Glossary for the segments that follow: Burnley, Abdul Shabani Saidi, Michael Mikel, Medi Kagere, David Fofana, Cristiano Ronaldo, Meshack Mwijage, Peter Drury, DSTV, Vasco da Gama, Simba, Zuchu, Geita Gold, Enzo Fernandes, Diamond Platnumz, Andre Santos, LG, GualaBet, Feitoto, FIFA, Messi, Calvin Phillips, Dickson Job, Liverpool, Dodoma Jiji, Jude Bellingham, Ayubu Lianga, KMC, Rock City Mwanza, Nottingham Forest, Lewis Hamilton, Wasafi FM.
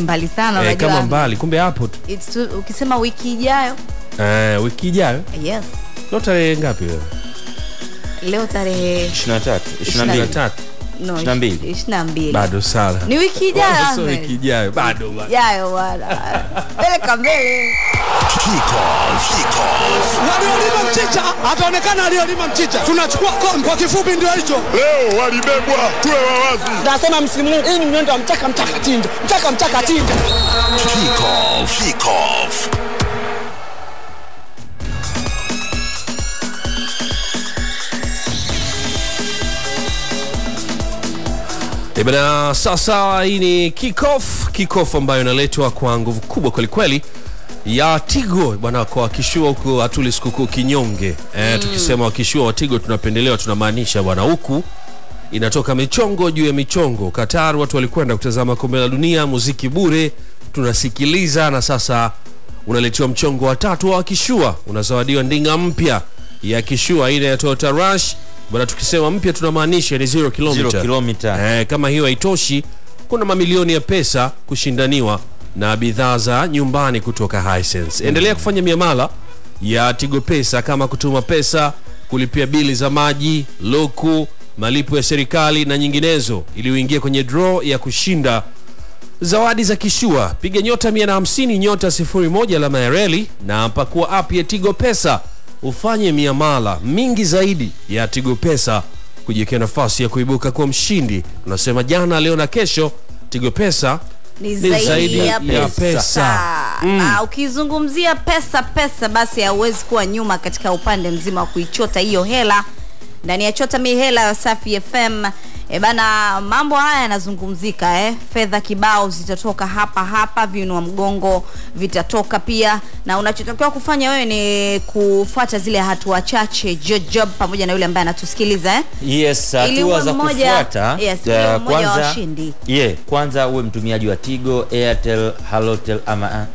Mbali sana unajua. Kama mbali, kumbe hapo tu. It's too, ukisema wiki ijayo. Wiki ijayo? Yes. Leo tarehe ngapi wewe? Leo tarehe 23, 22. No, 22. Bado sala. Ni wiki ijayo. Sio wiki ijayo, bado bado. Ijayo wala. Peleka mbele. Waliolima mchicha, ataonekana aliyolima mchicha. Tunachukua kombe kwa kifupi ndio hicho. Leo walibebwa, tuwe wawazi. Nasema msimu huu ni mwendo wa mtaka mtaka tinda. Kick off. Ebana sasa hii ni kick off ambayo inaletwa kwa nguvu kubwa kweli ya Tigo bwana kwa kishua huko atuli sikukuu kinyonge. Tukisema wakishua wa Tigo tunapendelewa tunamaanisha bwana huku inatoka michongo juu ya michongo. Qatar watu walikwenda kutazama kombe la dunia, muziki bure tunasikiliza, na sasa unaletiwa mchongo wa tatu wa kishua, unazawadiwa ndinga mpya ya kishua ile ya Toyota Rush. Bwana tukisema mpya tunamaanisha ni 0 kilometer. Kama hiyo haitoshi kuna mamilioni ya pesa kushindaniwa na bidhaa za nyumbani kutoka Hisense. Endelea kufanya miamala ya Tigo Pesa kama kutuma pesa, kulipia bili za maji, loko, malipo ya serikali na nyinginezo ili uingie kwenye draw ya kushinda zawadi za kishua. Piga *150*01 alama ya reli na pakua app ya Tigo Pesa. Ufanye miamala mingi zaidi ya Tigo Pesa kujiwekea nafasi ya kuibuka kwa mshindi. Tunasema jana, leo na kesho Tigo Pesa ni zaidi ya pesa. Ukizungumzia pesa basi hauwezi kuwa nyuma katika upande mzima wa kuichota hiyo hela. Ndani ya chota mi hela Wasafi FM. Bana mambo haya yanazungumzika fedha kibao zitatoka hapa, viunua mgongo vitatoka pia, na unachotakiwa kufanya wewe ni kufuata zile hatua chache job pamoja na yule ambaye anatusikiliza Yes, hatua za kufuata. Kwanza uwe mtumiaji wa Tigo, Airtel, Halotel ama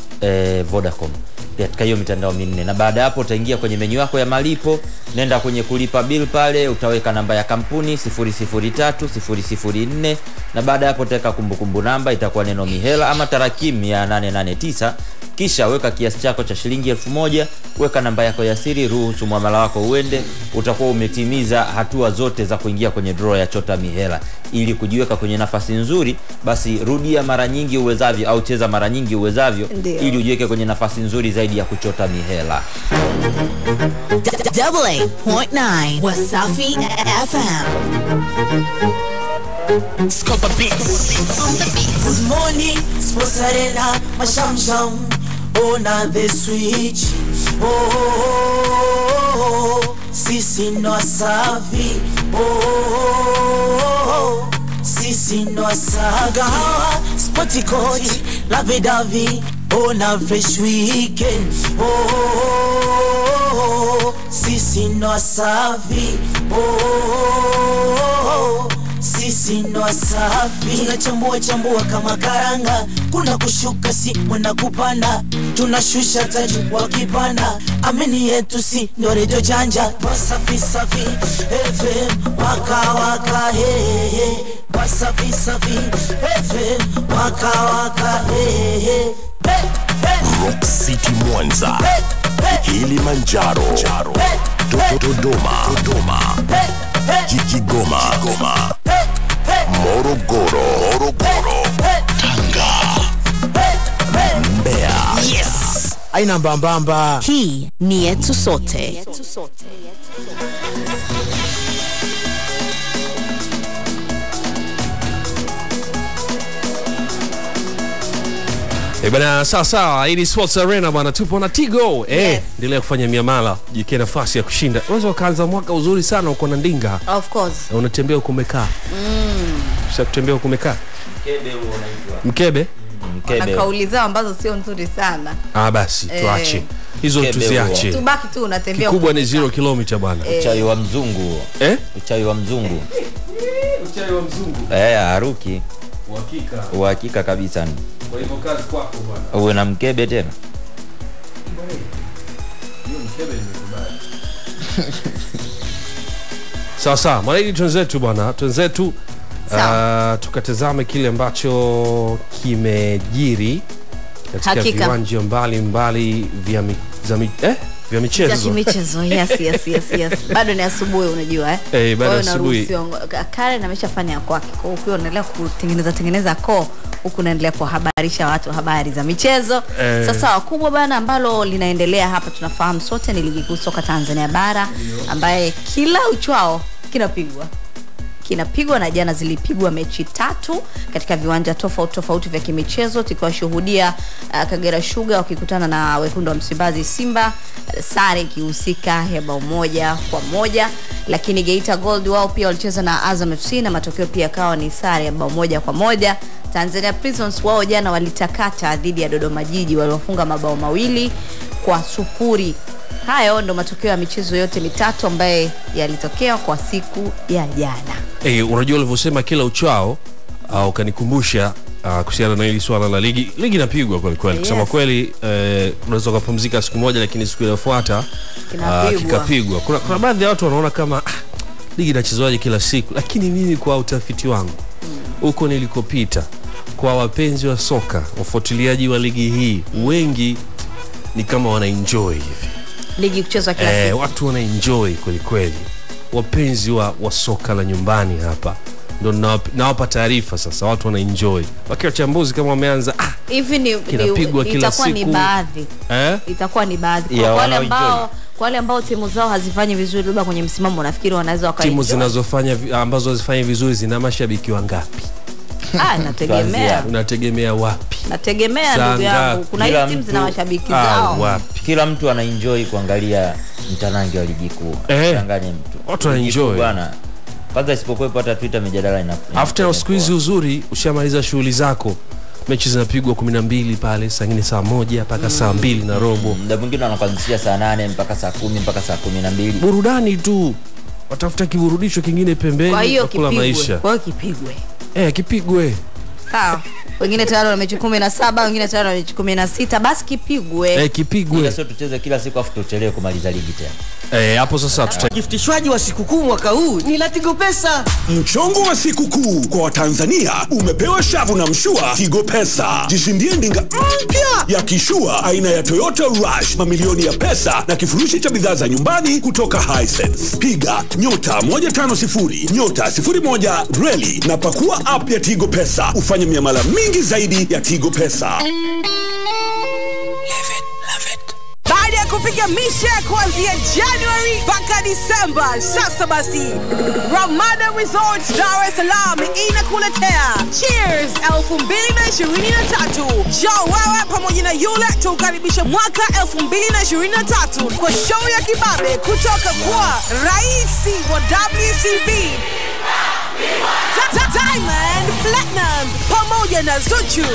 Vodacom. Katika hiyo mitandao minne, na baada hapo utaingia kwenye menu yako ya malipo, nenda kwenye kulipa bill pale utaweka namba ya kampuni 003004, na baada hapo utaweka kumbukumbu namba itakuwa neno mihela ama tarakimu ya 889, kisha weka kiasi chako cha shilingi 1000, weka namba yako ya siri, ruhusu muamala wako uende, utakuwa umetimiza hatua zote za kuingia kwenye draw ya chota mihela. Ili kujiweka kwenye nafasi nzuri basi rudia mara nyingi uwezavyo au cheza mara nyingi uwezavyo ili ujiweke kwenye nafasi nzuri zaidi ya kuchota mihela. AA.9 Wasafi FM. Scopa beats on the beat. Good morning, mozzarella, mashamsham, ona the switch. Oh, sisi no Wasafi. Oh, sisi no saga. Spotty coach, lavi davi. On a fresh weekend, oh, sisi nossa vida, oh, sisi nossa vida. Tunachambua kama karanga, kuna kushuka si mwana kupanda, tunashusha taji wakipana, amini yetu si ndorejo janja. Wasafi safi FM, waka waka hey hey. Wasafi safi FM, waka waka hey hey. Rock City Mwanza, Kilimanjaro, Dodoma, Kigoma, Morogoro, Tanga, Mbeya. Yes, aina mbambamba. Hii ni yetu sote. Ebana sasa hii ni Sports Arena bwana, tupo na Tigo. Endelea kufanya miamala, jiweke nafasi ya kushinda. Unaweza kuanza mwaka uzuri sana uko na ndinga. Of course. Unatembea huko umekaa. Kisha kutembea huko umekaa. Mkebe huo unaitwa. Mkebe. Na kauli zao ambazo sio nzuri sana. Basi tuache. Hizo tuziache. Tubaki tu unatembea. Kubwa ni 0 kilometer bwana. Uchawi wa mzungu. Uchawi wa mzungu. Haruki. Uhakika kabisa. Kwa hivyo kazi kwako bwana. Uwe na mkebe tena. Hiyo mkebe nimekubali. Sasa, mara hii tunzetu bwana, Tukatazame kile ambacho kimejiri katika viwanja mbalimbali vya vya michezo. Yes. Bado ni asubuhi unajua bado asubuhi. Karen ameshafanya kwake. Kwa hiyo ukiendelea kutengeneza ko huko unaendelea kuhabarisha watu habari za michezo. Sasa kubwa bana ambalo linaendelea hapa tunafahamu sote ni ligi kuu soka Tanzania bara ambaye kila uchao kinapigwa. Kinapigwa na jana zilipigwa mechi 3 katika viwanja tofauti vya kimichezo tukiwashuhudia Kagera Sugar wakikutana na wekundu wa Msimbazi Simba, sare ikihusika ya bao 1-1, lakini Geita Gold wao pia walicheza na Azam FC na matokeo pia kawa ni sare ya bao 1-1. Tanzania Prisons wao jana walitakata dhidi ya Dodoma Jiji waliofunga mabao 2-0. Hayo ndo matokeo ya michezo yote mitatu ambaye yalitokea kwa siku ya jana. Unajua ulivyosema kila uchao ukanikumbusha kuhusiana na ile swala la ligi. Ligi inapigwa kwa kweli. Kusema kweli unaweza kupumzika siku moja lakini siku inayofuata kikapigwa. Kuna baadhi ya watu wanaona kama ligi inachezwaje kila siku, lakini mimi kwa utafiti wangu huko nilikopita kwa wapenzi wa soka, wafuatiliaji wa ligi hii, wengi ni kama wanaenjoy hivi. Ligi kuchezwa kila siku. Watu wanaenjoy kweli kweli. Wapenzi wa soka la nyumbani hapa ndio nawapa taarifa sasa, watu wanaenjoy. Wakiwa chambuzi kama wameanza hivi ni kinapigwa kila siku. Itakuwa ni baadhi. Kwa wale ambao timu zao hazifanyi vizuri labda kwenye msimamo unafikiri wanaweza wakaenjoy. Timu zinazofanya ambazo hazifanyi vizuri zina mashabiki wangapi? Nategemea. Unategemea wapi? Nategemea ndugu yangu. Kuna hizi timu zina mashabiki zao. Wapi? Kila mtu anaenjoy kuangalia mtanange wa ligi kuu. Mtanange mtu. Watu wanaenjoy. Bwana. Kwanza isipokuepo hata Twitter mijadala inakuwa. After squeeze uzuri ushamaliza shughuli zako. Mechi zinapigwa 12 pale, saa nyingine saa 1 mpaka saa 2 na robo. Muda mwingine anakuanzishia saa 8 mpaka saa 10 mpaka saa 12. Burudani tu. Watafuta kiburudisho kingine pembeni. Kwa hiyo kipigwe. Kipigwe. Sawa. Wengine tayari wana mechi 17, wengine tayari wana mechi 16. Basi kipigwe. Kipigwe. Sasa tucheze kila siku afu tuchelewe kumaliza ligi tena. Hapo sasa tutagiftishwaji wa sikukuu mwaka huu ni la Tigo Pesa. Mchongo wa sikukuu kwa Watanzania umepewa shavu na mshua Tigo Pesa. Jishindie ndinga mpya ya kishua aina ya Toyota Rush, mamilioni ya pesa na kifurushi cha bidhaa za nyumbani kutoka Hisense. Piga *150*01 rally na pakua app ya Tigo Pesa. Ufanye miamala mingi zaidi ya Tigo Pesa. Baada ya kupiga misha kuanzia January mpaka December, sasa basi Ramada Resorts Dar es Salaam inakuletea Cheers 2023. Joe wewe pamoja na yule tukaribisha mwaka 2023 kwa show ya kibabe kutoka kwa Raisi wa WCB Diamond Platnumz pamoja na Zuchu.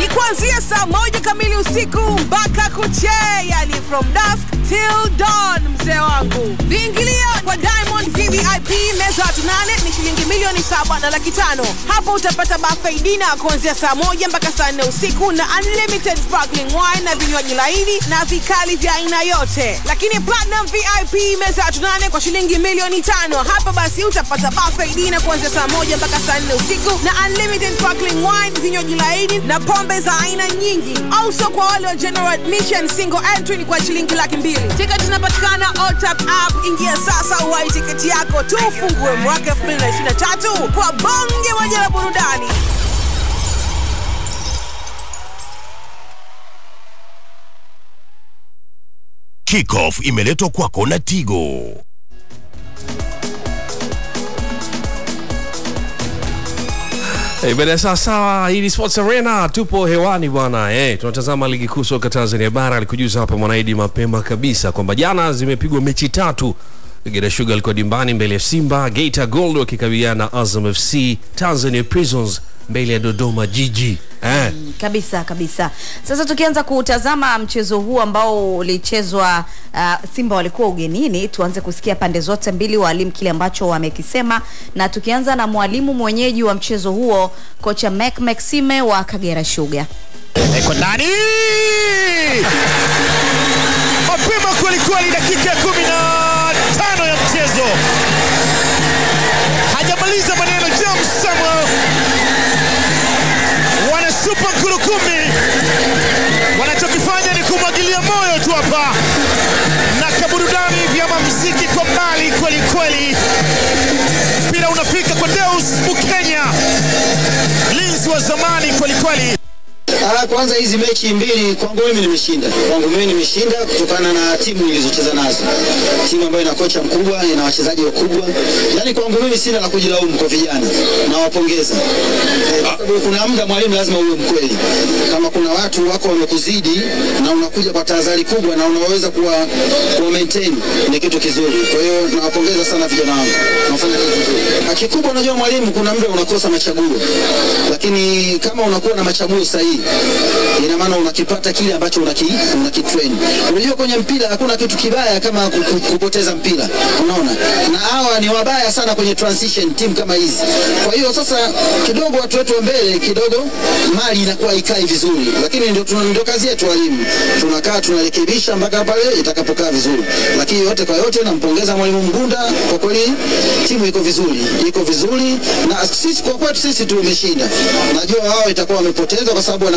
Ni kuanzia saa 1 kamili usiku mpaka kuchea, yani from dusk till dawn mzee wangu. Viingilio kwa Diamond VIP meza 8 ni shilingi milioni 7.5. Hapo utapata buffet dinner kuanzia saa 1 mpaka saa 4 usiku na unlimited sparkling wine na vinywaji laini na vikali vya aina yote. Lakini Platinum VIP meza 8 kwa shilingi milioni 5. Hapo basi utapata buffet dinner kuanzia saa 1 mpaka saa 4 usiku na unlimited sparkling wine, vinywaji laini na pombe za aina nyingi. Also kwa wale wa general admission single entry ni kwa shilingi laki 2. Tiketi zinapatikana all tap app. Ingia sasa uwai tiketi yako tufungue mwaka 2023 kwa bonge moja la burudani. Kickoff imeletwa kwako na Tigo. Bada sasa hii Sports Arena tupo hewani bwana. Tunatazama ligi kuu soka Tanzania bara. Alikujuza hapa Mwanaidi mapema kabisa kwamba jana zimepigwa mechi 3. Kagera Sugar alikuwa dimbani mbele ya Simba, Geita Gold wakikabiliana na Azam FC, Tanzania Prisons mbele ya Dodoma Jiji. Kabisa. Sasa tukianza kutazama mchezo huu ambao ulichezwa, Simba walikuwa ugenini, tuanze kusikia pande zote mbili walimu kile ambacho wamekisema, na tukianza na mwalimu mwenyeji wa mchezo huo, kocha Maxime wa Kagera Sugar. Eko ndani! Mapema kweli dakika 15 ya mchezo. Hajamaliza maneno. Samuel wanasupa kurukumi, wanachokifanya ni kumwagilia moyo tu hapa na kaburudani vya muziki kwa mbali kweli kweli. Mpira unafika kwa Deus Mkenya, linzi wa zamani kweli kweli. Kwanza hizi mechi mbili kwangu mimi nimeshinda. Kutokana na timu nilizocheza nazo. Timu ambayo ina kocha mkubwa, ina wachezaji wakubwa. Yaani kwangu mimi sina la kujilaumu kwa vijana. Nawapongeza. Kuna muda mwalimu lazima uwe mkweli. Kama kuna watu wako wamekuzidi na unakuja kwa tahadhari kubwa na unaweza kuwa maintain, ni kitu kizuri. Kwa hiyo nawapongeza sana vijana wangu. Wanafanya kazi nzuri. Hakikubwa unajua mwalimu kuna muda unakosa machaguo. Lakini kama unakuwa na machaguo sahihi, ina maana unakipata kile ambacho unakitrain. Unajua kwenye mpira hakuna kitu kibaya kama kupoteza mpira. Unaona? Na hawa ni wabaya sana kwenye transition team kama hizi. Kwa hiyo sasa kidogo watu wetu mbele kidogo mali inakuwa ikai vizuri. Lakini ndio kazi yetu walimu. Tunakaa tunarekebisha mpaka pale itakapokaa vizuri. Lakini yote kwa yote nampongeza mwalimu Mgunda kwa kweli timu iko vizuri. Na sisi kwa kwetu sisi tumeshinda. Najua wao itakuwa wamepoteza kwa sababu na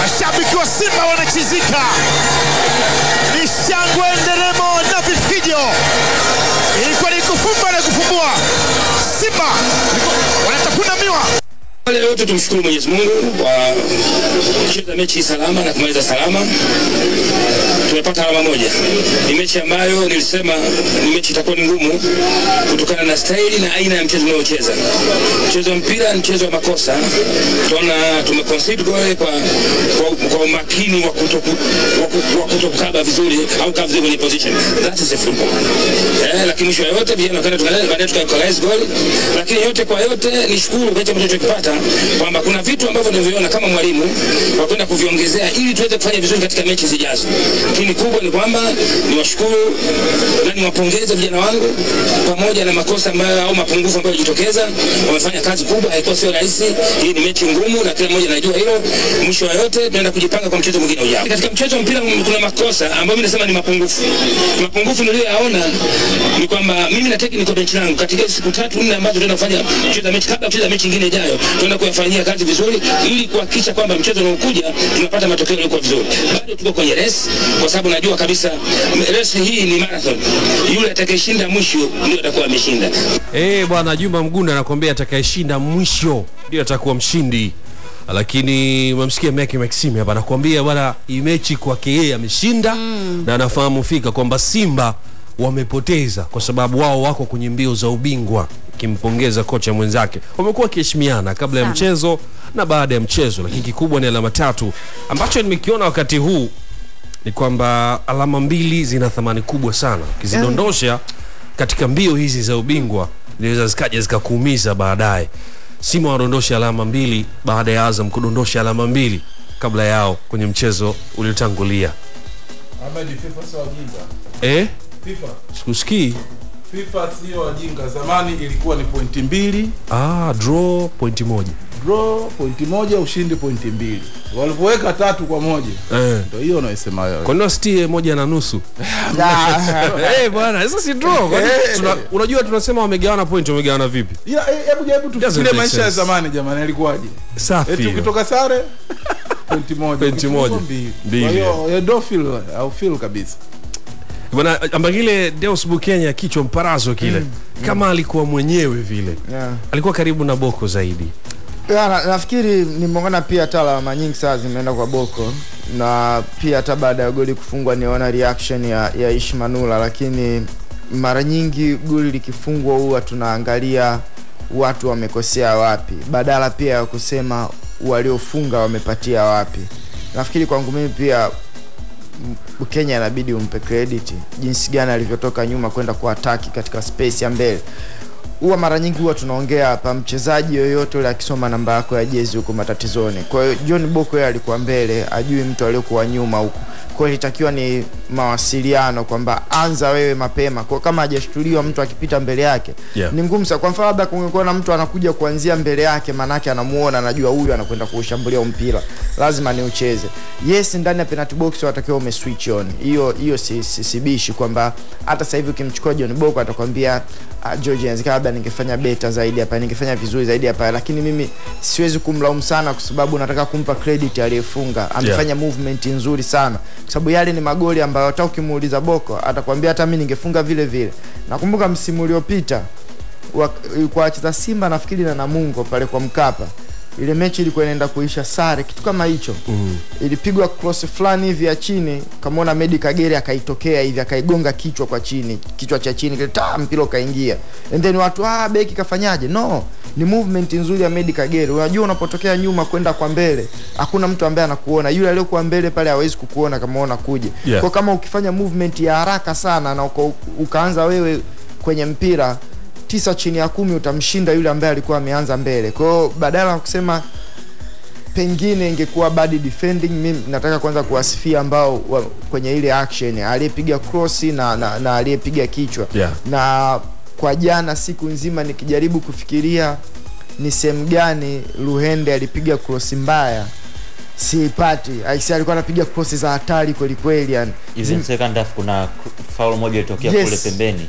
Mashabiki wa Simba wanachizika. Ni shangwe, nderemo na vifijo. Ilikuwa ni kufumba na kufumbua. Simba wanatafuna miwa. Wale wote tumshukuru Mwenyezi Mungu kwa kucheza mechi salama na kumaliza salama. Tumepata alama moja. Ni mechi ambayo nilisema ni mechi itakuwa ngumu kutokana na staili na aina ya mchezo unaocheza. Mchezo wa mpira ni mchezo wa makosa. Tunaona tumeconcede goal kwa umakini wa kutokaba vizuri au kavu kwenye position. That is a football. Lakini mwisho yote vijana kana tukarealize goal. Lakini yote kwa yote nishukuru kwa mchezo kwamba kuna vitu ambavyo nimeviona kama mwalimu kwa kwenda kuviongezea ili tuweze kufanya vizuri katika mechi zijazo. Lakini kubwa ni kwamba niwashukuru na niwapongeze vijana wangu pamoja na makosa ambayo au mapungufu ambayo yalitokeza. Wamefanya kazi kubwa, haikuwa sio rahisi. Hii ni mechi ngumu na kila mmoja anajua hilo. Mwisho wa yote tunaenda kujipanga kwa mchezo mwingine ujao. Katika mchezo mpira kuna makosa ambayo mimi nasema ni mapungufu. Mapungufu niliyoyaona ni kwamba mimi na technical bench yangu katika siku 3-4 ambazo tunaenda kufanya kucheza mechi kabla kucheza mechi nyingine ijayo. Tunaenda kuyafanyia kazi vizuri ili kuhakikisha kwamba mchezo unaokuja tunapata matokeo yaliyo vizuri. Bado tuko kwenye race kwa sababu najua kabisa race hii ni marathon. Yule atakayeshinda mwisho ndio atakuwa ameshinda. Bwana Juma Mgunda anakuambia atakayeshinda mwisho ndio atakuwa mshindi. Lakini umemsikia Meki Maxime hapa anakuambia bwana mechi kwake yeye ameshinda na anafahamu fika kwamba Simba wamepoteza kwa sababu wao wako kwenye mbio za ubingwa. Kimpongeza kocha mwenzake. Wamekuwa kiheshimiana kabla ya mchezo na baada ya mchezo, lakini kikubwa ni alama 3. Ambacho nimekiona wakati huu ni kwamba alama 2 zina thamani kubwa sana. Ukizidondosha katika mbio hizi za ubingwa, inaweza zikakuumiza baadaye. Simba wadondosha alama 2 baada ya Azam kudondosha alama 2 kabla yao kwenye mchezo uliotangulia. FIFA sio wajinga. Zamani ilikuwa ni pointi 2. Draw pointi 1. Draw pointi 1, ushindi pointi 2. Walipoweka 3-1. Ndio hiyo unaisema wewe. Kwa nini stie 1.5? Bwana, hizo si draw. Unajua tunasema wamegawana point, wamegawana vipi? Ila hebu tufikirie maisha ya zamani jamani ilikuwaje? Safi. Tukitoka sare pointi 1. Pointi 2. Kwa hiyo ndio feel au feel kabisa. Bwana ambangile Deus Bukenya kichwa mparazo kile kama alikuwa mwenyewe vile. Alikuwa karibu na boko zaidi. Nafikiri nimeona pia talama nyingi sana zimeenda kwa boko na pia hata baada ya goli kufungwa niona reaction ya Ishmanula, lakini mara nyingi goli likifungwa huwa tunaangalia watu wamekosea wapi badala pia ya kusema waliofunga wamepatia wapi. Nafikiri kwangu mimi pia Bukenya inabidi umpe credit jinsi gani alivyotoka nyuma kwenda kuataki katika space ya mbele. huwa mara nyingi huwa tunaongea hapa, mchezaji yoyote yule akisoma namba yako ya jezi huko matatizoni. Kwa hiyo John Boko yeye alikuwa mbele, ajui mtu aliyokuwa nyuma huko. Kwa hiyo itakiwa ni mawasiliano kwamba anza wewe mapema. Kwa kama hajashtuliwa mtu akipita mbele yake, yeah, ni ngumu sana. Kwa mfano labda kungekuwa na mtu anakuja kuanzia mbele yake, maana yake anamuona, anajua huyu anakwenda kushambulia mpira, lazima ni ucheze. Yes, ndani ya penalty box watakiwa umeswitch on. Hiyo sibishi kwamba hata sasa hivi ukimchukua John Boko atakwambia Georgians kabla ningefanya beta zaidi hapa, ningefanya vizuri zaidi hapa. Lakini mimi siwezi kumlaumu sana kwa sababu nataka kumpa credit aliyefunga. Amefanya movement nzuri sana. Kwa sababu yale ni magoli ambayo hata ukimuuliza Boko atakwambia hata mimi ningefunga vile vile. Nakumbuka msimu uliopita kwa wacheza Simba nafikiri na Namungo pale kwa Mkapa. Ile mechi ilikuwa inaenda kuisha sare kitu kama hicho. Ilipigwa cross flani hivi ya chini, kamaona Medi Kagere akaitokea hivi akaigonga kichwa kwa chini, kichwa cha chini kile ta mpira kaingia. And then watu beki kafanyaje? No, ni movement nzuri ya Medi Kagere. Unajua unapotokea nyuma kwenda kwa mbele, hakuna mtu ambaye anakuona. Yule aliyokuwa mbele pale hawezi kukuona kama unakuja. Kwa kama ukifanya movement ya haraka sana na ukaanza wewe kwenye mpira 9 chini ya 10 utamshinda yule ambaye alikuwa ameanza mbele. Kwa hiyo badala ya kusema pengine ingekuwa bad defending, mimi nataka kwanza kuwasifia ambao kwenye ile action aliyepiga cross na aliyepiga kichwa. Na kwa jana siku nzima nikijaribu kufikiria ni sehemu gani Luhende alipiga cross mbaya, siipati. Aisha alikuwa anapiga crosses za hatari kweli kweli yani. Even second half kuna foul moja ilitokea kule pembeni.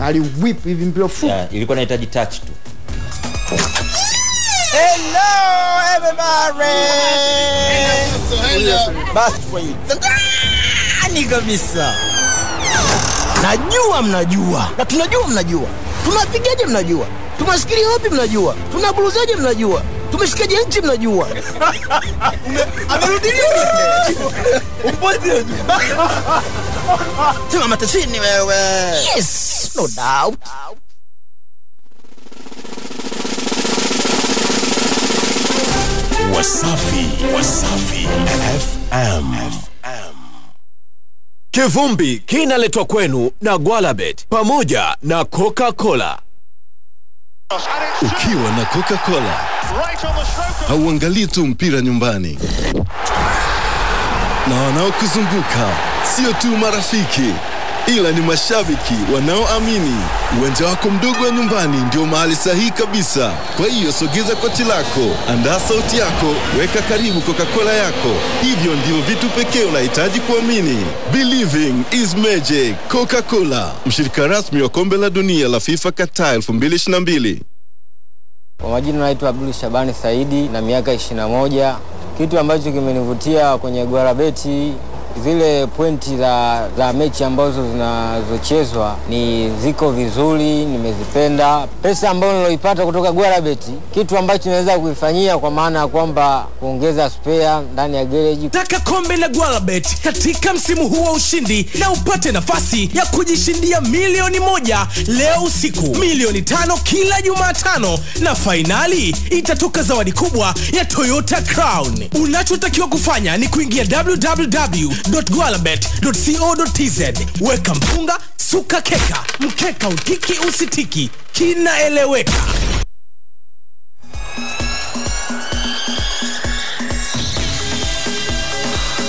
Ali whip hivi mpira fupi. Ilikuwa inahitaji touch tu. Hello everybody. Basi kwani kabisa. Najua mnajua. Na tunajua mnajua. Tunapigaje mnajua. Tunasikiria wapi mnajua. Tunabuluzaje mnajua. Tumeshikaje nchi mnajua. Amerudilia nini? Upote. Sema matashini wewe. Yes, no doubt. Wasafi FM. Kivumbi kinaletwa kwenu na GualaBet pamoja na Coca-Cola. Ukiwa na Coca-Cola hauangalii tu mpira nyumbani, na wanaokuzunguka sio tu marafiki ila ni mashabiki wanaoamini uwanja wako mdogo wa nyumbani ndio mahali sahihi kabisa. Kwa hiyo sogeza koti lako, andaa sauti yako, weka karibu Coca-Cola yako. Hivyo ndio vitu pekee unahitaji kuamini. Believing is magic. Coca-Cola, mshirika rasmi wa kombe la dunia la FIFA Qatar 2022. Kwa majina naitwa Abdul Shabani Saidi na miaka 21. Kitu ambacho kimenivutia kwenye GualaBet zile pointi za mechi ambazo zinazochezwa ni ziko vizuri, nimezipenda. Pesa ambayo niloipata kutoka GualaBet, kitu ambacho naweza kuifanyia kwa maana kwamba kuongeza spare ndani ya garage. Taka kombe la GualaBet katika msimu huu wa ushindi na upate nafasi ya kujishindia milioni 1 leo usiku, milioni 5 kila Jumatano, na finali itatoka zawadi kubwa ya Toyota Crown. Unachotakiwa kufanya ni kuingia www.gualabet.co.tz. Weka mpunga, suka keka, mkeka utiki usitiki, kinaeleweka.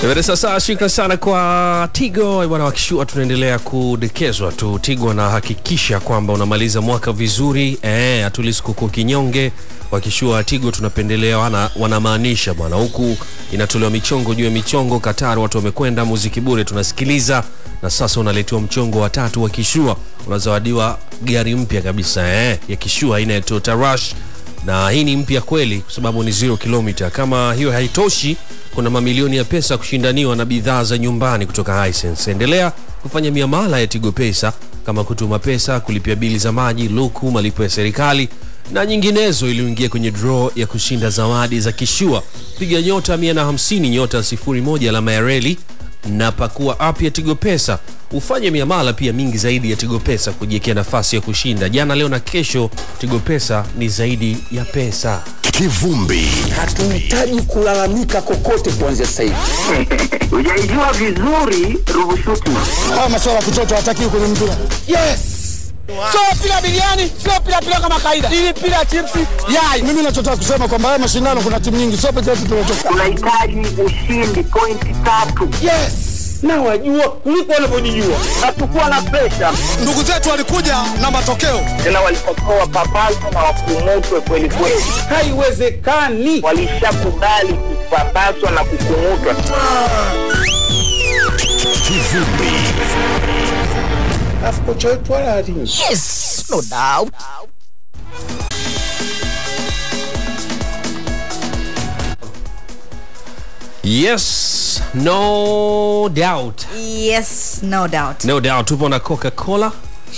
Mbele sasa, shukran sana kwa Tigo. Bwana wakishua tunaendelea kudekezwa tu. Tigo na hakikisha kwamba unamaliza mwaka vizuri, atulisiko kukinyonge. Wakishua Tigo tunapendelea wanamaanisha bwana, huku inatolewa michongo juu ya michongo. Qatar watu wamekwenda, muziki bure tunasikiliza, na sasa unaletewa mchongo wa 3 wa Kishua. Unazawadiwa gari mpya kabisa ya Kishua aina ya Toyota Rush. Na hii ni mpya kweli kwa sababu ni 0 km. Kama hiyo haitoshi, kuna mamilioni ya pesa kushindaniwa na bidhaa za nyumbani kutoka Hisense. Endelea kufanya miamala ya Tigo Pesa kama kutuma pesa, kulipia bili za maji, luku, malipo ya serikali na nyinginezo, ili uingie kwenye draw ya kushinda zawadi za Kishua. Piga *150*01 alama ya reli na pakua app ya Tigo Pesa. Ufanye miamala pia mingi zaidi ya Tigo Pesa kujiwekea nafasi ya kushinda. Jana, leo na kesho, Tigo Pesa ni zaidi ya pesa. Kivumbi, hatuhitaji kulalamika kokote kuanzia sasa hivi. Unajua vizuri ruhusu tu. Kama swala kutoto hataki kwenye mpira. Yes! So pila biliani, sio pila pila kama kaida. Hii pila chipsi. Yai, mimi ninachotaka kusema kwamba haya mashindano kuna timu nyingi. Sio pekee yetu tunachoka. Tunahitaji ushindi pointi 3. Yes. Na wajua kuliko wanavyojijua. Hatukuwa na pressure. Ndugu zetu walikuja na matokeo. Tena walipokoa papazo na wakumutwe kweli kweli. Haiwezekani. Walishakubali kupapaswa na kukumutwa. Yes, no doubt. Yes, no doubt. Yes, no doubt. No doubt. Tupo na Coca-Cola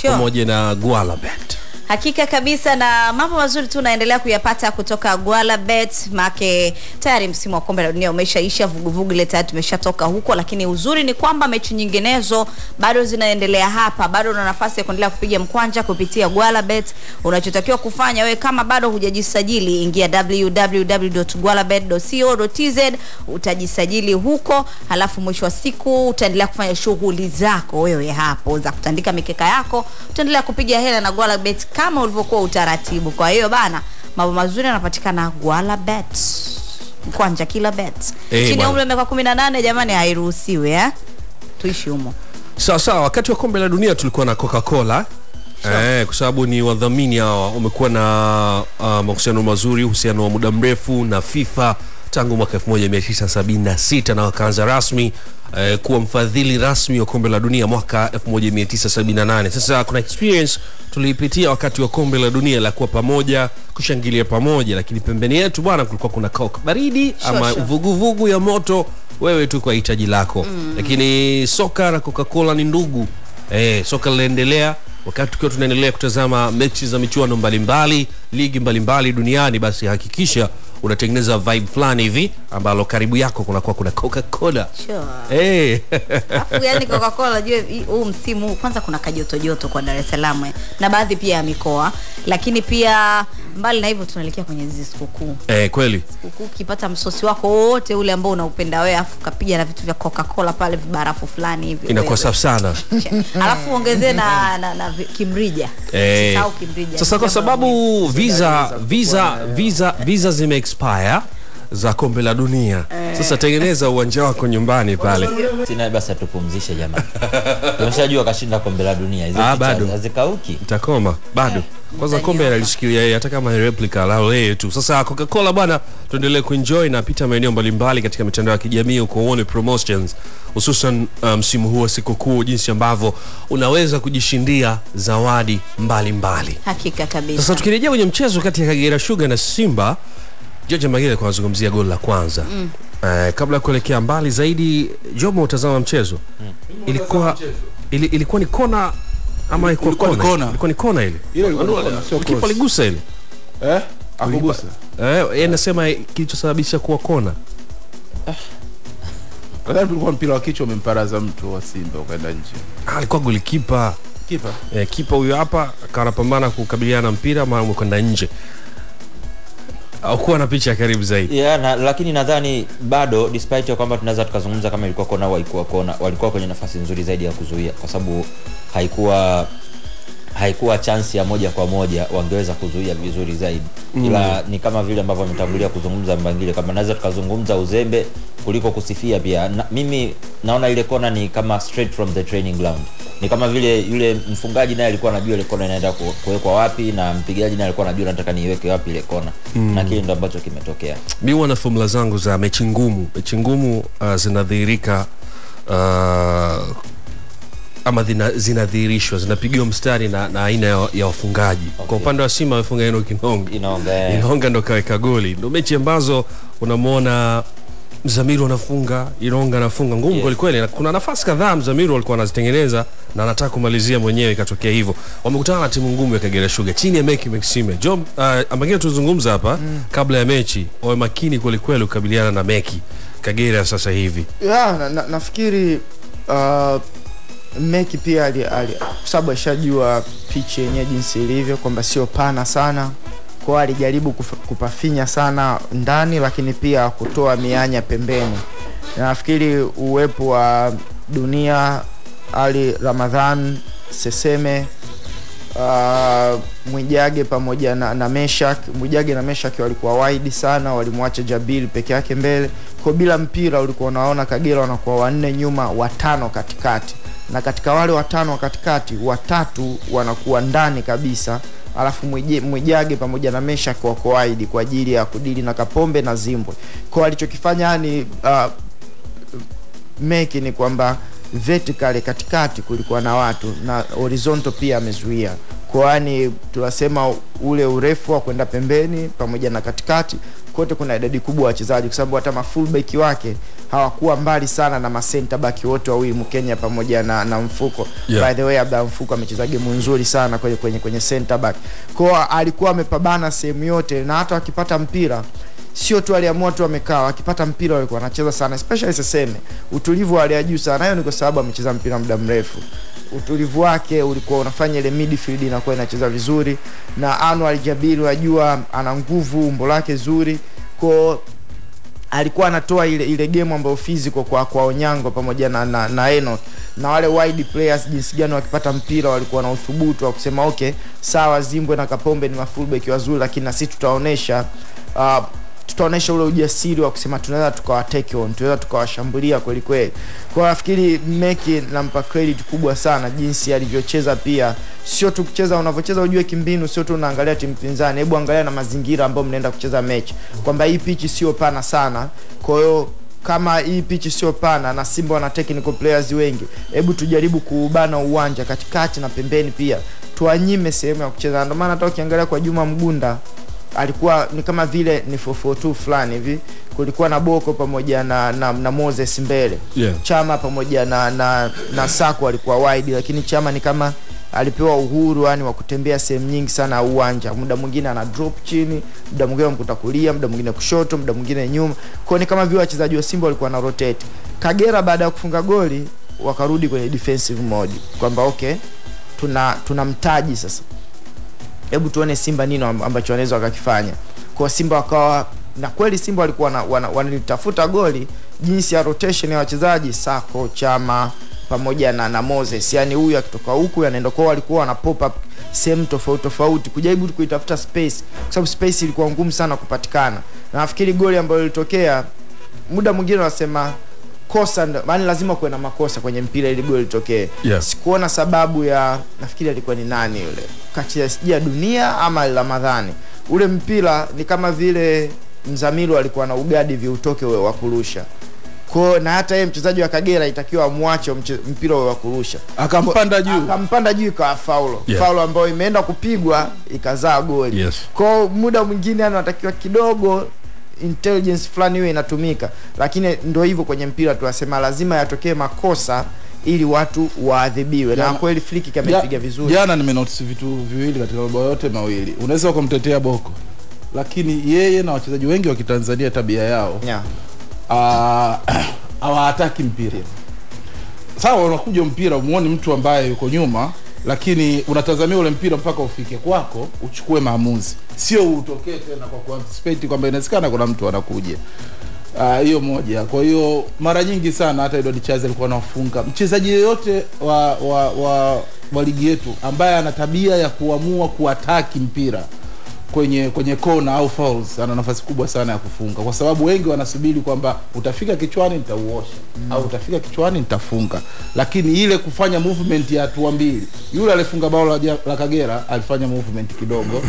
pamoja na GualaBet. Hakika kabisa na mambo mazuri tunaendelea kuyapata kutoka GualaBet. Make tayari msimu wa kombe la dunia umeshaisha, vuguvugu ile tayari tumeshatoka huko, lakini uzuri ni kwamba mechi nyinginezo bado zinaendelea hapa. Bado una nafasi ya kuendelea kupiga mkwanja kupitia GualaBet. Unachotakiwa kufanya wewe kama bado hujajisajili, ingia www.gualabet.co.tz, utajisajili huko, halafu mwisho wa siku utaendelea kufanya shughuli zako wewe hapo za kutandika mikeka yako, utaendelea kupiga hela na GualaBet kama ulivyokuwa utaratibu. Kwa hiyo bana, mambo mazuri yanapatikana GualaBet. Kwanja kila bet. Hey, chini ya umri wa miaka 18 jamani hairuhusiwi eh. Tuishi humo. Sawa sawa, wakati wa kombe la dunia tulikuwa na Coca-Cola. Sure. Kwa sababu ni wadhamini hawa, wamekuwa na mahusiano mazuri, uhusiano wa muda mrefu na FIFA tangu mwaka 1976 na wakaanza rasmi kuwa mfadhili rasmi wa kombe la dunia mwaka 1978. Sasa kuna experience tuliipitia wakati wa kombe la dunia la kuwa pamoja, kushangilia pamoja, lakini pembeni yetu bwana kulikuwa kuna Coke baridi ama vuguvugu ya moto, wewe tu kwa hitaji lako. Lakini soka na Coca-Cola ni ndugu. Soka linaendelea wakati tukiwa tunaendelea kutazama mechi za michuano mbalimbali, ligi mbalimbali duniani, basi hakikisha unatengeneza vibe fulani hivi ambalo karibu yako kuna Coca-Cola. Sure. Eh. Alafu yani Coca-Cola juu huu msimu kwanza kuna kajoto joto kwa Dar es Salaam na baadhi pia ya mikoa, lakini pia mbali na hivyo tunaelekea kwenye hizo sikukuu. Kweli. Sikukuu kipata msosi wako wote ule ambao unaupenda wewe afu kapiga na vitu vya Coca-Cola pale vibarafu fulani hivi. Inakuwa safi sana. Alafu ongezee na kimrija. Usisahau kimrija. Sasa kwa sababu visa zime expire za kombe la dunia. Sasa tengeneza uwanja wako nyumbani pale. Sina basi tupumzishe jamani. Tumeshajua kashinda kombe la dunia. Hizo hazikauki. Itakoma bado. Kwanza kombe alishikilia yeye hata kama replica lao yeye tu. Sasa Coca-Cola bwana, tuendelee kuenjoy na pita maeneo mbalimbali katika mitandao ya kijamii uko uone promotions hususan msimu huu wa sikukuu, jinsi ambavyo unaweza kujishindia zawadi mbalimbali. Hakika kabisa. Sasa tukirejea kwenye mchezo kati ya Kagera Sugar na Simba, Jojo Magile kwa kuzungumzia goli la kwanza. Kabla kuelekea mbali zaidi, Jomo utazama mchezo. Ilikuwa ni kona ama ilikuwa ni kona ile. Ukipaligusa ile. Akugusa. Yeye anasema kilichosababisha kuwa kona. Kadhaa tulikuwa mpira wa kichwa umemparaza mtu wa Simba ukaenda nje. Alikuwa golikipa. Kipa huyo hapa akapambana kukabiliana na mpira mara umekwenda nje. Hakuwa na picha karibu zaidi. Lakini nadhani bado despite kwamba tunaweza tukazungumza kama ilikuwa kona waikuwa kona, walikuwa kwenye nafasi nzuri zaidi ya kuzuia kwa sababu haikuwa chance ya moja kwa moja, wangeweza kuzuia vizuri zaidi. Ila ni kama vile ambavyo ametangulia kuzungumza Mbangile, kama naweza tukazungumza uzembe kuliko kusifia pia. Mimi naona ile kona ni kama straight from the training ground. Ni kama vile yule mfungaji naye alikuwa anajua ile kona inaenda kuwekwa wapi na mpigaji naye alikuwa anajua nataka niweke wapi ile kona. Na kile ndio ambacho kimetokea. Mimi wana formula zangu za mechi ngumu. Mechi ngumu zinadhihirika ama zinadhihirishwa, zinapigiwa mstari na aina ya wafungaji. Okay. Kwa upande wa Simba wafunga Eno Kinonga. Inonga ndo kaweka goli. Ndio mechi ambazo unamuona Mzamiru anafunga, Inonga anafunga ngumu kweli kweli. Kuna nafasi kadhaa Mzamiru alikuwa anazitengeneza na anataka kumalizia mwenyewe, ikatokea hivyo. Wamekutana na timu ngumu ya Kagera Sugar chini ya Meki Maxime. Job ambaye tuzungumza hapa kabla ya mechi, wawe makini kweli kweli ukabiliana na Meki Kagera sasa hivi. Nafikiri Meki pia kwa sababu ashajua pitch yenyewe jinsi ilivyo kwamba sio pana sana. Kwa alijaribu kupafinya sana ndani lakini pia kutoa mianya pembeni. Nafikiri uwepo wa Dunia, Ali Ramadhan, Seseme Mwijage pamoja na Meshak. Mwijage na Meshak walikuwa wide sana, walimwacha Jabil peke yake mbele. Kwa bila mpira ulikuwa unaona Kagera wanakuwa wanne nyuma, watano katikati. Na katika wale watano katikati, watatu wanakuwa ndani kabisa. Alafu Mwijage pamoja na Meshak wako wide kwa ajili ya kudili na Kapombe na Zimbwe. Kwa alichokifanya ni Meki ni kwamba vertical katikati kulikuwa na watu na horizontal pia amezuia. Kwani tunasema ule urefu wa kwenda pembeni pamoja na katikati kote kuna idadi kubwa ya wachezaji, kwa sababu hata mafullback wake hawakuwa mbali sana na masenta back wote wawili, Mkenya pamoja na Mfuko. Yeah. By the way, Abda Mfuko amecheza game nzuri sana kwenye center back. Kwa alikuwa amepabana sehemu yote, na hata akipata mpira sio tu aliamua tu amekaa, akipata mpira walikuwa anacheza sana, especially siseme utulivu wa aliajuu sana. Hiyo ni kwa sababu amecheza mpira muda mrefu, utulivu wake ulikuwa unafanya ile midfield inakuwa inacheza vizuri, na Anwar Jabir wajua ana nguvu, umbo lake zuri, kwa alikuwa anatoa ile game ambayo physical kwa Onyango pamoja na Eno na wale wide players, jinsi gani wakipata mpira walikuwa na uthubutu wa kusema okay sawa, Zimbwe na Kapombe ni mafullback wazuri, lakini sisi tutaonesha tutaonesha ule ujasiri wa kusema tunaweza tukawatake on, tunaweza tukawashambulia kweli kweli. Kwa nafikiri Meki nampa credit kubwa sana jinsi alivyocheza pia. Sio tu kucheza, unavocheza ujue kimbinu, sio tu unaangalia timu pinzani, hebu angalia na mazingira ambayo mnaenda kucheza mechi. Kwamba hii pitch sio pana sana. Kwa hiyo kama hii pitch sio pana na Simba wana technical players wengi, hebu tujaribu kuubana uwanja katikati na pembeni pia. Tuanyime sehemu ya kucheza. Ndio maana hata ukiangalia kwa Juma Mgunda alikuwa ni kama vile ni 442 fulani hivi, kulikuwa na Boko pamoja na Moses mbele. Yeah. Chama pamoja na Sako alikuwa wide, lakini Chama ni kama alipewa uhuru yani wa kutembea sehemu nyingi sana uwanja. Muda mwingine ana drop chini, muda mwingine mkutakulia, muda mwingine kushoto, muda mwingine nyuma. Kwa ni kama vile wachezaji wa Simba walikuwa na rotate. Kagera baada ya kufunga goli wakarudi kwenye defensive mode kwamba okay tunamtaji sasa. Hebu tuone Simba nino ambacho wanaweza wakakifanya. Kwa Simba wakawa, na kweli Simba walikuwa wanatafuta goli jinsi ya rotation ya wachezaji, Sako, Chama pamoja na Moses. Yani huyu akitoka huku anaenda kwa, walikuwa wana pop up same tofauti kujaribu kuitafuta space, kwa sababu space ilikuwa ngumu sana kupatikana. Na nafikiri goli ambalo lilitokea muda mwingine wasema kosa, maana lazima kuwe na makosa kwenye mpira ili goli litokee. Yeah. Sikuona sababu ya, nafikiri alikuwa ni nani yule, kachia sijia Dunia ama Ramadhani, ule mpira ni kama vile Mzamiru alikuwa na ugadi viutoke wewe wa kurusha. Kwa na hata yeye mchezaji wa Kagera itakiwa amwache mpira wewe wa kurusha, akampanda juu, kwa faulo. Yeah. Faulo ambayo imeenda kupigwa ikazaa goli. Yes. Kwa muda mwingine anatakiwa kidogo intelligence fulani hiyo inatumika, lakini ndio hivyo kwenye mpira tunasema lazima yatokee makosa ili watu waadhibiwe. Na kweli Fliki kamepiga vizuri. Jana nimenotice vitu viwili katika mambo yote mawili. Unaweza kumtetea Boko, lakini yeye na wachezaji wengi wa Kitanzania tabia yao, yeah, hawaataki mpira. Sawa, unakuja mpira muone mtu ambaye yuko nyuma, lakini unatazamia ule mpira mpaka ufike kwako uchukue maamuzi, sio utokee tena kwa kuanticipate kwamba inawezekana kuna mtu anakuja. Hiyo moja. Kwa hiyo mara nyingi sana hata Edward Charles alikuwa anafunga mchezaji yeyote wa ligi yetu ambaye ana tabia ya kuamua kuataki mpira kwenye kona au fouls, ana nafasi kubwa sana ya kufunga, kwa sababu wengi wanasubiri kwamba utafika kichwani nitauosha, au utafika kichwani nitafunga. Lakini ile kufanya movement ya hatua mbili, yule alifunga bao la Kagera alifanya movement kidogo.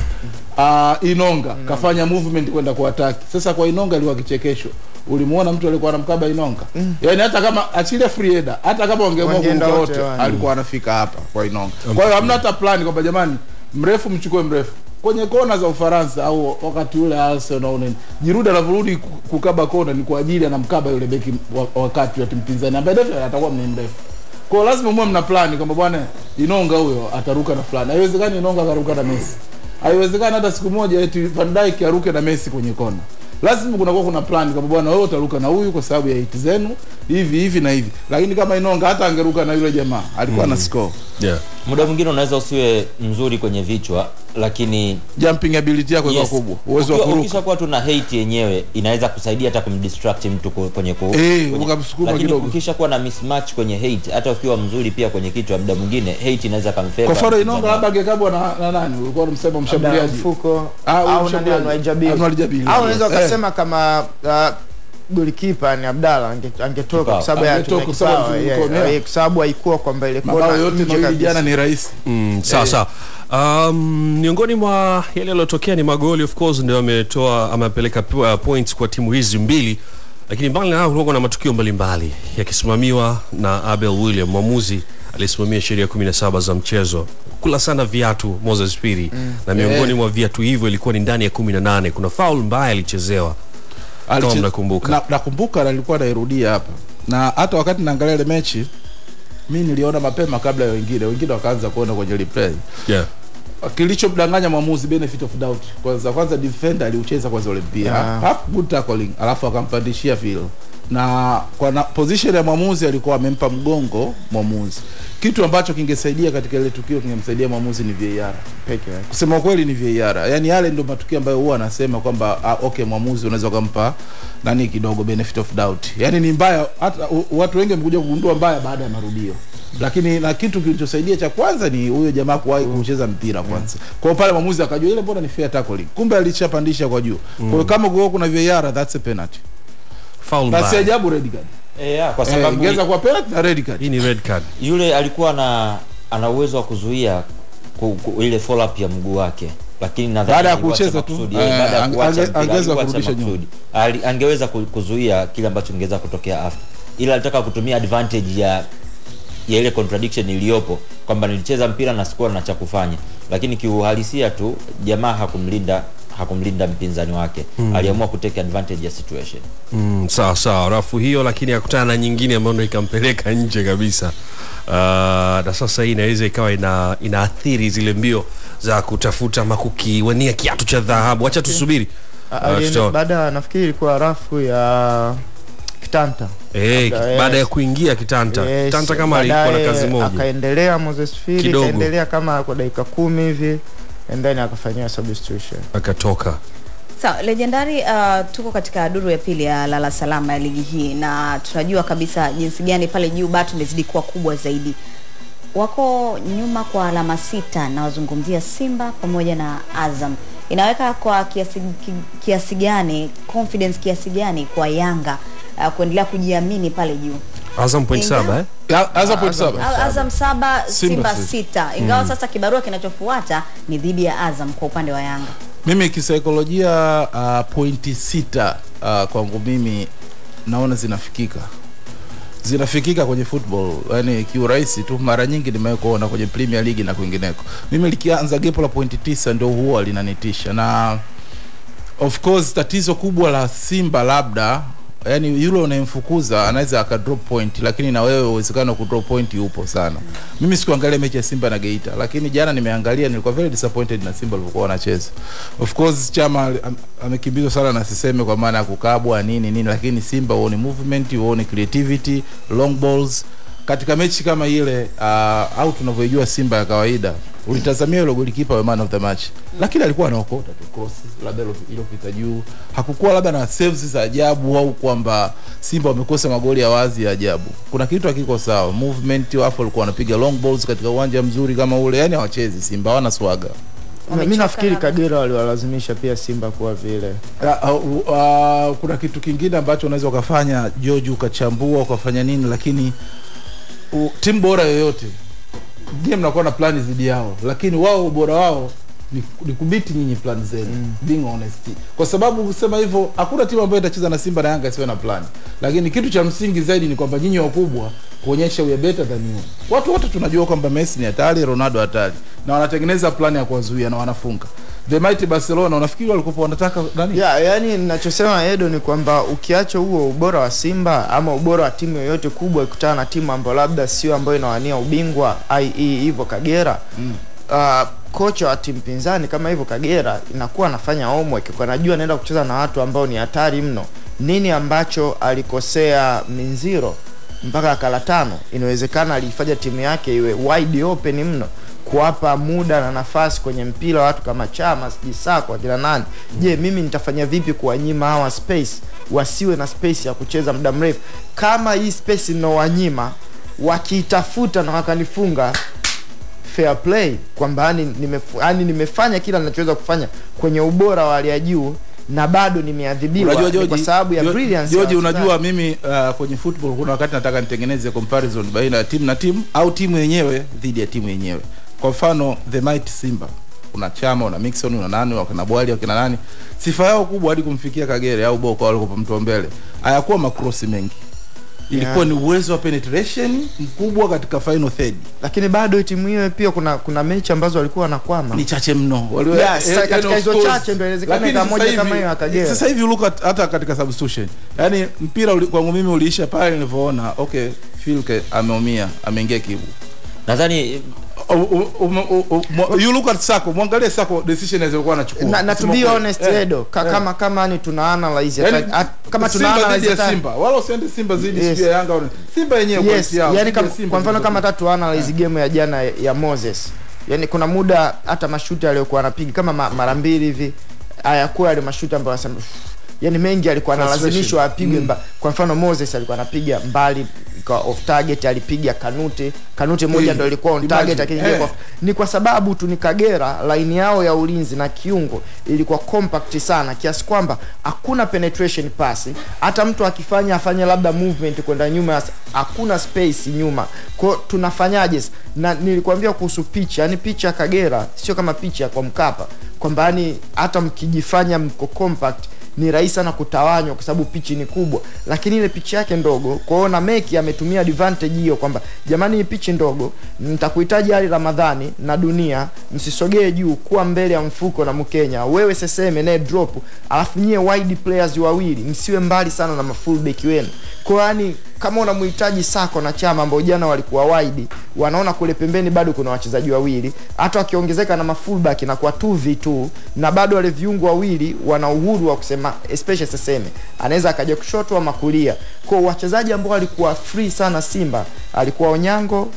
Inonga kafanya movement kwenda kwa attack. Sasa kwa Inonga ilikuwa kichekesho. Ulimuona mtu alikuwa anamkaba Inonga. Yaani hata kama achilia free header, hata kama wangeamua kumtoa alikuwa anafika hapa kwa Inonga. Kwa hiyo hamna hata plan kwamba jamani mrefu mchukue mrefu. Kwenye kona za Ufaransa au wakati ule Arsenal nini, Jiruda anavurudi kukaba kona ni kwa ajili anamkaba yule beki wakati wa timu pinzani ambaye atakuwa mrefu. Kwa lazima muwe mna plani kwamba bwana Inonga huyo ataruka na fulani. Haiwezekani Inonga ataruka na Messi. Haiwezekani hata siku moja eti Van Dijk aruke na Messi kwenye kona. Lazima kuna plani kwamba bwana wewe utaruka na huyu kwa sababu ya hiti zenu hivi na hivi. Lakini kama Inonga hata angeruka na yule jamaa alikuwa na score. Yeah. Muda mwingine unaweza usiwe mzuri kwenye vichwa, lakini jumping ability yako yes, kubwa. Uwezo wa kuruka. Ukishakuwa tuna height yenyewe inaweza kusaidia hata kumdistract mtu kwenye ukamsukuma kidogo. Ukishakuwa na mismatch kwenye height, hata ukiwa mzuri pia kwenye kichwa muda mwingine height inaweza kumfeva. Kwa mfano Inonga labda angekabwa na nani? Ulikuwa unamsema mshambuliaji. Au nani anaijabili? Au unaweza ukasema kama golikipa ni Abdalla angetoka kwa sababu ya kwa sababu haikuwa kwamba ile kona yote ndio jana ni rais. Sasa miongoni mwa yale yalotokea ni magoli, of course ndio ametoa ama peleka points kwa timu hizi mbili, lakini mbali na hapo kuna matukio mbalimbali yakisimamiwa na Abel William, mwamuzi alisimamia sheria 17 za mchezo. Kula sana viatu Moses Piri, na miongoni mwa viatu hivyo ilikuwa ni ndani ya 18. Kuna foul mbaya ilichezewa. Nakumbuka na nilikuwa nairudia hapa. Na hata wakati naangalia ile mechi mimi niliona mapema kabla ya wengine wakaanza kuona kwenye replay. Yeah. Kilichomdanganya mwamuzi benefit of doubt. Kwanza defender aliucheza kwanza Olympia. Half good tackling, alafu akampandishia feel. Na kwa position ya mwamuzi alikuwa amempa mgongo mwamuzi. Kitu ambacho kingesaidia katika ile tukio kingemsaidia mwamuzi ni VAR pekee. Kusema kweli ni VAR. Yaani yale ndio matukio ambayo huwa anasema kwamba okay mwamuzi unaweza kumpa nani kidogo benefit of doubt. Yaani ni mbaya, hata watu wengi wamekuja kugundua mbaya baada ya marudio. Lakini na kitu kilichosaidia cha kwanza ni huyo jamaa kuwahi kucheza mpira kwanza. Kwa hiyo pale mwamuzi akajua ile bora ni fair tackling. Kumbe alichapandisha kwa juu. Kwa hiyo kama kuna VAR that's a penalty. Foul basi ajabu red card. Kwa sababu ingeza kwa penalty na red card. Hii ni red card. Yule alikuwa ana uwezo wa kuzuia ile follow up ya mguu wake. Lakini nadhani baada ya kucheza tu angeweza kurudisha nyuma. Angeweza kuzuia kile ambacho kingeweza kutokea after. Ila alitaka kutumia advantage ya ile contradiction iliyopo kwamba nilicheza mpira na sikuwa na cha kufanya. Lakini kiuhalisia tu jamaa hakumlinda mpinzani wake. Aliamua kutake advantage ya situation. Sawa rafu hiyo, lakini akutana na nyingine ambayo ndio ikampeleka nje kabisa. Na sasa hii inaweza ikawa inaathiri zile mbio za kutafuta makukiwania kiatu cha dhahabu. Acha tusubiri. Baada nafikiri ilikuwa rafu ya Kitanta. Baada ya kuingia Kitanta. Yes, Kitanta kama alikuwa na kazi moja. Akaendelea Moses Fili, akaendelea kama kwa dakika 10 hivi. And then akafanyia substitution. Akatoka. Sawa, legendary tuko katika duru ya pili ya lala salama ya ligi hii, na tunajua kabisa jinsi gani pale juu bado tumezidi kuwa kubwa zaidi. Wako nyuma kwa alama 6 na wazungumzia Simba pamoja na Azam. Inaweka kwa kiasi gani confidence kiasi gani kwa Yanga kuendelea kujiamini pale juu? Azam point 7 Azam 7, Simba 6. Ingawa sasa kibarua kinachofuata ni dhidi ya Azam kwa upande wa Yanga. Mimi kisaikolojia point 6 kwangu mimi naona zinafikika. Zinafikika kwenye football, yani kiurahisi tu. Mara nyingi nimekuona kwenye Premier League na kwingineko. Mimi likianza gap la point 9 ndio huwa linanitisha. Na of course tatizo kubwa la Simba labda, yani yule unayemfukuza anaweza aka drop point, lakini na wewe uwezekano ku drop point upo sana. Mimi sikuangalia mechi ya Simba na Geita, lakini jana nimeangalia, nilikuwa very disappointed na Simba walikuwa wanacheza. Of course Chama amekimbizwa sana na siseme kwa maana ya kukabwa nini, lakini Simba wao ni movement, wao ni creativity, long balls. Katika mechi kama ile au tunavyojua Simba ya kawaida, ulitazamia yule golikipa wa man of the match, lakini alikuwa anaokota tu cross labda ilopita juu. Hakukuwa labda na saves za ajabu au kwamba Simba wamekosa magoli ya wazi ya ajabu. Kuna kitu hakiko sawa. Movement wao walikuwa wanapiga long balls katika uwanja mzuri kama ule, yani hawachezi Simba, wana swaga. Mimi nafikiri Kagera waliwalazimisha pia Simba kwa vile. Kuna kitu kingine ambacho unaweza ukafanya Jojo, ukachambua ukafanya nini, lakini timu bora yoyote game nakuwa na plani zidi yao, lakini wao ubora wao ni kubiti nyinyi plani zenu. Being honest, kwa sababu kusema hivyo hakuna timu ambayo itacheza na Simba na Yanga isiwe na plani. Lakini kitu cha msingi zaidi ni kwamba nyinyi wakubwa kuonyesha we are better than you. Watu wote tunajua kwamba Messi ni hatari, Ronaldo hatari, na wanatengeneza plani ya kuwazuia na wanafunga. The Mighty Barcelona unafikiri walikuwa wanataka nani? Yani ninachosema Edo ni kwamba ukiacha huo ubora wa Simba ama ubora wa timu yoyote kubwa ikutana na timu ambayo labda sio ambayo inawania ubingwa, i.e. hivyo Kagera, kocha wa timu pinzani kama hivyo Kagera inakuwa anafanya homework kwa anajua anaenda kucheza na watu ambao ni hatari mno. Nini ambacho alikosea Minziro mpaka akala tano, inawezekana alifanya timu yake iwe wide open mno, kuwapa muda na nafasi kwenye mpira watu kama Chama, Sisa kwa kila nani. Je, mimi nitafanya vipi kuwanyima hawa space, wasiwe na space ya kucheza muda mrefu? Kama hii space inawanyima, wakitafuta na wakanifunga, fair play kwamba yani nimefanya kila ninachoweza kufanya kwenye ubora wa hali ya juu na bado nimeadhibiwa kwa sababu ya brilliance. Joji, unajua mimi kwenye football kuna wakati nataka nitengeneze comparison baina ya timu na timu au timu yenyewe dhidi ya timu yenyewe. Kwa mfano the mighty Simba, una Chama, una Mixon, una nani, wakina Bwali, wakina nani. Sifa yao kubwa hadi kumfikia Kagere au Boko au kwa mtu mbele hayakuwa makrosi mengi. Ilikuwa ni uwezo wa penetration mkubwa katika final third. Lakini bado timu hiyo pia kuna mechi ambazo walikuwa wanakwama. Ni chache mno. Katika hizo chache ndio inawezekana moja kama hiyo Kagera. Sasa hivi look hata katika substitution. Yaani mpira kwangu mimi uliisha pale nilipoona okay, Philke ameumia, ameingia kibu. Nadhani you look at Sako, muangalie Sako decision alizokuwa anachukua. Na to be honest Edo, kama ni tunaanalyze kama tunaanalyze Simba, wala usiende Simba zidi ya Yanga. Simba yenyewe kwa hisia. Yaani kwa mfano kama tatu analyze game ya jana ya Moses. Yaani kuna muda hata mashuti aliyokuwa anapiga kama mara mbili hivi hayakuwa ile mashuti ambayo anasema. Yaani mengi alikuwa analazimishwa apige kwa mfano Moses alikuwa anapiga mbali kwa off target, alipiga kanute moja ndio ilikuwa on target akiingia. Ni kwa sababu tu ni Kagera line yao ya ulinzi na kiungo ilikuwa compact sana kiasi kwamba hakuna penetration pass, hata mtu akifanya afanye labda movement kwenda nyuma, hakuna space nyuma. Kwa tunafanyaje? Na nilikwambia kuhusu pitch, yani pitch ya Kagera sio kama pitch ya kwa Mkapa kwamba yani hata mkijifanya mko compact ni rahisi sana kutawanywa kwa sababu pitch ni kubwa. Lakini ile pitch yake ndogo, kwao na Meki ametumia advantage hiyo kwamba jamani hii pitch ndogo, nitakuhitaji Ali Ramadhani na Dunia, msisogee juu, kuwa mbele ya mfuko na Mkenya. Wewe Seseme na drop, alafu nyie wide players wawili, msiwe mbali sana na mafullback wenu. Kwa yani kama unamhitaji Sako na Chama ambao jana walikuwa wide, wanaona kule pembeni bado kuna wachezaji wawili, hata wakiongezeka na mafullback na kwa 2v2 na bado wale viungo wawili wana uhuru wa kusema, especially Seseme anaweza akaja kushoto ama kulia. Kwa wachezaji ambao walikuwa free sana Simba, alikuwa Onyango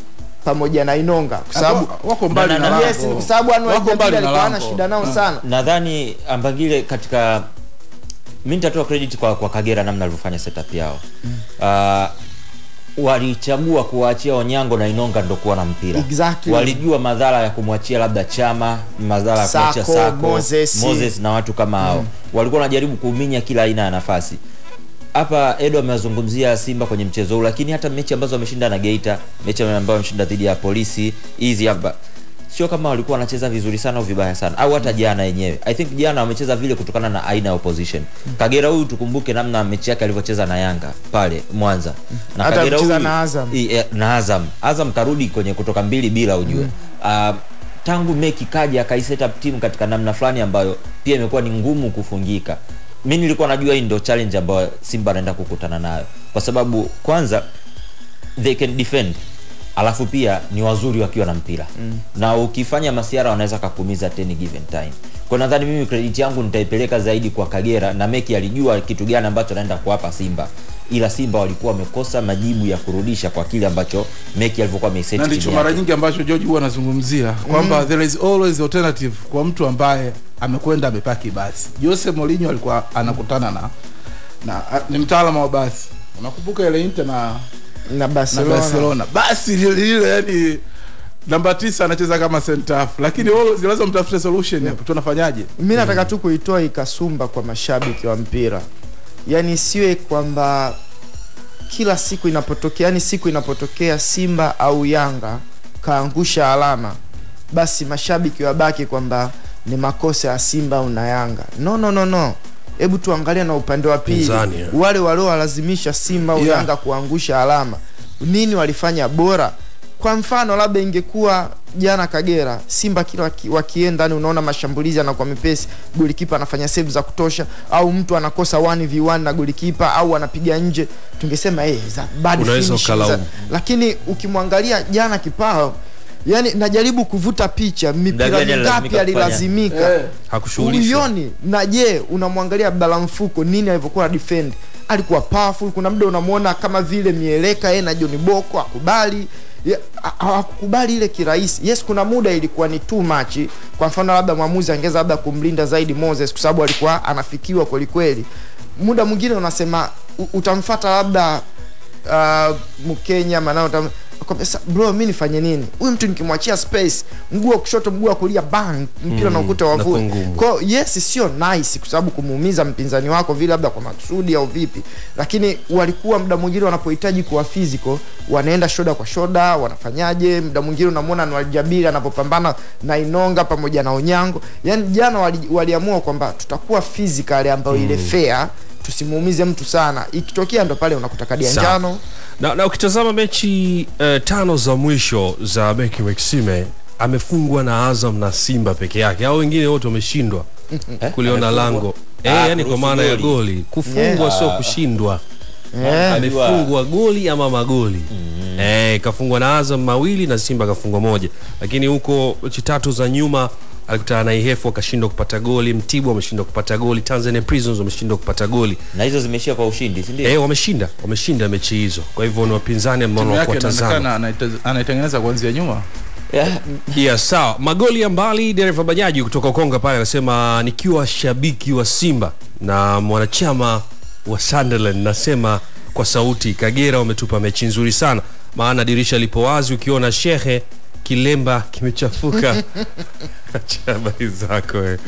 pamoja na Inonga kwa sababu wako mbali na lango. Yes, kwa sababu alikuwa ana shida nao sana. Nadhani Ambangile katika mimi nitatoa credit kwa Kagera namna alivyofanya setup yao. Walichagua kuachia Onyango na Inonga ndio kuwa na mpira. Exactly. Walijua madhara ya kumwachia labda Chama, madhara ya kuachia Sako, Moses na watu kama hao. Walikuwa wanajaribu kuuminya kila aina ya nafasi. Hapa Edo amezungumzia Simba kwenye mchezo huu, lakini hata mechi ambazo wameshinda na Geita, mechi ambazo wameshinda dhidi ya Polisi, hizi hapa sio kama walikuwa wanacheza vizuri sana au vibaya sana, au hata jana yenyewe. I think jana wamecheza vile kutokana na aina ya opposition. Kagera huyu tukumbuke namna mechi yake alivyocheza na Yanga pale Mwanza. Na hata Kagera huyu na Azam. Azam karudi kwenye kutoka 2-2 ujue. Tangu Meki kaja akaiset up team katika namna fulani ambayo pia imekuwa ni ngumu kufungika. Mimi nilikuwa najua hii ndio challenge ambayo Simba anaenda kukutana nayo kwa sababu kwanza they can defend, alafu pia ni wazuri wakiwa na mpira. Na ukifanya masiara wanaweza kukumiza at any given time. Kwa nadhani mimi credit yangu nitaipeleka zaidi kwa Kagera, na Meki alijua kitu gani ambacho anaenda kuwapa Simba, ila Simba walikuwa wamekosa majibu ya kurudisha kwa kile ambacho Meki alivyokuwa ameiset. Na ndicho mara nyingi ambacho George huwa anazungumzia kwamba there is always alternative kwa mtu ambaye amekwenda amepaki basi. Jose Mourinho alikuwa anakutana na ni mtaalamu wa basi. Unakumbuka ile Inter na Barcelona. Basi ile yani namba 9 anacheza kama center half, lakini lazima mtafute solution hapo. Tunafanyaje? Mimi nataka tu kuitoa ikasumba kwa mashabiki wa mpira. Yaani siwe kwamba kila siku inapotokea, yani siku inapotokea Simba au Yanga kaangusha alama, basi mashabiki wabaki kwamba ni makosa ya Simba au na Yanga. No. Hebu tuangalia na upande wa pili. Wale waliolazimisha Simba au Yanga kuangusha alama, nini walifanya bora? Kwa mfano labda ingekuwa jana Kagera, Simba kila wakienda ni unaona mashambulizi yanakuwa mepesi, golikipa anafanya save za kutosha, au mtu anakosa 1v1 na golikipa au anapiga nje, tungesema bad finish. Lakini ukimwangalia jana Kipao, yani najaribu kuvuta picha mipira mingapi alilazimika. Hakushughulishwa. Ulioni na je unamwangalia Balamfuko nini alivyokuwa defend? alikuwa powerful. Kuna muda unamuona kama vile mieleka yeye na John Boko akubali, hakukubali ile kirahisi. Yes, kuna muda ilikuwa ni too much. Kwa mfano labda mwamuzi angeza labda kumlinda zaidi Moses kwa sababu alikuwa anafikiwa kweli kweli. Muda mwingine unasema utamfuata labda Mkenya manao utamwambia bro mimi nifanye nini? Huyu mtu nikimwachia space, mguu wa kushoto mguu wa kulia bang, mpira na ukuta wa vuni. Kwa yes sio nice kwa sababu kumuumiza mpinzani wako vile labda kwa makusudi au vipi. Lakini walikuwa muda mwingine wanapohitaji kuwa physical, wanaenda shoda kwa shoda, wanafanyaje? Muda mwingine unamwona Anwar Jabir anapopambana na Inonga pamoja na Onyango. Yaani jana waliamua kwamba tutakuwa physical ambayo ile fair, tusimuumize mtu sana. Ikitokea ndo pale unakuta kadi ya njano. Na ukitazama mechi tano za mwisho za Beki Maxime amefungwa na Azam na Simba peke yake. Hao wengine wote wameshindwa kuliona lango. Yani kwa maana ya goli, kufungwa sio kushindwa. Amefungwa goli ama magoli. Kafungwa na Azam mawili na Simba kafungwa moja. Lakini huko mechi tatu za nyuma alikutana na Ihefu akashindwa kupata goli, Mtibwa wameshindwa kupata goli, Tanzania Prisons wameshindwa kupata goli. Na hizo zimeishia kwa ushindi, si ndio? Wameshinda mechi hizo. Kwa hivyo ni wapinzani ambao wako Tanzania. Anaitengeneza kuanzia nyuma. Sawa. Magoli ya mbali, dereva bajaji kutoka Konga pale anasema nikiwa shabiki wa Simba na mwanachama wa Sunderland nasema kwa sauti Kagera wametupa mechi nzuri sana. Maana dirisha lipo wazi ukiona shehe kilemba kimechafuka. Habari zako wewe.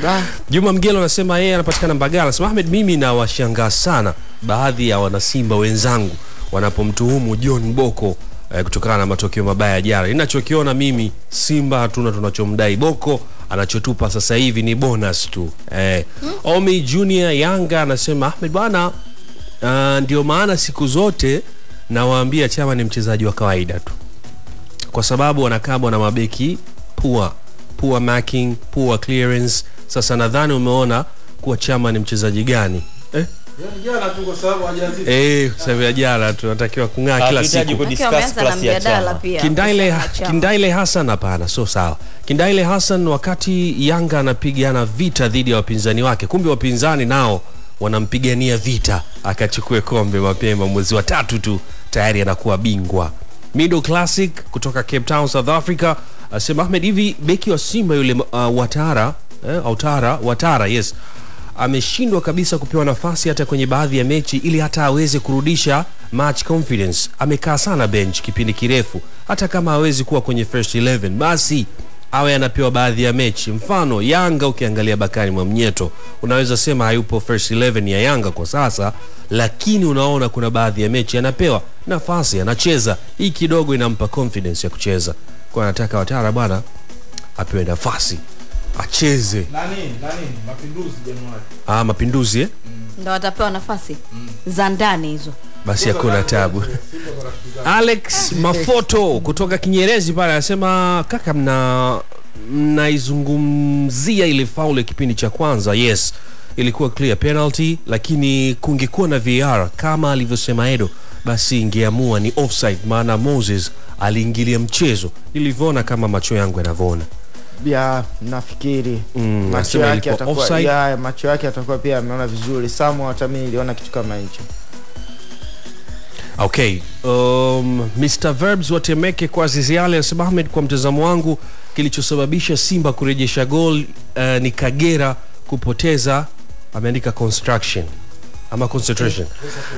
Juma Mgelo anasema yeye anapatikana Mbagala. Sema Ahmed mimi na washangaa sana baadhi ya wanasimba wenzangu wanapomtuhumu John Boko kutokana na matokeo mabaya jana. Ninachokiona mimi Simba hatuna tunachomdai Boko, anachotupa sasa hivi ni bonus tu. Omi Junior Yanga anasema Ahmed bwana ndio maana siku zote nawaambia chama ni mchezaji wa kawaida tu. Kwa sababu wanakabwa na mabeki poor marking, poor clearance. Sasa nadhani umeona kuwa chama ni mchezaji gani? Jana tu kwa sababu hajazidi. Sababu jana tunatakiwa kung'aa kila siku. Kudiscuss class ya Chama. Kindaile Hassan hapana, so sawa. Kindaile Hassan wakati Yanga anapigana vita dhidi ya wapinzani wake, kumbe wapinzani nao wanampigania vita, akachukue kombe mapema mwezi wa 3 tu tayari anakuwa bingwa. Middle Classic kutoka Cape Town, South Africa asema Ahmed hivi beki wa Simba yule Watara yes ameshindwa kabisa kupewa nafasi hata kwenye baadhi ya mechi ili hata aweze kurudisha match confidence. Amekaa sana bench kipindi kirefu hata kama hawezi kuwa kwenye first 11 basi awe anapewa baadhi ya mechi. Mfano Yanga ukiangalia Bakari Mwamnyeto unaweza sema hayupo first 11 ya Yanga kwa sasa, lakini unaona kuna baadhi ya mechi anapewa nafasi anacheza. Hii kidogo inampa confidence ya kucheza. Kwa anataka Watara bwana apewe nafasi acheze. Nani? Mapinduzi Januari. Mapinduzi ndio atapewa nafasi za ndani hizo. Basi hakuna tabu. Alex Mafoto kutoka Kinyerezi pale anasema kaka mnaizungumzia ile faule kipindi cha kwanza. Yes, ilikuwa clear penalty lakini kungekuwa na VR kama alivyosema Edo basi ingeamua ni offside maana Moses aliingilia mchezo. Nilivyoona kama macho yangu yanavona. Nafikiri macho yake atakuwa pia ameona vizuri. Samu hata mimi niliona kitu kama hicho. Okay, Mr. Verbs watemeke kwa Ziziale anasema Ahmed kwa mtazamo wangu kilichosababisha Simba kurejesha goal ni Kagera kupoteza ameandika construction ama concentration.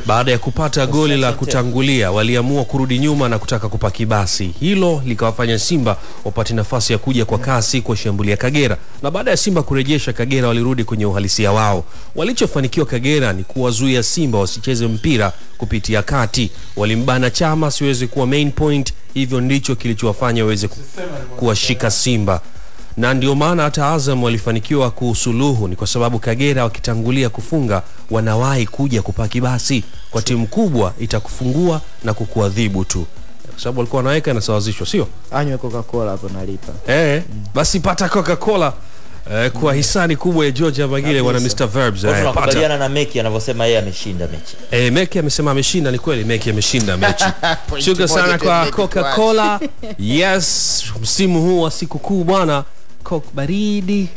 Baada ya kupata goli la kutangulia waliamua kurudi nyuma na kutaka kupaki basi. Hilo likawafanya Simba wapate nafasi ya kuja kwa kasi kwa shambulia Kagera. Na baada ya Simba kurejesha Kagera walirudi kwenye uhalisia wao. Walichofanikiwa Kagera ni kuwazuia Simba wasicheze mpira kupitia kati. Walimbana Chama siweze kuwa main point, hivyo ndicho kilichowafanya waweze kuwashika Simba. Na ndio maana hata Azam walifanikiwa kusuluhu ni kwa sababu Kagera wakitangulia kufunga wanawahi kuja kupaki basi. Kwa timu kubwa itakufungua na kukuadhibu tu. Kwa sababu walikuwa wanaweka na sawazisho, sio? Anywe Coca-Cola hapo nalipa. Basi pata Coca-Cola kwa hisani kubwa ya Georgia Magile wana Mr. Verbs. Tunakubaliana na Meki anavyosema yeye ameshinda mechi. Meki amesema ameshinda, ni kweli Meki ameshinda mechi. Shukrani sana kwa Coca-Cola. Yes, msimu huu wa siku kuu bwana Coke baridi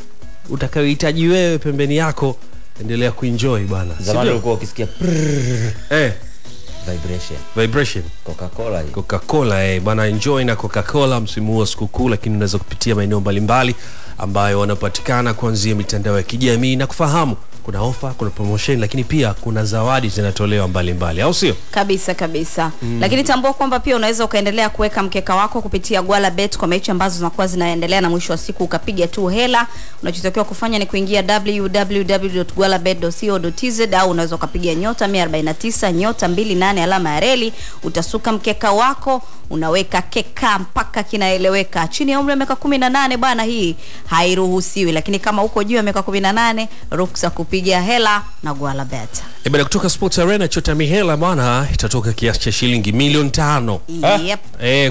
utakayohitaji wewe pembeni yako endelea kuenjoy bana. Zamani ulikuwa ukisikia vibration. Coca-Cola hii. Coca-Cola bana, enjoy na Coca-Cola msimu wa sikukuu, lakini unaweza kupitia maeneo mbalimbali ambayo wanapatikana kuanzia mitandao ya kijamii na kufahamu kuna ofa, kuna promotion, lakini pia kuna zawadi zinatolewa mbalimbali, au sio? Kabisa kabisa. Lakini tambua kwamba pia unaweza ukaendelea kuweka mkeka wako kupitia GualaBet kwa mechi ambazo zinakuwa zinaendelea, na mwisho wa siku ukapiga tu hela. Unachotakiwa kufanya ni kuingia www.gualabet.co.tz au unaweza ukapiga *149*288#, utasuka mkeka wako, unaweka keka mpaka kinaeleweka. Chini ya umri wa miaka 18 bwana, hii hairuhusiwi, lakini kama uko juu ya miaka 18 ruksa kupiga hela na GualaBet. Baada kutoka Sports Arena, chotami hela bwana, itatoka kiasi cha shilingi milioni 5. Yep.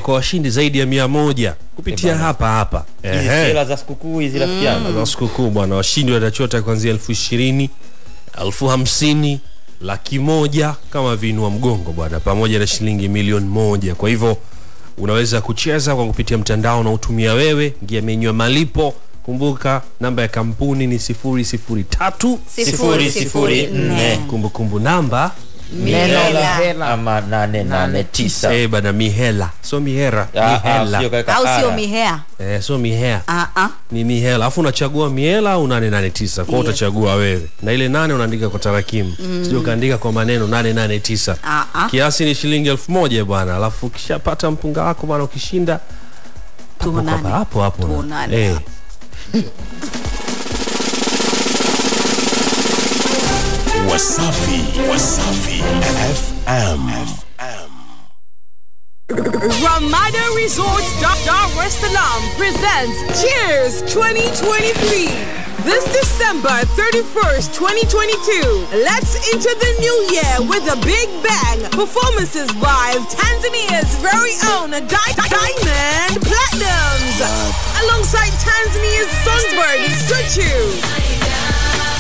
Kwa washindi zaidi ya 100 kupitia hapa. Hela za sikukuu hizi rafiki yangu. Za sikukuu bwana, washindi watachota kuanzia 20,020, 50,000, 100,000 kama vinua mgongo bwana, pamoja na shilingi milioni 1. Kwa hivyo unaweza kucheza kwa kupitia mtandao na utumia wewe, ingia menyu ya malipo. Kumbuka namba ya kampuni ni 003 004. Kumbukumbu namba Mihela 889. Bana, mihela. So mihera, mihela. Au sio mihea? So mihea. Ni mihela. Afu unachagua mihela 889. Kwa utachagua wewe. Na ile 8 unaandika kwa tarakimu. Sio kaandika kwa maneno 889. Kiasi ni shilingi 1000 bwana. Alafu kishapata mpunga wako bwana, ukishinda hapo. Wasafi FM. Ramada Resorts Dar es Salaam presents Cheers 2023. This December 31st, 2022, let's enter the new year with a big bang. Performances by Tanzania's very own Diamond Platnumz, alongside Tanzania's songbird Zuchu.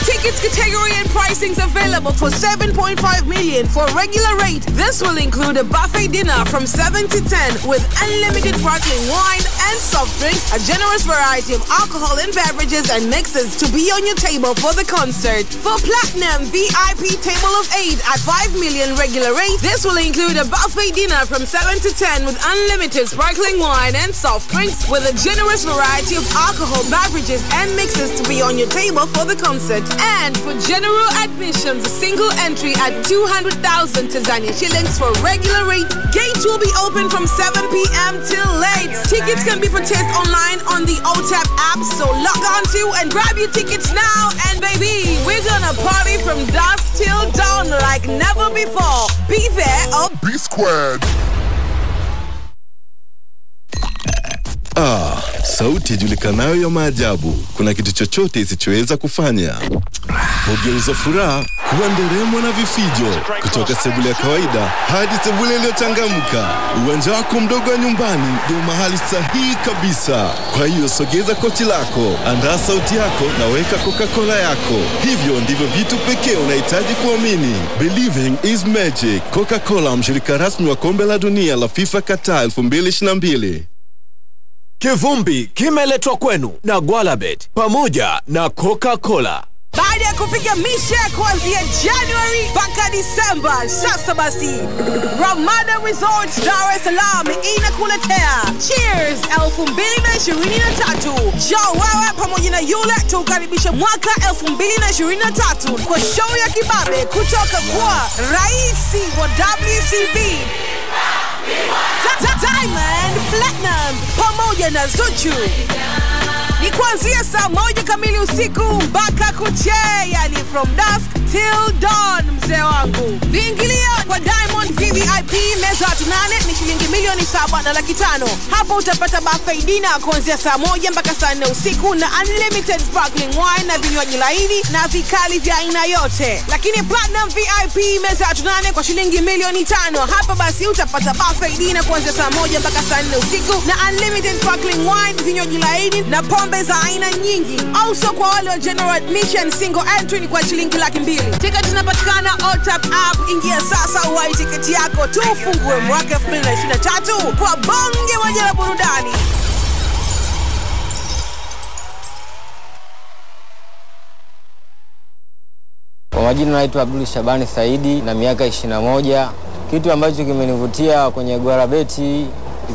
Tickets, category and pricings available for 7.5 million for regular rate. This will include a buffet dinner from 7 to 10 with unlimited sparkling wine and soft drinks, a generous variety of alcohol and beverages and mixes to be on your table for the concert. For Platinum VIP table of 8 at 5 million regular rate, this will include a buffet dinner from 7 to 10 with unlimited sparkling wine and soft drinks with a generous variety of alcohol, beverages and mixes to be on your table for the concert. And for general admissions, a single entry at 200,000 Tanzania shillings for regular rate. Gates will be open from 7 p.m. till late. Tickets can be purchased online on the OTAP app, so log on to and grab your tickets now. And baby, we're gonna party from dusk till dawn like never before. Be there or be squared. Sauti ijulikanayo ya maajabu. Kuna kitu chochote isichoweza kufanya. Ugeuza furaha kuwa nderemo na vifijo, kutoka sebule ya kawaida hadi sebule iliyochangamka. Uwanja wako mdogo wa nyumbani ndio mahali sahihi kabisa. Kwa hiyo sogeza kochi lako, andaa sauti yako na weka Coca-Cola yako. Hivyo ndivyo vitu pekee unahitaji kuamini. Believing is magic. Coca-Cola, mshirika rasmi wa kombe la dunia la FIFA Qatar 2022. Kivumbi kimeletwa kwenu na GualaBet pamoja na Coca-Cola. Baada ya kupiga mishe kuanzia January mpaka December, sasa basi Ramada Resorts Dar es Salaam inakuletea Cheers 2023. Jawawe pamoja na yule tukaribisha mwaka 2023 kwa show ya kibabe kutoka kwa raisi wa WCB Diamond Platinum pamoja na Zuchu. Ni kuanzia saa 1 kamili usiku mpaka kuchea, yani from dusk till dawn mzee wangu. Viingilio kwa Diamond VIP meza 8 ni shilingi milioni 7.5. Hapo utapata buffet dinner kuanzia saa 1 mpaka saa 4 usiku na unlimited sparkling wine na vinywaji laini na vikali vya aina yote. Lakini Platinum VIP meza 8 kwa shilingi milioni 5. Hapo basi utapata buffet dinner kuanzia saa 1 mpaka saa 4 usiku na unlimited sparkling wine, vinywaji laini na pombe za aina nyingi. Also kwa wale wa general admission, single entry ni kwa shilingi 200,000. Tickets zinapatikana OTAP app. Ingia sasa uwai tiketi yako tufungue mwaka 2023 kwa bonge moja la burudani. Kwa jina naitwa Abdul Shabani Saidi na miaka 21. Kitu ambacho kimenivutia kwenye GualaBet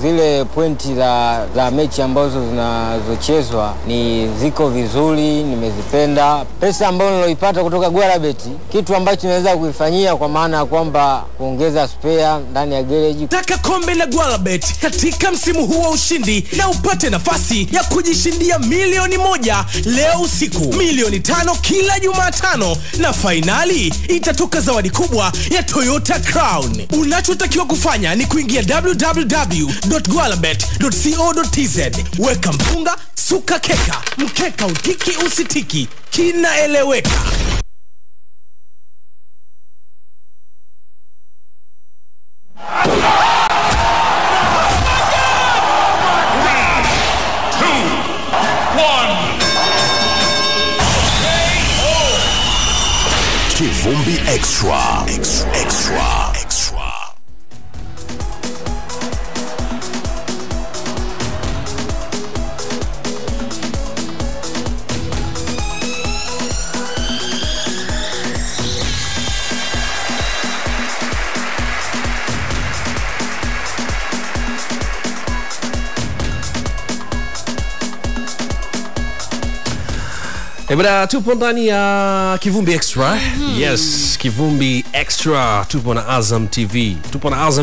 zile pointi za mechi ambazo zinazochezwa ni ziko vizuri, nimezipenda. Pesa ambayo niloipata kutoka GualaBet, kitu ambacho naweza kuifanyia kwa maana kwamba kuongeza spare ndani ya garage. Taka kombe la GualaBet katika msimu huu wa ushindi na upate nafasi ya kujishindia milioni 1 leo usiku, milioni 5 kila Jumatano, na finali itatoka zawadi kubwa ya Toyota Crown. Unachotakiwa kufanya ni kuingia www.gualabet.co.tz. Weka mpunga, suka keka, mkeka utiki usitiki, kinaeleweka. Kivumbi extra. Ebra, tupo ndani ya Kivumbi Extra. Yes, Kivumbi Extra. Tupo na Azam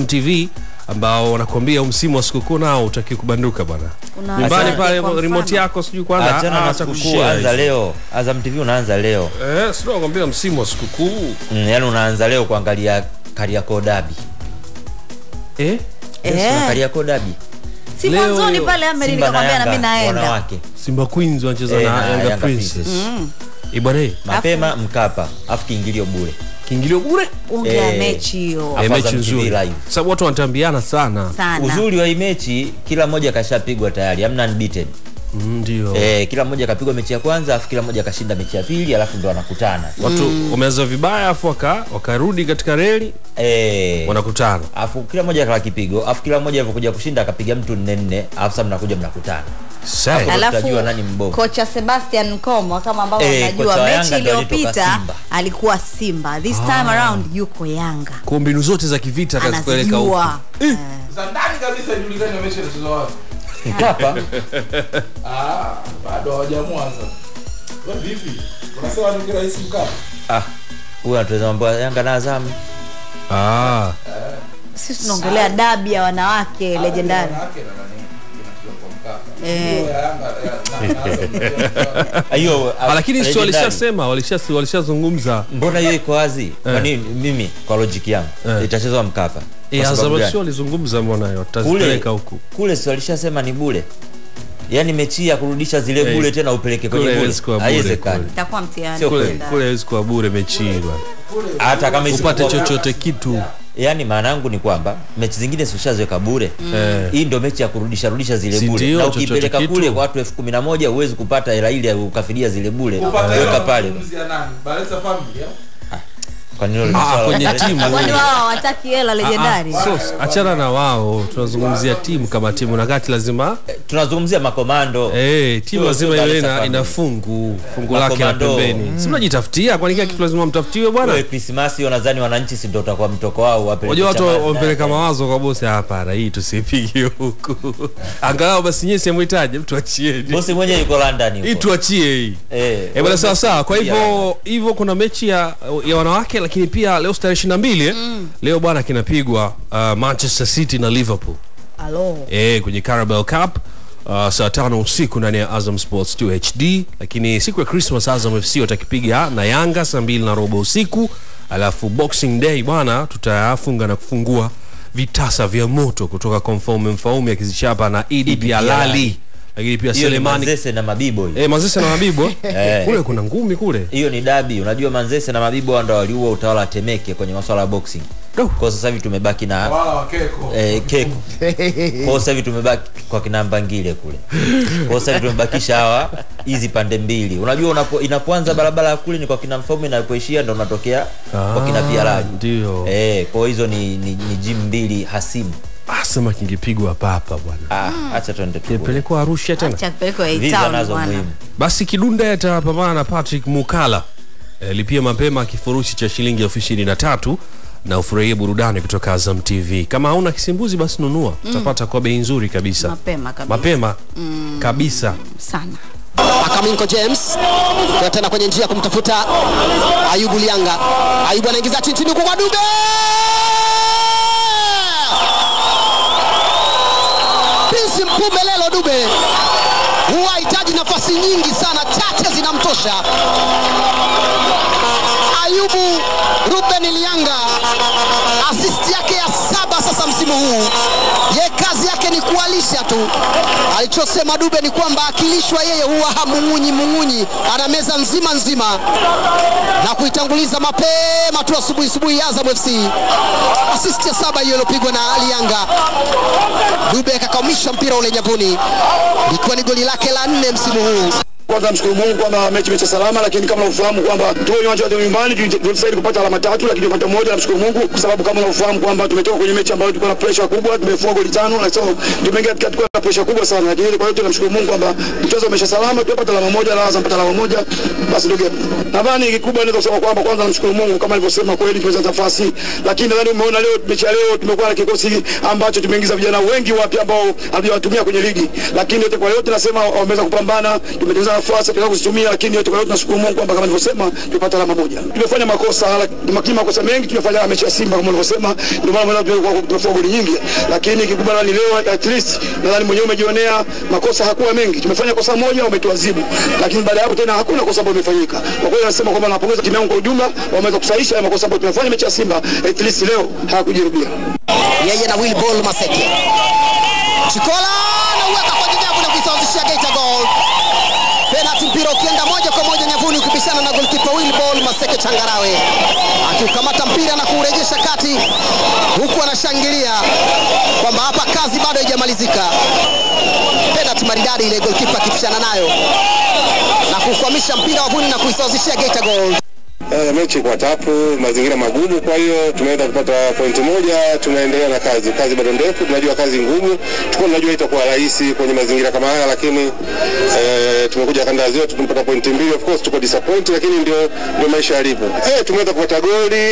TV. Ambao nakwambia msimu wa sikukuu nao utaki kubanduka bwana. Nyumbani pale remote yako sijui kwanza atakuanza leo. Azam TV unaanza leo. Sio nakwambia msimu wa sikukuu. Yaani unaanza leo kuangalia Kariakoo Derby. Kariakoo Derby. Si mwanzoni pale Ameri nikamwambia na mimi naenda. Simba Queens wanacheza na Yanga Princess. Ibare mapema Mkapa, afu kiingilio bure. Ongea mechi hiyo. Mechi nzuri. Sababu watu wanatambiana sana. Uzuri wa hii mechi kila mmoja kashapigwa tayari, hamna unbeaten. Ndio. Kila mmoja kapigwa mechi ya kwanza, afu kila mmoja kashinda mechi ya pili, alafu ndio wanakutana. Watu wameanza vibaya afu wakarudi katika reli. Wanakutana. Afu kila mmoja akala kipigo, afu kila mmoja alipokuja kushinda akapiga mtu 4-4, afu sasa mnakutana. Alafu nani mbovu? Kocha Sebastian Komo, kama ambao unajua mechi iliyopita alikuwa Simba. This time around yuko Yanga. Kombinu zote za kivita atazipeleka huko. Za ndani kabisa ijulikane na mechi ilizozo wapi. Hapa bado hawajamwanza. Wewe vipi? Unasema ni kila hisi Mkapa? Huyu anatuweza mambo Yanga na Azam. Sisi tunaongelea derby ya wanawake legendary. Ayo, lakini sio walishasema, walishazungumza. Mbona hiyo iko wazi? Kwani mimi kwa logic yangu itachezwa Mkapa. Azam sio walizungumza mbona hiyo tutazipeleka huku. Kule sio walishasema ni bure. Yaani mechi ya kurudisha zile bure tena upeleke kwenye bure. Haiwezekani. Itakuwa mtihani. Kule hizo kwa bure mechi hiyo. Hata kama isipate chochote kitu. Yaani maana yangu ni kwamba mechi zingine zishazweka bure. Hii ndio mechi ya kurudisha zile bure. Na ukipeleka kule kwa watu 11,000 huwezi kupata hela ile ukafidia zile bure. Weka pale. Baleza family. Kwenye timu. Kwani wao wataki hela legendary. Achana na wao, tunazungumzia timu kama timu na kati lazima tunazungumzia makomando. Timu lazima iwe ina fungu lake la pembeni. Si mnajitafutia kwani kila kitu lazima mtafutiwe bwana. Wewe Christmas wanadhani wananchi si ndio utakuwa mtoko wao wapeleke. Unajua watu wapeleka mawazo kwa bosi hapa na hii tusipige huko. Angalau basi nyinyi simhitaji mtu achieni. Bosi mwenyewe yuko London huko. Hii tuachie hii. Bwana sawa. Kwa hivyo kuna mechi ya wanawake, lakini pia leo tarehe 22 leo bwana kinapigwa Manchester City na Liverpool. Alo. Kwenye Carabao Cup saa 5 usiku ndani ya Azam Sports 2 HD, lakini siku ya Christmas Azam FC watakipiga na Yanga saa 2:30 usiku. Alafu Boxing Day bwana tutafunga na kufungua vitasa vya moto kutoka Mfaume akizichapa na EDP Alali. Lakini pia Selemani Manzese na Mabibo. Manzese na Mabibo. Kule kuna ngumi kule. Hiyo ni derby. Unajua Manzese na Mabibo ndio waliua utawala Temeke kwenye masuala ya boxing. Kwa sasa hivi tumebaki na Keko. Kwa sasa hivi tumebaki kwa kinamba ngile kule. Kwa sasa hivi tumebakisha hawa hizi pande mbili. Unajua inapoanza barabara kule ni kwa kinamfaume na inapoishia ndio unatokea kwa kinapiara. Ndio. Kwa hizo ni gym mbili hasimu. Asema kingepigwa papa bwana. Acha tuende tu. Pelekwa Arusha tena. Acha pelekwa Italia bwana. Basi Kidunda yatapambana na Patrick Mukala Lipia mapema kifurushi cha shilingi 23,000 na ufurahie burudani kutoka Azam TV. Kama hauna kisimbuzi basi nunua, utapata kwa bei nzuri kabisa. Mapema kabisa. Mapema kabisa sana. Akamunko James kwa tena kwenye njia kumtafuta Ayubu Lianga. Ayubu anaingiza chini kwa Dube. Pisi Mpubelelo Dube. Huwa hitaji nafasi nyingi sana, chache zinamtosha. Ayubu Ruben Lianga, assist yake ya 7 sasa msimu huu. Ye kazi yake ni kualisha tu. Alichosema Dube ni kwamba akilishwa yeye huwa hamungunyi, ana meza nzima na kuitanguliza mapema tu asubuhi Azam FC. Assist ya 7 hiyo ilopigwa na Lianga. Dube akakaumisha mpira ule nyavuni. Ilikuwa ni goli lake la 4 msimu huu. Kwanza mshukuru Mungu kwamba mechi imeisha salama, lakini kama unafahamu kwamba tuko uwanja wa nyumbani tunastahili kupata alama 3, lakini kwa pamoja namshukuru Mungu kwa sababu kama unafahamu kwamba tumetoka kwenye mechi ambayo tulikuwa na pressure kubwa, tumefunga goli 5 na so tumeingia katika tulikuwa na pressure kubwa sana, lakini kwa hiyo tunamshukuru Mungu kwamba mchezo umeisha salama, tumepata alama 1 na Azam pata alama 1 basi ndio game. Nadhani kikubwa naweza kusema kwamba kwanza namshukuru Mungu kama alivyosema kweli tumeweza nafasi, lakini nadhani umeona leo mechi ya leo tumekuwa na kikosi ambacho tumeingiza vijana wengi wapya ambao hatujawatumia kwenye ligi, lakini yote kwa yote nasema wameweza kupambana, tumeweza nafasi pia kuzitumia, lakini yote kwa yote tunashukuru Mungu kwamba kama nilivyosema tupata alama 1. Tumefanya makosa mengi, tumefanya mechi ya Simba kama nilivyosema, ndio maana tunafunga goli nyingi, lakini kikubwa ni leo at least nadhani mwenyewe umejionea makosa hakuwa mengi. Tumefanya kosa moja umetuadhibu, lakini baada ya hapo tena hakuna kosa ambalo limefanyika. Kwa kweli nasema kwamba napongeza timu yangu kwa ujumla, wameweza kusahihisha makosa ambayo tumefanya mechi ya Simba, at least leo hakujirudia. Yeye na Will Ball Maseke. Chikola anaweka kwa jidhabu na kuisawazishia Geita goal. Penalty mpira ukienda moja kwa moja nyavuni ukipishana na goalkeeper Wilball Maseke Changarawe. Akiukamata mpira na kuurejesha kati huku anashangilia kwamba hapa kazi bado haijamalizika. Penalty maridadi ile goalkeeper akipishana nayo na kukwamisha mpira wavuni na kuisawazishia Geita goal. Mechi kwa tapu, mazingira magumu, kwa hiyo tumeweza kupata pointi 1, tunaendelea na kazi bado ndefu, tunajua kazi ngumu, tunajua itakuwa rahisi kwenye mazingira kama haya, lakini tumekuja kanda zetu tumepata pointi 2, of course tuko disappointed, lakini ndio maisha yalivyo. Tumeweza kupata goli,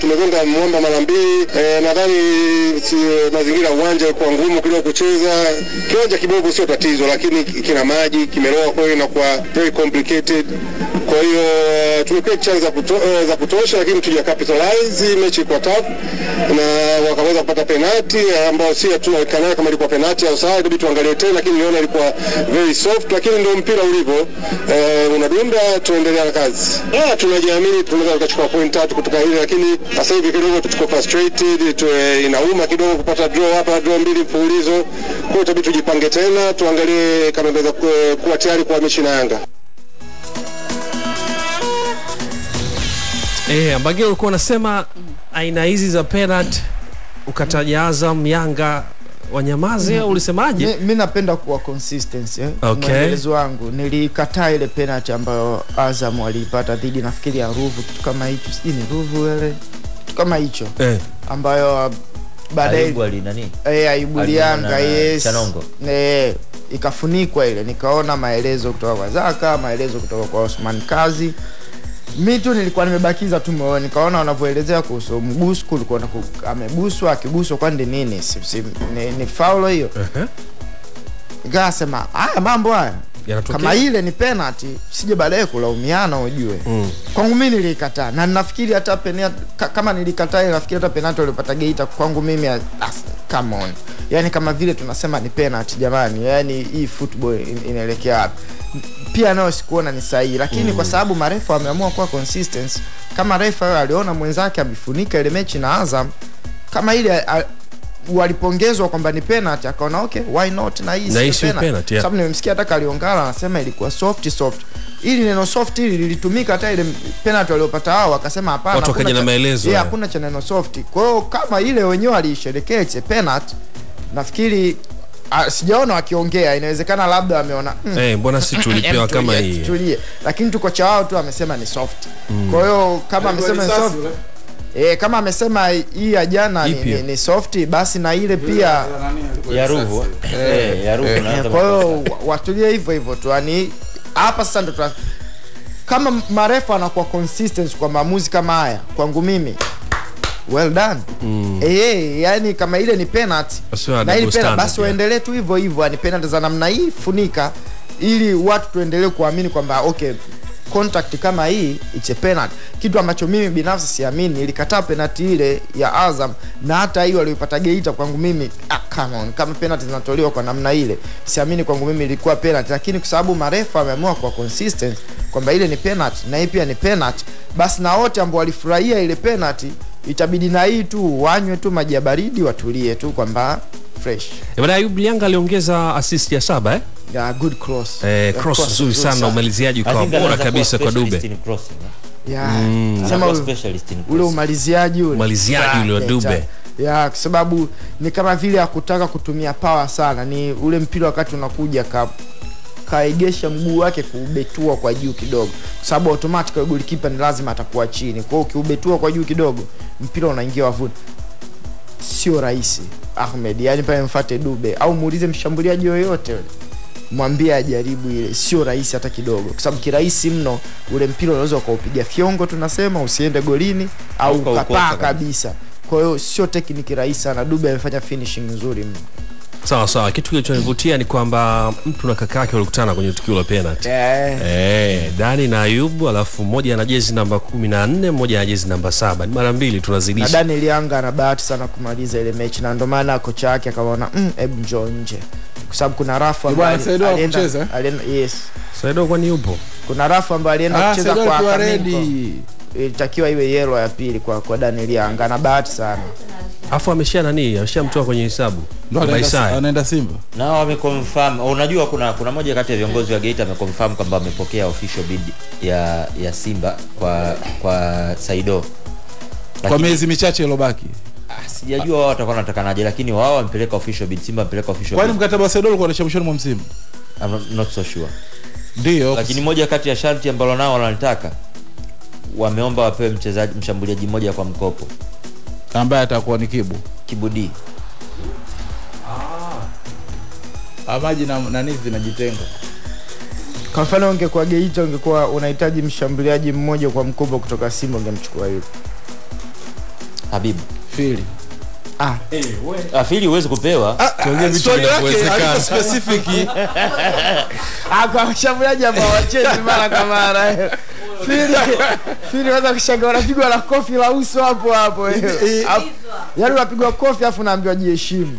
tumegonga mwamba mara 2, nadhani mazingira uwanja kwa ngumu kidogo kucheza, kiwanja kibovu sio tatizo, lakini kina maji, kimeloa kwa hiyo inakuwa very complicated. Kwa hiyo tulikuwa za kutosha, lakini tulija capitalize mechi kwa tabu na wakaweza kupata penalty ambayo si tunaikana kama ilikuwa penalty au sawa, bidi tuangalie tena, lakini niona ilikuwa very soft, lakini ndio mpira ulivyo. Unadunda tuendelea na kazi. Tunajiamini tunaweza kuchukua point 3 kutoka hili, lakini sasa hivi kidogo tuko frustrated, inauma kidogo kupata draw hapa, draw 2 mfululizo, kwa hiyo itabidi tujipange tena tuangalie kama tunaweza kuwa tayari kwa mechi na Yanga. Mbageo ulikuwa unasema aina hizi za penalty ukataja Azam, Yanga wanyamaze, ulisemaje? Mimi napenda kuwa consistency mwelezo wangu. Nilikataa ile penalty ambayo Azam walipata dhidi nafikiri ya Ruvu, kitu kama hicho, si ni Ruvu ile kitu kama hicho ambayo baadaye Ayubu ali nani? Ayubu Lianga, yes. Chanongo. Ikafunikwa ile. Nikaona maelezo kutoka kwa Zaka, maelezo kutoka kwa Osman Kazi. Mimi tu nilikuwa nimebakiza tu moyo, nikaona wanavyoelezea kuhusu mgusu, kulikuwa ameguswa, akiguswa kwa ndi nini, ni foul hiyo. Nikasema haya mambo haya kama ile ni penalty, sije baadaye kulaumiana ujue. Kwangu mimi nilikataa, na nafikiri hata penalty kama nilikataa, nafikiri hata penalty aliyopata Geita kwangu mimi come on. Yaani kama vile tunasema ni penalty jamani, yaani hii football inaelekea wapi? Pia nao sikuona ni sahihi, lakini kwa sababu marefa ameamua kuwa consistent, kama refa aliona mwenzake amefunika ile mechi na Azam kama ile walipongezwa kwamba ni penalty, akaona okay why not, na hii si penalty. Sababu nimemsikia hata Kaliongala anasema ilikuwa soft. Ili neno soft ili lilitumika hata ile penalty waliopata wao, akasema hapana, watu wakaja na maelezo. Hakuna cha neno soft. Kwa hiyo kama ile wenyewe alisherekea penalty, nafikiri sijaona wakiongea, inawezekana labda wameona mbona si tulipewa kama hii, tulie, lakini tu kocha wao tu amesema ni soft. Kwa hiyo kama amesema ni soft, kama amesema hii ajana ni soft, basi na ile pia ya Ruhu ya Ruhu. Kwa hiyo watulie hivyo tu, yani hapa sasa ndo kama marefa anakuwa consistent kwa maamuzi kama haya, kwangu mimi well done. Yani kama ile ni penalty na ile penalty basi waendelee tu hivyo hivyo, ni penalty za namna hii funika ili watu tuendelee kuamini kwamba okay, contact kama hii it's a penalty. Kitu ambacho mimi binafsi siamini, nilikataa penalty ile ya Azam na hata hiyo aliyopata Geita, kwangu mimi come on, kama penalty zinatolewa kwa namna ile siamini, kwangu mimi ilikuwa penalty, lakini kwa sababu marefa ameamua kwa consistent kwamba ile ni penalty na hii pia ni penalty, basi na wote ambao walifurahia ile penalty itabidi na hii tu wanywe tu maji ya baridi, watulie tu kwamba fresh. Baada ya Yanga aliongeza assist ya 7 good cross. Cross nzuri sana, umaliziaji kwa bora kabisa kwa Dube. Sema specialist in cross. Ule umaliziaji ule. Umaliziaji ule wa Dube. Kwa sababu ni kama vile hakutaka kutumia power sana, ni ule mpira wakati unakuja kaegesha mguu wake kuubetua kwa juu kidogo, kwa sababu automatically goalkeeper ni lazima atakuwa chini. Kwa hiyo ukiubetua kwa juu kidogo mpira unaingia wavuni. Sio rahisi Ahmed, yani pale mfuate Dube au muulize mshambuliaji yoyote yule, mwambie ajaribu ile, sio rahisi hata kidogo, kwa sababu kirahisi mno ule mpira unaweza ukaupiga fiongo tunasema, usiende golini au ukapaa kabisa. Kwa hiyo sio technique rahisi sana, Dube amefanya finishing nzuri mno. Sawa sawa, kitu kilichonivutia ni kwamba mtu na kaka yake walikutana kwenye tukio la penalty. Dani na Ayubu, alafu mmoja ana jezi namba 14, mmoja ana jezi namba 7. Mara mbili tunazidisha. Na Dani Lianga ana bahati sana kumaliza ile mechi, na ndio maana kocha yake akaona hebu njoo nje. Kwa sababu kuna rafu ambaye alienda kucheza. Saido kwani yupo? Kuna rafu ambaye alienda kucheza kwa Akamiko. Ilitakiwa iwe yellow ya pili kwa Dani Lianga, na bahati sana. Afu ameshia nani? Ameshamtoa kwenye hesabu. Anaenda Simba. Na wameconfirm. Unajua kuna moja kati ya viongozi wa Geita ameconfirm kwamba amepokea official bid ya Simba kwa Saido. Kwa miezi michache ilobaki. Sijajua wao watakuwa wanatakanaje, lakini wao wamepeleka official bid, Simba amepeleka official. Kwani mkataba wa Saido ulikuwa na champion mwa msimu? I'm not so sure. Ndio. Lakini moja kati ya sharti ambalo nao wanataka, wameomba wapewe mchezaji mshambuliaji mmoja kwa mkopo ambaye atakuwa ni Kibu D. Amaji na nini zinajitenga. Kwa mfano ungekuwa Geita, ungekuwa unahitaji mshambuliaji mmoja kwa mkopo kutoka Simba, ungemchukua yule Habibu Fili. Fili uweze kupewa. Story yake haiko specific. Kwa mshambuliaji ambao wachezi mara kwa mara. Fili waza kushangaa, wanapigwa la kofi la uso hapo. Yaani unapigwa kofi afu unaambiwa jiheshimu.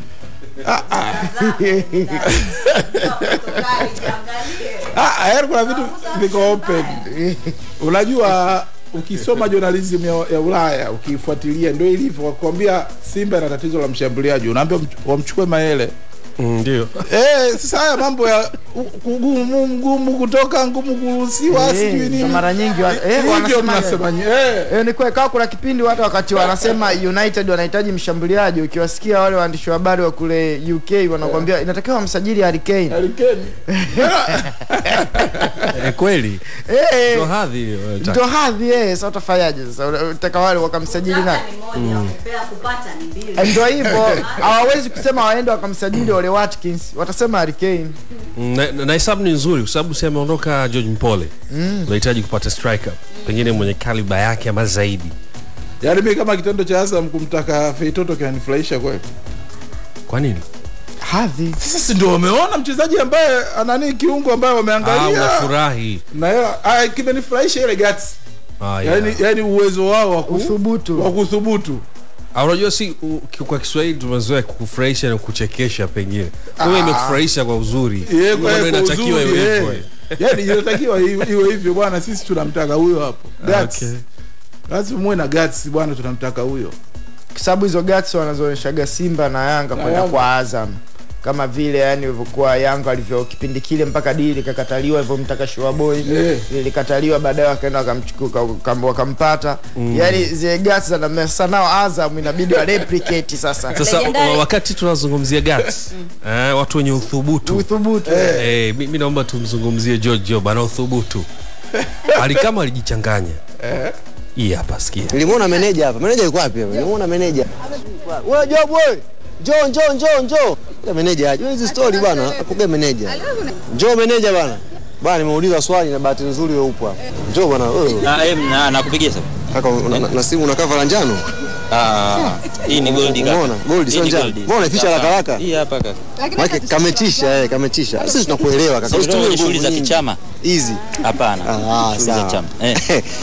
Yaani kuna vitu viko open. Unajua ukisoma journalism ya Ulaya, ukifuatilia ndio ilivyo, wakwambia Simba na tatizo la mshambuliaji, unaambiwa wamchukue Maele. Ndio. Sasa mambo ya ngumu kutoka ngumu kuruhusiwa sijui nini. Mara nyingi wanasema ni kwa kaka, kuna kipindi watu wakati wanasema United wanahitaji mshambuliaji, ukiwasikia wale waandishi wa habari wa kule UK wanakuambia inatakiwa msajili Harry Kane. Harry Kane. Kweli. Ndio hadhi hiyo. Ndio hadhi sasa utafanyaje sasa? Unataka wale wakamsajili nani? Wamepea kupata ni mbili. Ndio hivyo. Hawawezi kusema waende wakamsajili Watkins, watasema Harry Kane. Na hesabu ni nzuri kwa sababu sema ondoka George Mpole. Unahitaji kupata striker pengine mwenye kaliba yake ama zaidi. Yaani mimi kama kitendo cha Azam kumtaka Feitoto kinanifurahisha kweli. Kwa nini? Hadhi. Sisi ndio wameona mchezaji ambaye ana nini kiungo ambaye wameangalia. Unafurahi. Na yeye kinanifurahisha ile guts. Yaani uwezo wao wa kuthubutu. Unajua si kwa Kiswahili tumezoea kukufurahisha na kuchekesha pengine. Wewe imekufurahisha kwa uzuri. Wewe unatakiwa iwe hivyo. Yaani inatakiwa iwe hivyo bwana, sisi tunamtaka huyo hapo. Guts. Lazima muone na guts bwana, tunamtaka huyo. Kwa sababu hizo guts wanazoonyesha Simba na Yanga kwenda kwa Azam. Kama vile yani ilivyokuwa Yanga alivyokipindi kile mpaka dili kakataliwa, hivyo mtaka Shua Boy ilikataliwa, baadaye akaenda akamchukuka kama wakampata. Yaani zile guts na sanao Azam inabidi wa replicate sasa. Sasa wakati tunazungumzia guts, watu wenye uthubutu. Mimi naomba tumzungumzie George Job ana uthubutu. Alikama alijichanganya. Hii hapa sikia. Nilimuona manager hapa. Manager yuko wapi hapa? Nilimuona manager. Wewe Job wewe. Njoo. Manager aje. Hizi story bwana, apokee manager. Njoo manager bwana. Bwana nimeuliza swali na bahati nzuri wewe upo hapa. Njoo bwana wewe. Na nakupigia sasa. Kaka na simu una cover la njano? Hii ni gold kaka. Unaona? Gold sio njano. Unaona picha la karaka? Hii hapa kaka. Lakini kametisha kametisha. Sisi tunakuelewa kaka. Sio shughuli za kichama. Easy. Hapana. Shughuli za chama.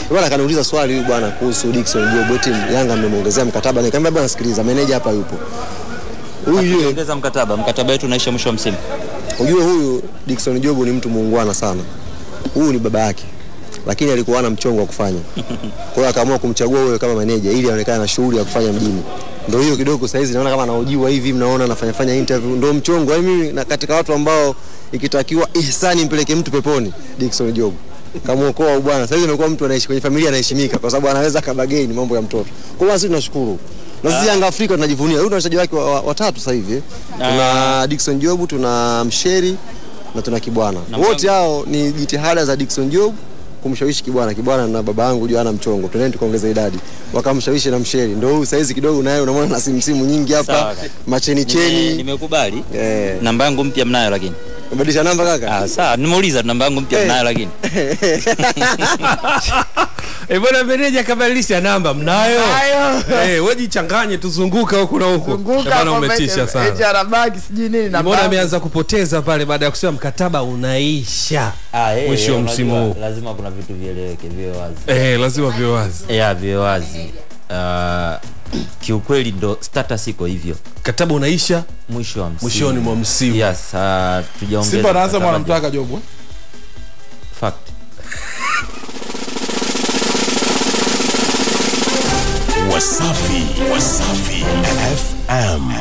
Bwana kaniuliza swali huyu bwana kuhusu Dickson Job team Yanga mmemongezea mkataba. Nikamwambia bwana sikiliza manager hapa yupo. Huyu ongeza mkataba wetu unaisha mwisho wa msimu. Unajua huyu Dickson Job ni mtu muungwana sana. Huyu ni baba yake. Lakini alikuwa ana mchongo wa kufanya. Kwa hiyo akaamua kumchagua huyo kama manager ili aonekane na shughuli ya kufanya mjini. Ndio hiyo kidogo saa hizi naona kama anaojiwa hivi mnaona anafanya interview ndio mchongo. Yaani mimi na katika watu ambao ikitakiwa ihsani mpeleke mtu peponi Dickson Job. Kama ukoa bwana saa hizi amekuwa mtu anaishi kwenye familia anaheshimika kwa sababu anaweza kabageni mambo ya mtoto. Kwa hiyo sisi tunashukuru. Na sisi Yanga Afrika tunajivunia. Huyu ni mchezaji wake watatu sasa hivi. Tuna Dickson Job, tuna Msheri na tuna Kibwana. Wote hao ni jitihada za Dickson Job kumshawishi Kibwana. Kibwana na baba yangu Joana mchongo. Tunaenda tukaongeza idadi. Wakamshawishi na Msheri. Ndio huyu saizi kidogo naye unaona na simsimu nyingi hapa. Machenicheni. Nimekubali. Namba yangu mpya mnayo lakini. Umebadilisha namba kaka? Sawa, nimeuliza namba yangu mpya mnayo lakini. Bwana meneja kabadilisha namba mnayo. Wewe jichanganye tuzunguka huko na huko. Bwana umetisha sana. Jarabaki siji nini na bwana ameanza kupoteza pale baada ya kusema mkataba unaisha. Mwisho wa msimu. Lazima kuna vitu vieleweke viwe wazi. Lazima viwe wazi. Viwe wazi. Kiukweli ndo status iko hivyo. Mkataba unaisha mwisho wa msimu. Mwishoni mwa msimu. Tujaongea. Simba na Azam wanamtaka Jobu. Fact. Wasafi FM.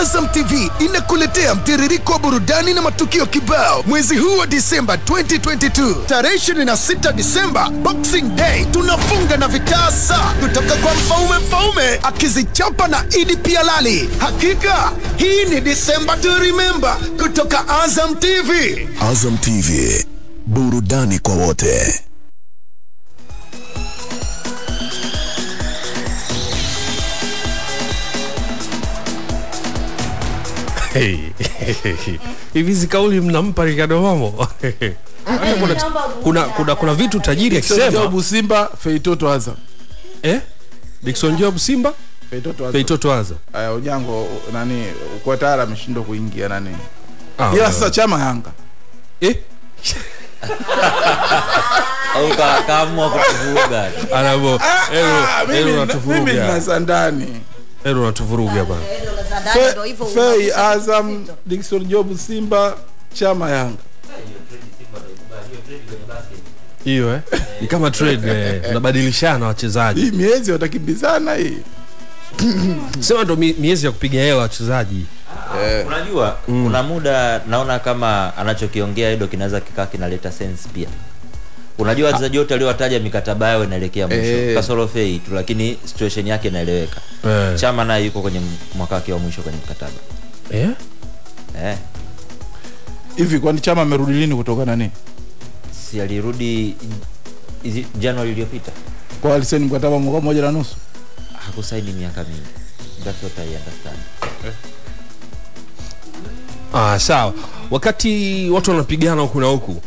Azam TV inakuletea mtiririko wa burudani na matukio kibao mwezi huu wa Disemba 2022. Tarehe 26 Disemba Boxing Day tunafunga na vitasa kutoka kwa mfaume akizichapa na Idi Pialali. Hakika hii ni Disemba to remember kutoka Azam TV. Azam TV, burudani kwa wote. Hivi zikauli mnampa Ricardo Mamo. Kuna vitu tajiri akisema. Dickson Job Simba feitoto Azam. Dickson Job Simba feitoto Azam. Aya ujango nani kwa tayari ameshindwa kuingia nani. Ila sasa chama Yanga. Auka kama kutuvuga. Anabo. Mimi na sandani. Ero natuvurugia bwana. Fei Azam, Dickson Job Simba, chama Yanga. Hiyo ni kama trade tunabadilishana wachezaji. Hii miezi watakimbizana hii. Sema ndo miezi ya kupiga hela wachezaji. Unajua kuna muda naona kama anachokiongea hilo kinaweza kikaa kinaleta sense pia. Unajua wachezaji wote aliowataja mikataba yao inaelekea mwisho. Kasoro Fei tu lakini situation yake inaeleweka. Chama naye yuko kwenye mwaka wake wa mwisho kwenye mkataba. Hivi kwani Chama amerudi lini kutoka nani? Si alirudi Januari iliyopita. Kwa alisaini mkataba mwaka mmoja na nusu. Hakusaini miaka mingi. That's what I understand. Sawa. Wakati watu wanapigana huku na huku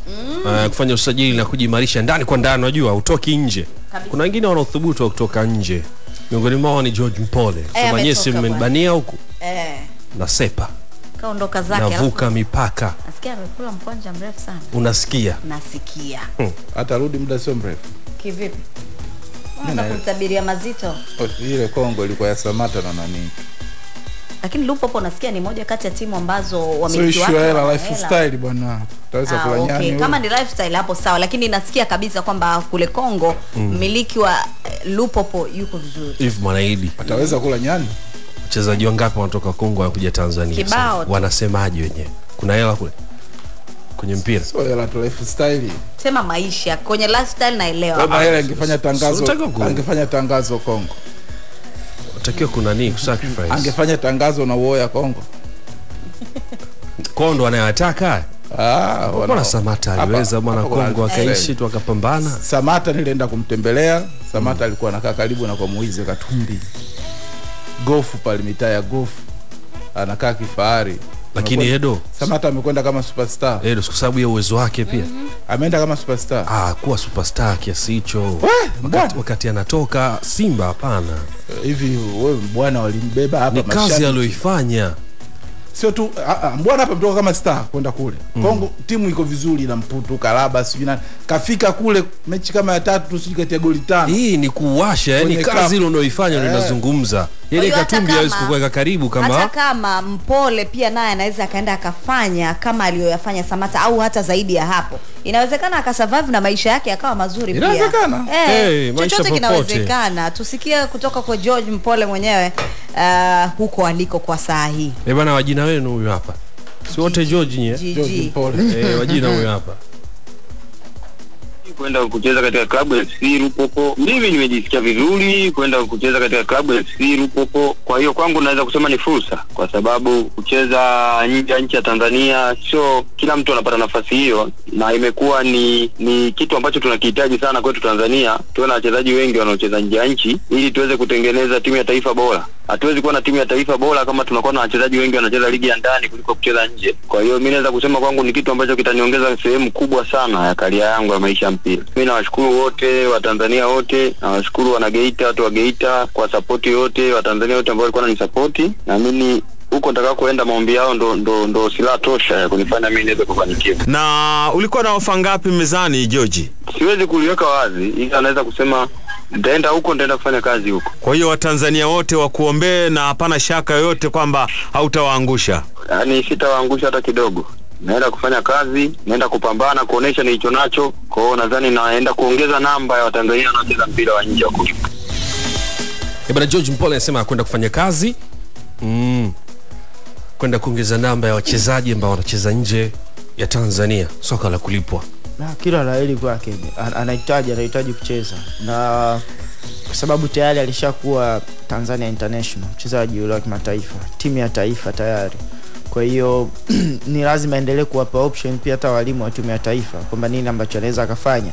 kufanya usajili na kujimarisha ndani kwa ndani unajua utoki nje. Kuna wengine wana udhubutu wa kutoka nje. Miongoni mwao ni George Mpole. Sema nyesi mmenibania huku. Na sepa. Kaondoka zake. Navuka mipaka. Nasikia amekula mkwanja mrefu sana. Unasikia? Nasikia. Atarudi muda sio mrefu. Kivipi? Unataka kumtabiria mazito? Ile Kongo ilikuwa ya Samata na nani? Lakini Lupopo nasikia ni moja kati ya timu ambazo wamiliki wake. So issue ya lifestyle bwana. Tutaweza kula nyanya. Okay, kama ni lifestyle hapo sawa, lakini nasikia kabisa kwamba kule Kongo mmiliki wa Lupopo yuko vizuri. If Mwanaidi ataweza kula nyanya. Wachezaji wangapi wanatoka Kongo wanakuja Tanzania? Wanasemaje wenyewe? Kuna hela kule. Kwenye mpira. So hela tu lifestyle. Sema maisha, kwenye lifestyle naelewa. Kama hela angefanya tangazo Kongo. Takio kuna nini kusacrifice? Angefanya tangazo na uoya Kongo. Kondo anayataka? Kuna Samata aliweza mwana Kongo akaishi tu akapambana. Samata nilienda kumtembelea. Samata alikuwa anakaa karibu na kwa Muize Katumbi. gofu palimita ya gofu. Anakaa kifahari. Lakini Edo Samata amekwenda kama superstar. Edo kwa sababu ya uwezo wake pia. Ameenda kama superstar. Ah, kuwa superstar kiasi hicho. Wakati anatoka Simba hapana. Hivi wewe bwana walimbeba hapa mashaka. Ni kazi aliyoifanya. Sio tu bwana hapa mtoka kama star kwenda kule. Kongo timu iko vizuri na mputu Karaba sijui nani. Kafika kule mechi kama ya 3 sijui kati ya goli 5. Hii ni kuwasha, yaani kazi ile unaoifanya ndio inazungumza. Ile Katumbi hawezi kukuweka karibu kama hata kama Mpole pia naye anaweza akaenda akafanya kama aliyoyafanya Samata au hata zaidi ya hapo. Inawezekana akasurvive na maisha yake yakawa mazuri pia. Inawezekana. Chochote kinawezekana. Tusikie kutoka kwa George Mpole mwenyewe huko aliko kwa saa hii. Bwana wajina wenu huyu hapa. Si wote George nye? George Mpole. Wajina huyu hapa. Kwenda kucheza katika klabu ya FC Rupoko. Mimi nimejisikia vizuri kwenda kucheza katika klabu ya FC Rupoko. Kwa hiyo kwangu naweza kusema ni fursa kwa sababu kucheza nje ya nchi ya Tanzania sio kila mtu anapata nafasi hiyo na imekuwa ni kitu ambacho tunakihitaji sana kwetu Tanzania. Tuwe na wachezaji wengi wanaocheza nje ya nchi ili tuweze kutengeneza timu ya taifa bora. Hatuwezi kuwa na timu ya taifa bora kama tunakuwa na wachezaji wengi wanacheza ligi ya ndani kuliko kucheza nje. Kwa hiyo mimi naweza kusema kwangu ni kitu ambacho kitaniongeza sehemu kubwa sana ya kariera yangu ya maisha. Mimi nawashukuru wote wa Tanzania wote, nawashukuru wanageita, watu wa Geita kwa support yote, wa Tanzania wote ambao walikuwa wananisupporti na mimi huko nitakakoenda maombi yao ndo silaha tosha ya kunifanya mimi niweze kufanikiwa. Na ulikuwa na ofa ngapi mezani George? Siwezi kuliweka wazi, ila naweza kusema nitaenda huko nitaenda kufanya kazi huko. Kwa hiyo wa Tanzania wote wakuombee na hapana shaka yote kwamba hautawaangusha. Yaani sitawaangusha hata kidogo. Naenda kufanya kazi, naenda kupambana, kuonesha nilicho nacho. Kwa hiyo nadhani naenda kuongeza namba ya Watanzania wanaocheza mpira wa nje huko. Bwana George Mpole anasema kwenda kufanya kazi, kwenda kuongeza namba ya wachezaji ambao wanacheza nje ya Tanzania, soka la kulipwa. Na kila laheri kwake, anahitaji kucheza. Na kwa sababu tayari alishakuwa Tanzania International, mchezaji wa kimataifa, timu ya taifa tayari. Kwa hiyo ni lazima endelee kuwapa option pia hata walimu wa timu ya taifa kwamba nini ambacho anaweza akafanya.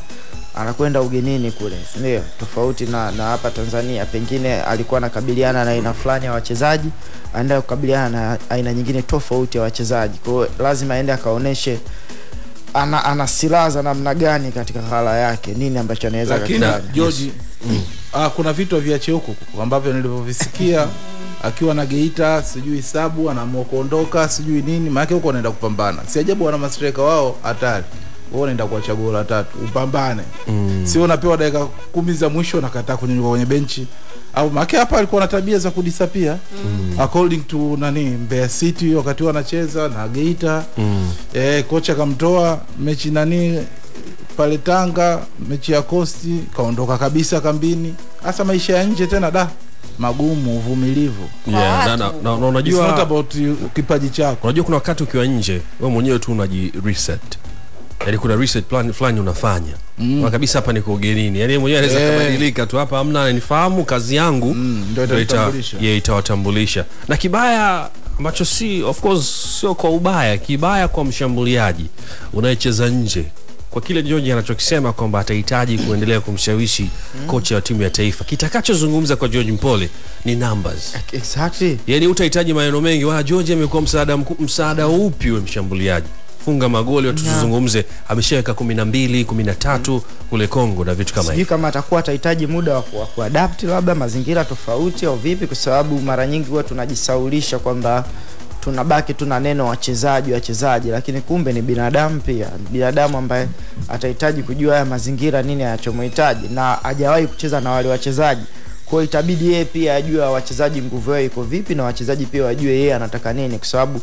Anakwenda ugenini kule. Ndio tofauti na hapa Tanzania pengine alikuwa anakabiliana na aina fulani ya wachezaji, anaenda kukabiliana na aina nyingine tofauti ya wachezaji. Kwa hiyo lazima aende akaoneshe ana silaha za namna gani katika hala yake, nini ambacho anaweza akafanya. George kuna vitu viache huko ambavyo nilivyovisikia akiwa na Geita, sijui sabu, anaamua kuondoka, sijui nini, maana huko anaenda kupambana. Si ajabu wana mastreka wao hatari. Wao anaenda kuacha gola 3, upambane. Sio unapewa dakika 10 za mwisho unakataa kunyanyuka kwenye benchi. Au maana hapa alikuwa na tabia za kudisappear. According to nani, Mbeya City wakati wanacheza na Geita. Kocha kamtoa mechi nani pale Tanga, mechi ya Costi, kaondoka kabisa kambini. Hasa maisha ya nje tena da. Magumu, uvumilivu. Na unajua it's not about kipaji chako. Unajua kuna wakati ukiwa nje wewe mwenyewe tu unajireset. Yaani kuna reset plan fulani unafanya. Kwa kabisa hapa niko ugenini. Yaani mwenyewe anaweza kubadilika tu hapa amna ananifahamu kazi yangu ndio itawatambulisha. Itawatambulisha. Na kibaya ambacho si of course sio kwa ubaya, kibaya kwa mshambuliaji unayecheza nje. Kwa kile George anachokisema kwamba atahitaji kuendelea kumshawishi kocha wa timu ya taifa. Kitakachozungumza kwa George Mpole ni numbers. Exactly. Yaani utahitaji maneno mengi. Wala George amekuwa msaada upi wewe mshambuliaji? Funga magoli watuzungumze. Ameshaweka 12, 13 kule Kongo na vitu kama hivyo. Sijui kama atakuwa atahitaji muda wa kuadapt labda mazingira tofauti au vipi kwa sababu mara nyingi huwa tunajisaulisha kwamba tunabaki tuna neno wachezaji lakini kumbe ni binadamu pia, binadamu ambaye atahitaji kujua haya mazingira nini anachomhitaji na hajawahi kucheza na wale wachezaji. Kwa itabidi yeye pia ajue wachezaji nguvu yao iko vipi na wachezaji pia wajue yeye anataka nini kwa sababu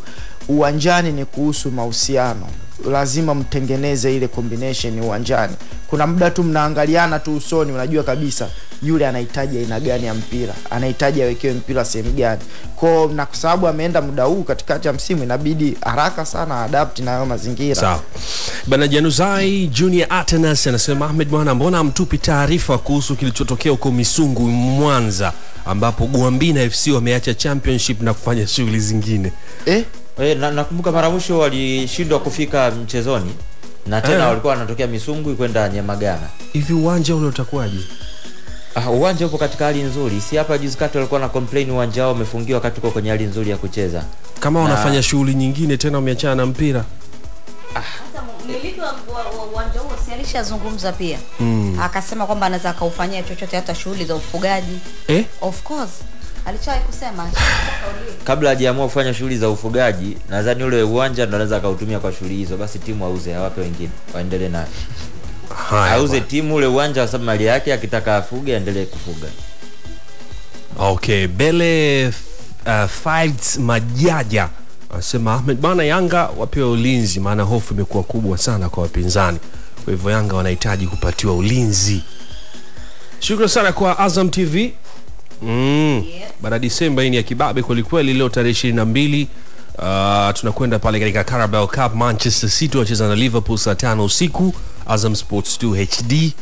uwanjani ni kuhusu mahusiano. Lazima mtengeneze ile combination uwanjani. Kuna muda tu mnaangaliana tu usoni unajua kabisa yule anahitaji aina gani ya mpira, anahitaji awekewe mpira sehemu gani. Kwa na kwa sababu ameenda muda huu katikati ya msimu inabidi haraka sana adapt na hayo mazingira. Sawa. Bana Januzai Junior Atenas anasema Ahmed bwana mbona mtupi taarifa kuhusu kilichotokea huko Misungu Mwanza ambapo Gwambina FC wameacha championship na kufanya shughuli zingine. Nakumbuka mara mwisho walishindwa kufika mchezoni na tena walikuwa wanatokea Misungu kwenda Nyamagana. Hivi uwanja ule utakuwaje? Uwanja upo katika hali nzuri. Si hapa juzi kati walikuwa na complain uwanja wao umefungiwa wakati uko kwenye hali nzuri ya kucheza. Kama unafanya shughuli nyingine tena umeachana na mpira. Hata mmiliki wa uwanja huo si alishazungumza pia. Akasema kwamba anaweza akaufanyia chochote hata shughuli za ufugaji. Of course. Alichai kusema kabla hajaamua kufanya shughuli za ufugaji, nadhani ule uwanja ndo anaweza akautumia kwa shughuli hizo, basi timu auze awape wengine waendelee nayo. Auze timu ule uwanja sababu mali yake, akitaka afuge aendelee kufuga. Okay, Bele Fights Majaja anasema Ahmed bana, Yanga wapewe ulinzi maana hofu imekuwa kubwa sana kwa wapinzani. Kwa hivyo Yanga wanahitaji kupatiwa ulinzi. Shukrani sana kwa Azam TV. Yes. Baada Disemba hii ni ya kibabe kwelikweli. Leo tarehe 22 tunakwenda pale katika Carabao Cup, Manchester City wacheza na Liverpool saa 5 usiku Azam Sports 2 HD.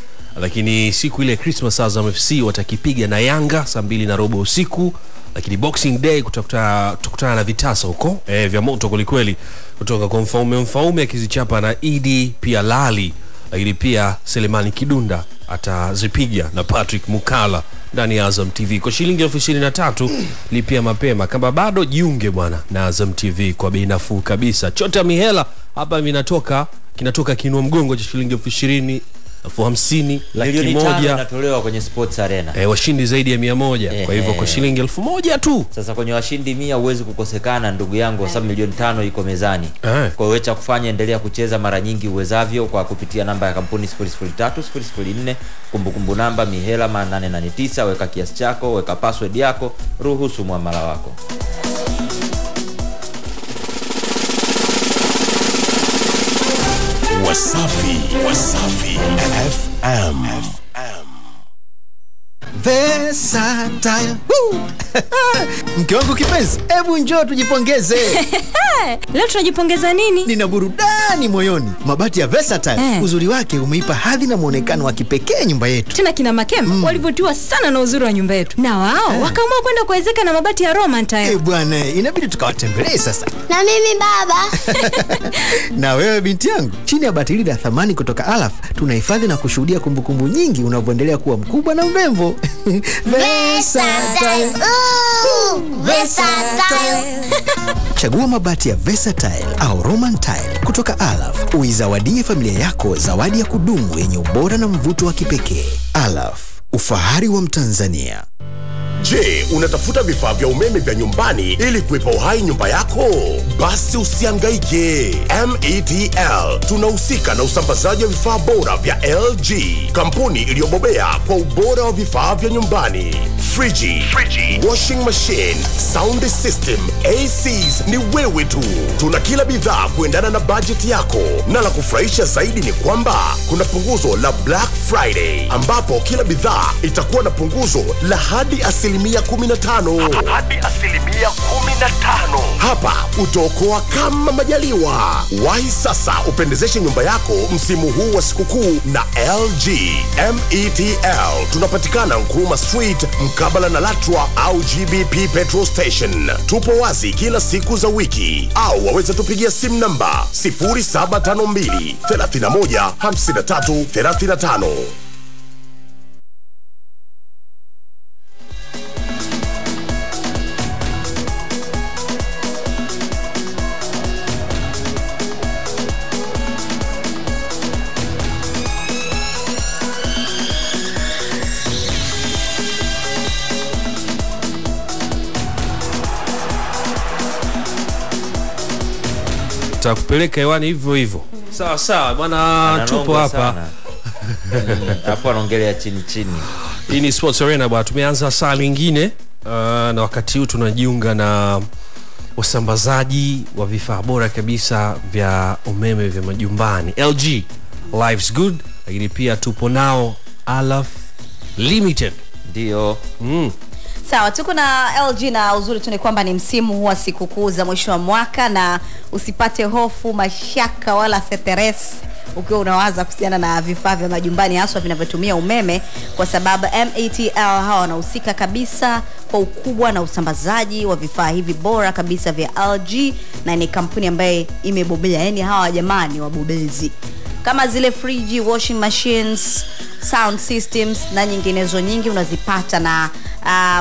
Lakini siku ile Christmas Azam FC watakipiga na Yanga saa 2:30 usiku. Lakini Boxing Day tutakutana na vitasa huko vya moto kwelikweli, kutoka kwa mfaume akizichapa na Idi pia Lali. Lakini pia Selemani Kidunda atazipiga na Patrick Mukala ndani ya Azam TV kwa shilingi 23,000. Lipia mapema kama bado, jiunge bwana na Azam TV kwa bei nafuu kabisa. Chota mihela hapa minatoka, kinatoka kinua mgongo cha shilingi 20,000, 50,000, 100,000 natolewa kwenye Sports Arena. Washindi zaidi ya 100. Kwa hivyo kwa shilingi 1,000 tu. Sasa kwenye washindi 100 huwezi kukosekana ndugu yangu, sababu milioni 5 iko mezani. Kwa hiyo cha kufanya endelea kucheza mara nyingi uwezavyo kwa kupitia namba ya kampuni 003004 kumbukumbu namba mihela 889. Weka kiasi chako, weka password yako, ruhusu muamala wako. Wasafi FM. Versatile. Mke wangu kipenzi, hebu njoo tujipongeze. Leo tunajipongeza nini? Nina burudani moyoni. Mabati ya Versatile, uzuri wake umeipa hadhi na muonekano wa kipekee nyumba yetu. Tena kina Makema walivutiwa sana na uzuri wa nyumba yetu. Na wao wakaamua kwenda kuwezeka na mabati ya Roman Tile. Bwana, inabidi tukawatembelee sasa. Na mimi baba. Na wewe binti yangu, chini ya bati la thamani kutoka Alaf, tunahifadhi na kushuhudia kumbukumbu nyingi unavyoendelea kuwa mkubwa na mrembo. Versatile. Versatile. Chagua mabati ya Versatile au Roman Tile kutoka Alaf. Uizawadie familia yako zawadi ya kudumu yenye ubora na mvuto wa kipekee. Alaf, ufahari wa Mtanzania. Je, unatafuta vifaa vya umeme vya nyumbani ili kuipa uhai nyumba yako? Basi usihangaike. METL tunahusika na usambazaji wa vifaa bora vya LG, kampuni iliyobobea kwa ubora wa vifaa vya nyumbani. Friji, washing machine, sound system, ACs ni wewe tu. Tuna kila bidhaa kuendana na budget yako. Na la kufurahisha zaidi ni kwamba kuna punguzo la Black Friday ambapo kila bidhaa itakuwa na punguzo la hadi 15%. Hadi 15%. Hapa utaokoa kama majaliwa. Wahi sasa upendezeshe nyumba yako msimu huu wa sikukuu na LG. METL tunapatikana Nkrumah Street mkabala na Latwa au GBP Petrol Station. Tupo wazi kila siku za wiki. Au waweza tupigia simu namba 0752 31 53 35. Kupeleka hewani hivyo hivyo. Sawa bwana, tupo hapa. Hapo anaongelea chini. Hii ni Sports Arena bwana. Tumeanza saa nyingine na wakati huu tunajiunga na wasambazaji wa vifaa bora kabisa vya umeme vya majumbani. LG Life's Good, lakini pia tupo nao Alaf Limited. Ndio. Sawa, tuko na LG na uzuri tu ni kwamba ni msimu huu wa sikukuu za mwisho wa mwaka, na usipate hofu, mashaka wala stress ukiwa unawaza kuhusiana na vifaa vya majumbani hasa vinavyotumia umeme, kwa sababu METL hawa wanahusika kabisa kwa ukubwa na usambazaji wa vifaa hivi bora kabisa vya LG, na ni kampuni ambayo imebobea. Yaani hawa jamani wabobezi. Kama zile friji, washing machines, sound systems na nyinginezo nyingi unazipata na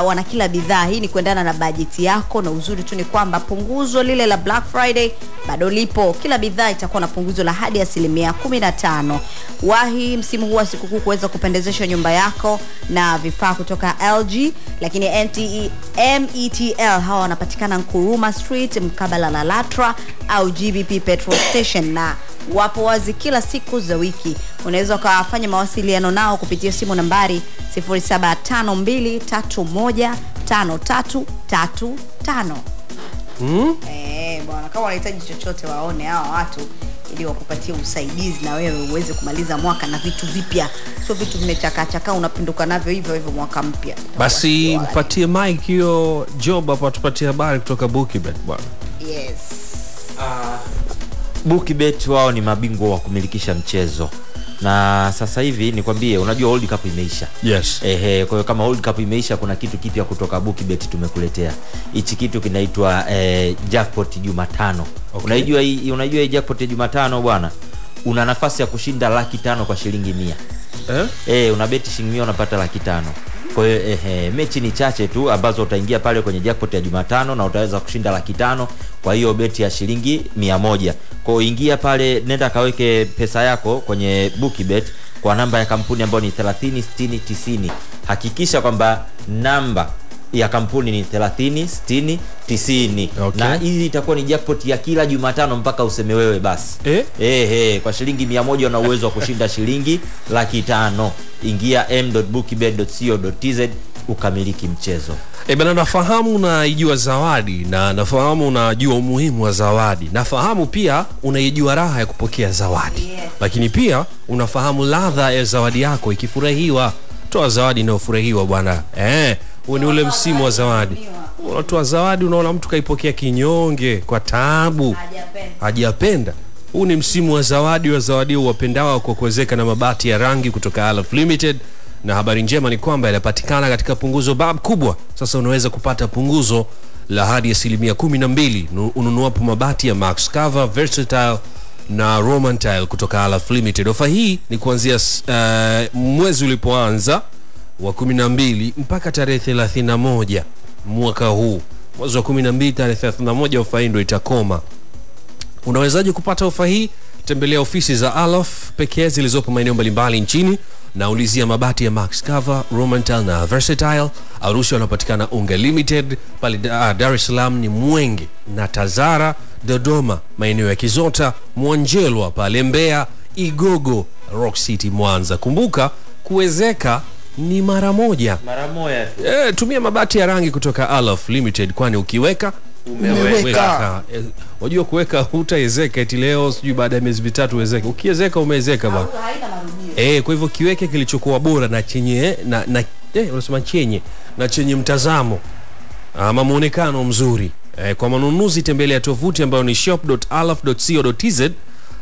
wana kila bidhaa. Hii ni kuendana na bajeti yako, na uzuri tu ni kwamba punguzo lile la Black Friday bado lipo. Kila bidhaa itakuwa na punguzo la hadi 15%. Wahi msimu huu wa sikukuu kuweza kupendezesha nyumba yako na vifaa kutoka LG. Lakini METL hawa wanapatikana Nkuruma Street mkabala na Latra au GBP Petrol Station, na wapo wazi kila siku za wiki. Unaweza kufanya mawasiliano nao kupitia simu nambari 0752315335. Bwana, kama unahitaji chochote waone hao watu ili wakupatie usaidizi na wewe uweze kumaliza mwaka na vitu vipya, sio vitu vimechakachaka unapinduka navyo hivyo hivyo mwaka mpya. Basi mpatie Mike hiyo job hapo, atupatie habari kutoka BookieBet bwana. Yes. BookieBet wao ni mabingwa wa kumilikisha mchezo. Na sasa hivi nikwambie, unajua World Cup imeisha. Yes. Kwa kama World Cup imeisha, kuna kitu kipya kutoka BookieBet tumekuletea. Hichi kitu kinaitwa jackpot Jumatano. Okay. Unajua hii jackpot Jumatano bwana, una nafasi ya kushinda laki 5 kwa shilingi 100. Una beti shilingi 100 unapata laki 5. Kwa hiyo mechi ni chache tu ambazo utaingia pale kwenye jackpot ya Jumatano na utaweza kushinda laki 5 kwa hiyo beti ya shilingi 100. Kwa ingia pale, nenda kaweke pesa yako kwenye BookieBet kwa namba ya kampuni ambayo ni 30 60 90. Hakikisha kwamba namba ya kampuni ni 30 60 90. Okay. Na hizi itakuwa ni jackpot ya kila Jumatano mpaka useme wewe basi. Kwa shilingi 100 una uwezo wa kushinda shilingi laki 5. Ingia m.bookibet.co.tz ukamiliki mchezo. Bana, nafahamu unaijua zawadi na nafahamu unajua umuhimu wa zawadi. Nafahamu pia unaijua raha ya kupokea zawadi. Yes. Lakini pia unafahamu ladha ya zawadi yako ikifurahiwa. Toa zawadi na ufurahiwa bwana. Ni ule msimu wa zawadi. Unatoa zawadi, unaona mtu kaipokea kinyonge, kwa taabu, hajapenda. Huu ni msimu wa zawadi, uwapendawa kwa kuwezeka na mabati ya rangi kutoka Alaf Limited. Na habari njema ni kwamba yanapatikana katika punguzo kubwa. Sasa unaweza kupata punguzo la hadi 12% ununuapo mabati ya Max Cover, Versatile na Roman Tile kutoka Alaf Limited. Ofa hii ni kuanzia mwezi ulipoanza wa 12 mpaka tarehe 31 mwaka huu. Mwezi wa 12 tarehe 31 ofa hii ndio itakoma. Unawezaje kupata ofa hii? Tembelea ofisi za Alaf pekee zilizopo maeneo mbalimbali nchini na ulizia mabati ya Max Cover, Roman Tile na Versatile. Arusha wanapatikana Unga Limited, pale Dar es Salaam ni Mwenge na Tazara. Dodoma maeneo ya Kizota, Mwanjelwa pale Mbeya, Igogo, Rock City Mwanza. Kumbuka kuwezeka ni mara moja. Tumia mabati ya rangi kutoka Alaf Limited, kwani ukiweka umeweka. Wajua kuweka hutaezeka eti leo sijui baada ya miezi 3 uwezeke. Ukiezeka umeezeka bwana. Kwa hivyo kiweke kilichokuwa bora na chenye unasema chenye na chenye mtazamo ama muonekano mzuri. Kwa manunuzi tembelea tovuti ambayo ni shop.alaf.co.tz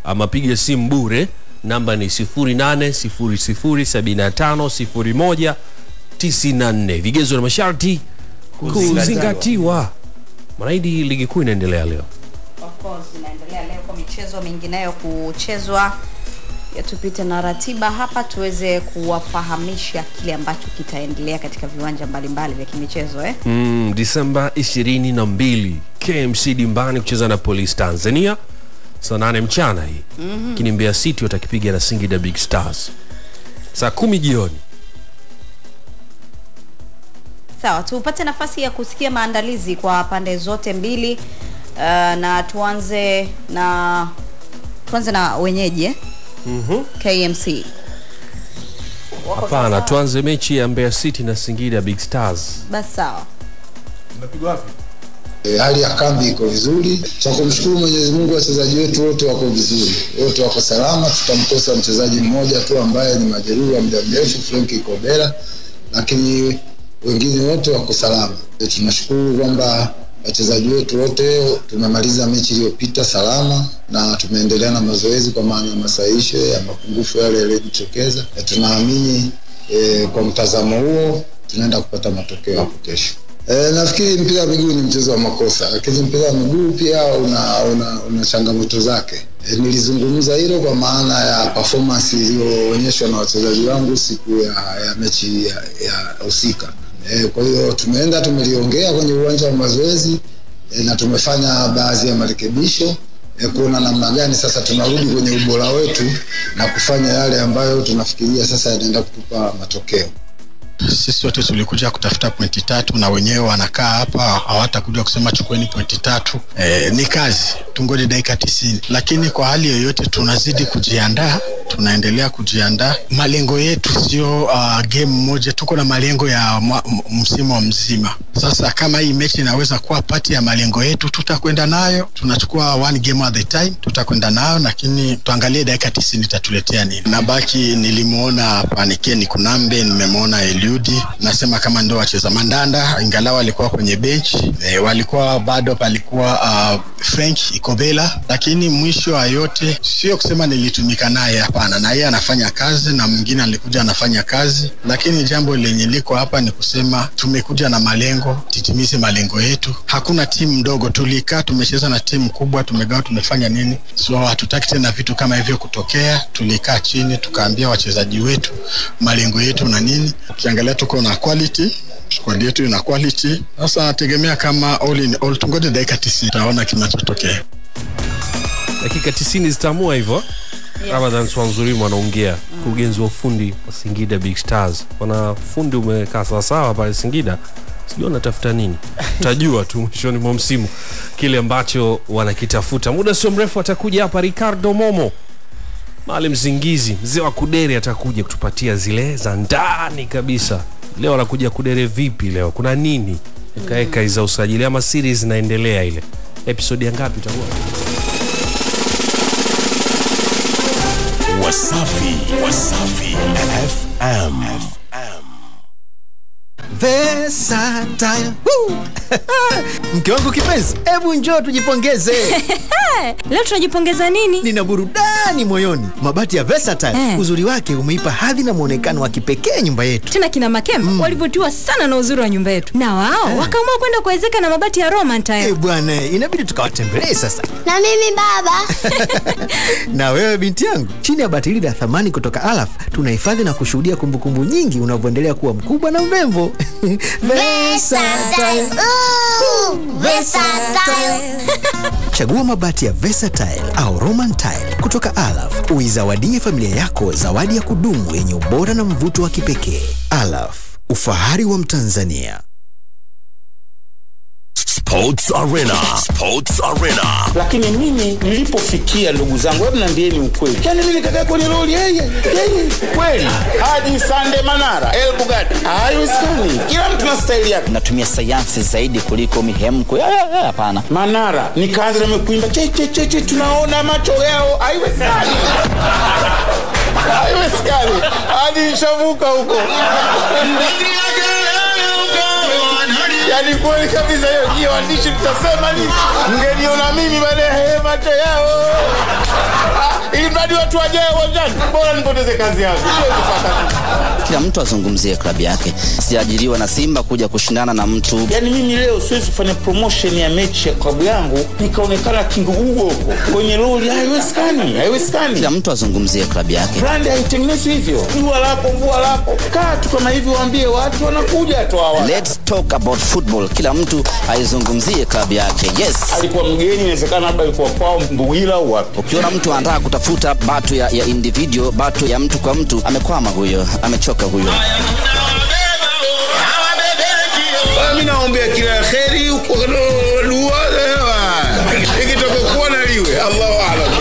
ama piga simu bure. Namba ni 0800750194. Vigezo na masharti kuzingatiwa. Manaidi ligi kuu inaendelea leo. Of course inaendelea leo, kwa michezo mingineyo kuchezwa. Tupite na ratiba hapa tuweze kuwafahamisha kile ambacho kitaendelea katika viwanja mbalimbali vya kimichezo. Disemba 22 KMC Dimbani kucheza na Police Tanzania saa 8 mchana hii. Lakini Mbeya City watakipiga na Singida Big Stars saa 10 jioni. Sawa, tupate nafasi ya kusikia maandalizi kwa pande zote mbili. Na tuanze na wenyeji. KMC. Hapana, tuanze mechi ya Mbeya City na Singida Big Stars. Basi sawa. Unapigwa wapi? Hali ya kambi iko vizuri. Tunakumshukuru Mwenyezi Mungu, wachezaji wetu wote wako vizuri. Wote wako salama. Tutamkosa mchezaji mmoja tu ambaye ni majeruhi wa muda mrefu, Frankie Kobera, lakini wengine wote wako salama. Tunashukuru kwamba wachezaji wetu wote tunamaliza mechi iliyopita salama na tumeendelea na mazoezi kwa maana ya masaisho ya mapungufu yale yaliyotokeza. Tunaamini kwa mtazamo huo tunaenda kupata matokeo hapo kesho. Nafikiri mpira wa miguu ni mchezo wa makosa, lakini mpira wa miguu pia una changamoto zake. Nilizungumza hilo kwa maana ya performance iliyoonyeshwa na wachezaji wangu siku ya mechi ya usika. Kwa hiyo tumeenda tumeliongea kwenye uwanja wa mazoezi na tumefanya baadhi ya marekebisho kuona namna gani sasa tunarudi kwenye ubora wetu na kufanya yale ambayo tunafikiria sasa yanaenda kutupa matokeo. Sisi wote tulikuja kutafuta pointi tatu na wenyewe wanakaa hapa hawatakuja kusema chukueni pointi tatu. Ni kazi, tungoje dakika 90. Lakini kwa hali yoyote tunazidi kujiandaa, tunaendelea kujiandaa. Malengo yetu sio game moja, tuko na malengo ya msimu mzima. Sasa kama hii mechi inaweza kuwa pati ya malengo yetu, tutakwenda nayo. Tunachukua one game at the time, tutakwenda nayo, lakini tuangalie dakika 90 itatuletea nini. Na baki nilimuona Panikeni Kunambe, nimemuona Eliudi, nasema kama ndio wacheza mandanda, ingalau walikuwa kwenye bench, walikuwa bado palikuwa French Ikobela, lakini mwisho wa yote sio kusema nilitumika naye, hapana, na yeye anafanya kazi na mwingine alikuja anafanya kazi, lakini jambo lenye liko hapa ni kusema tumekuja na malengo, titimize malengo yetu. Hakuna timu ndogo, tulikaa tumecheza na timu kubwa, tumegawa tumefanya nini, so hatutaki tena vitu kama hivyo kutokea. Tulikaa chini tukaambia wachezaji wetu malengo yetu na nini. Ukiangalia tuko na quality, squad yetu ina quality. Sasa tegemea kama all in all tungoje dakika 90 taona kinachotokea. Dakika 90 zitaamua hivyo. Yes. Ramadan Swanzuri wanaongea, kurugenzi wa fundi wa Singida Big Stars. Wana fundi umekaa sawa sawa pale Singida. Sijui natafuta nini. Tajua tu mwishoni mwa msimu kile ambacho wanakitafuta. Muda sio mrefu atakuja hapa Ricardo Momo, Maalim Zingizi, mzee wa kudere, atakuja kutupatia zile za ndani kabisa. Leo anakuja kudere vipi leo? Kuna nini? Kaeka iza usajili ama series inaendelea ile. Episode ya ngapi itakuwa? Wasafi FM. Versatile. Mke wangu kipenzi, ebu njoo tujipongeze. Leo tunajipongeza nini? Nina burudani moyoni. Mabati ya Versatile, uzuri wake umeipa hadhi na muonekano wa kipekee nyumba yetu. Tena kina Makema walivutiwa sana na uzuri wa nyumba yetu. Na wao wakaamua kwenda kuwezeka na mabati ya Roman Tile. Bwana, inabidi tukawatembelee sasa. Na mimi baba. Na wewe binti yangu, chini ya bati la thamani kutoka Alaf, tunahifadhi na kushuhudia kumbukumbu nyingi unavyoendelea kuwa mkubwa na mrembo. Versatile. Versatile. Chagua mabati ya Versatile au Roman Tile kutoka Alaf. Uizawadie familia yako zawadi ya kudumu yenye ubora na mvuto wa kipekee. Alaf, ufahari wa Mtanzania. Sports Arena. Lakini mimi nilipofikia ndugu zangu, hebu niambieni ukweli. Yaani mimi nikakaa kwenye lori yeye. Kweli. Hadi Sande Manara, El Bugatti. Hayo sani. Kila mtu na style yake. Natumia sayansi zaidi kuliko mihemko. Hapana. Manara, nikaanza na mkuimba che tunaona macho yao. Haiwezekani. Haiwezekani. Hadi shavuka huko. Yani kweli kabisa hiyo andishi tutasema nini? Mngeniona mimi bale hema te yao. Ili mradi watu waje uwanjani, bora nipoteze kazi yangu. Kila mtu azungumzie klabu yake. Siajiriwa na Simba kuja kushindana na mtu. Yani mimi leo siwezi kufanya promotion ya mechi ya klabu yangu nikaonekana kingugu huko. Kwenye lori haiwezekani. Kila mtu azungumzie klabu yake. Brand haitengenezwi hivyo. Mvua lapo. Kaa tu kama hivi waambie watu wanakuja tu hawa. Let's talk about football. Kila mtu aizungumzie klabu yake. Yes. Alikuwa mgeni, inawezekana labda alikuwa kwao Mbugila wapi. Ukiona mtu anataka kutafuta batu ya individual, batu ya mtu kwa mtu, amekwama huyo, amechoka huyo. Mimi naombea kila kheri huko luwaza. Ikitokuwa na liwe, Allahu a'lam.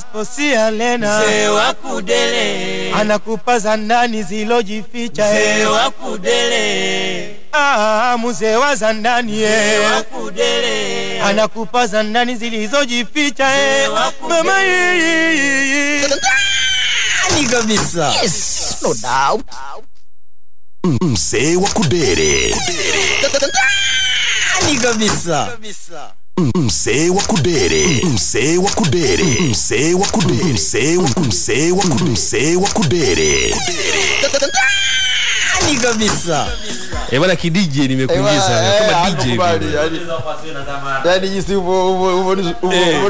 Sposia Lena, mzee wa kudele, anakupaza ndani zilojificha. Mzee wa kudele, mzee wa zandani. Mzee wa kudele, anakupaza ndani zilizojificha. Mzee wa kudele, mama yeye ni kabisa. Yes, no doubt. Mzee wa kudele ni kabisa. Mzee wa kudere ndani kabisa. Eh bwana ki DJ nimekuingiza kama DJ. Yaani jinsi upo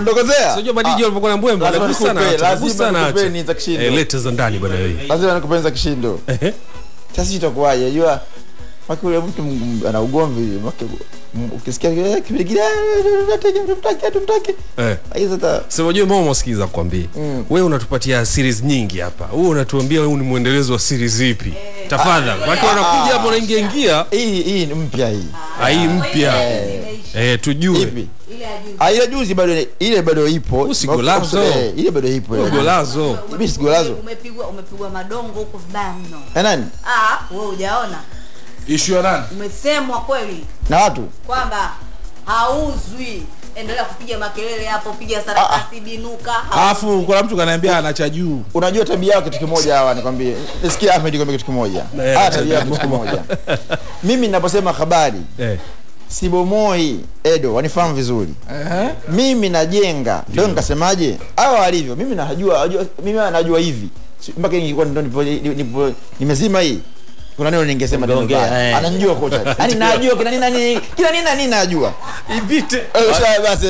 ndokozea. Sio bwana DJ ulipokuwa na mbwembwe anakusana sana. Leta za ndani bwana wewe. Lazima nakupenza kishindo. Sasa itakuwaje? Unajua makule mtu ana ugomvi ukisikia kile mtaki hizo ta sema unajua mama usikiza kwambie wewe unatupatia series nyingi hapa wewe unatuambia wewe ni muendelezo wa series ipi tafadhali watu wanakuja hapo wanaingia hii ni mpya hii mpya tujue ipi ile juzi bado ile bado ipo usigolazo ile bado ipo ugolazo mimi sigolazo umepigwa madongo huko vibaya mno nani wewe hujaona issue nani? Umesemwa kweli na watu kwamba hauzwi endelea kupiga makelele hapo piga sarakasi binuka alafu kuna mtu kaniambia anacha juu unajua tabia yake kitu kimoja hawa nikwambie nisikia Ahmed kwambia kitu kimoja tabia yake kitu kimoja mimi ninaposema habari sibomoi Edo wanifahamu vizuri mimi najenga ndio nikasemaje hao walivyo mimi najua mimi najua hivi mpaka nilikuwa ndio nimezima hii kuna neno ningesema ndio anajua kocha yani najua kila nini najua ibite sasa basi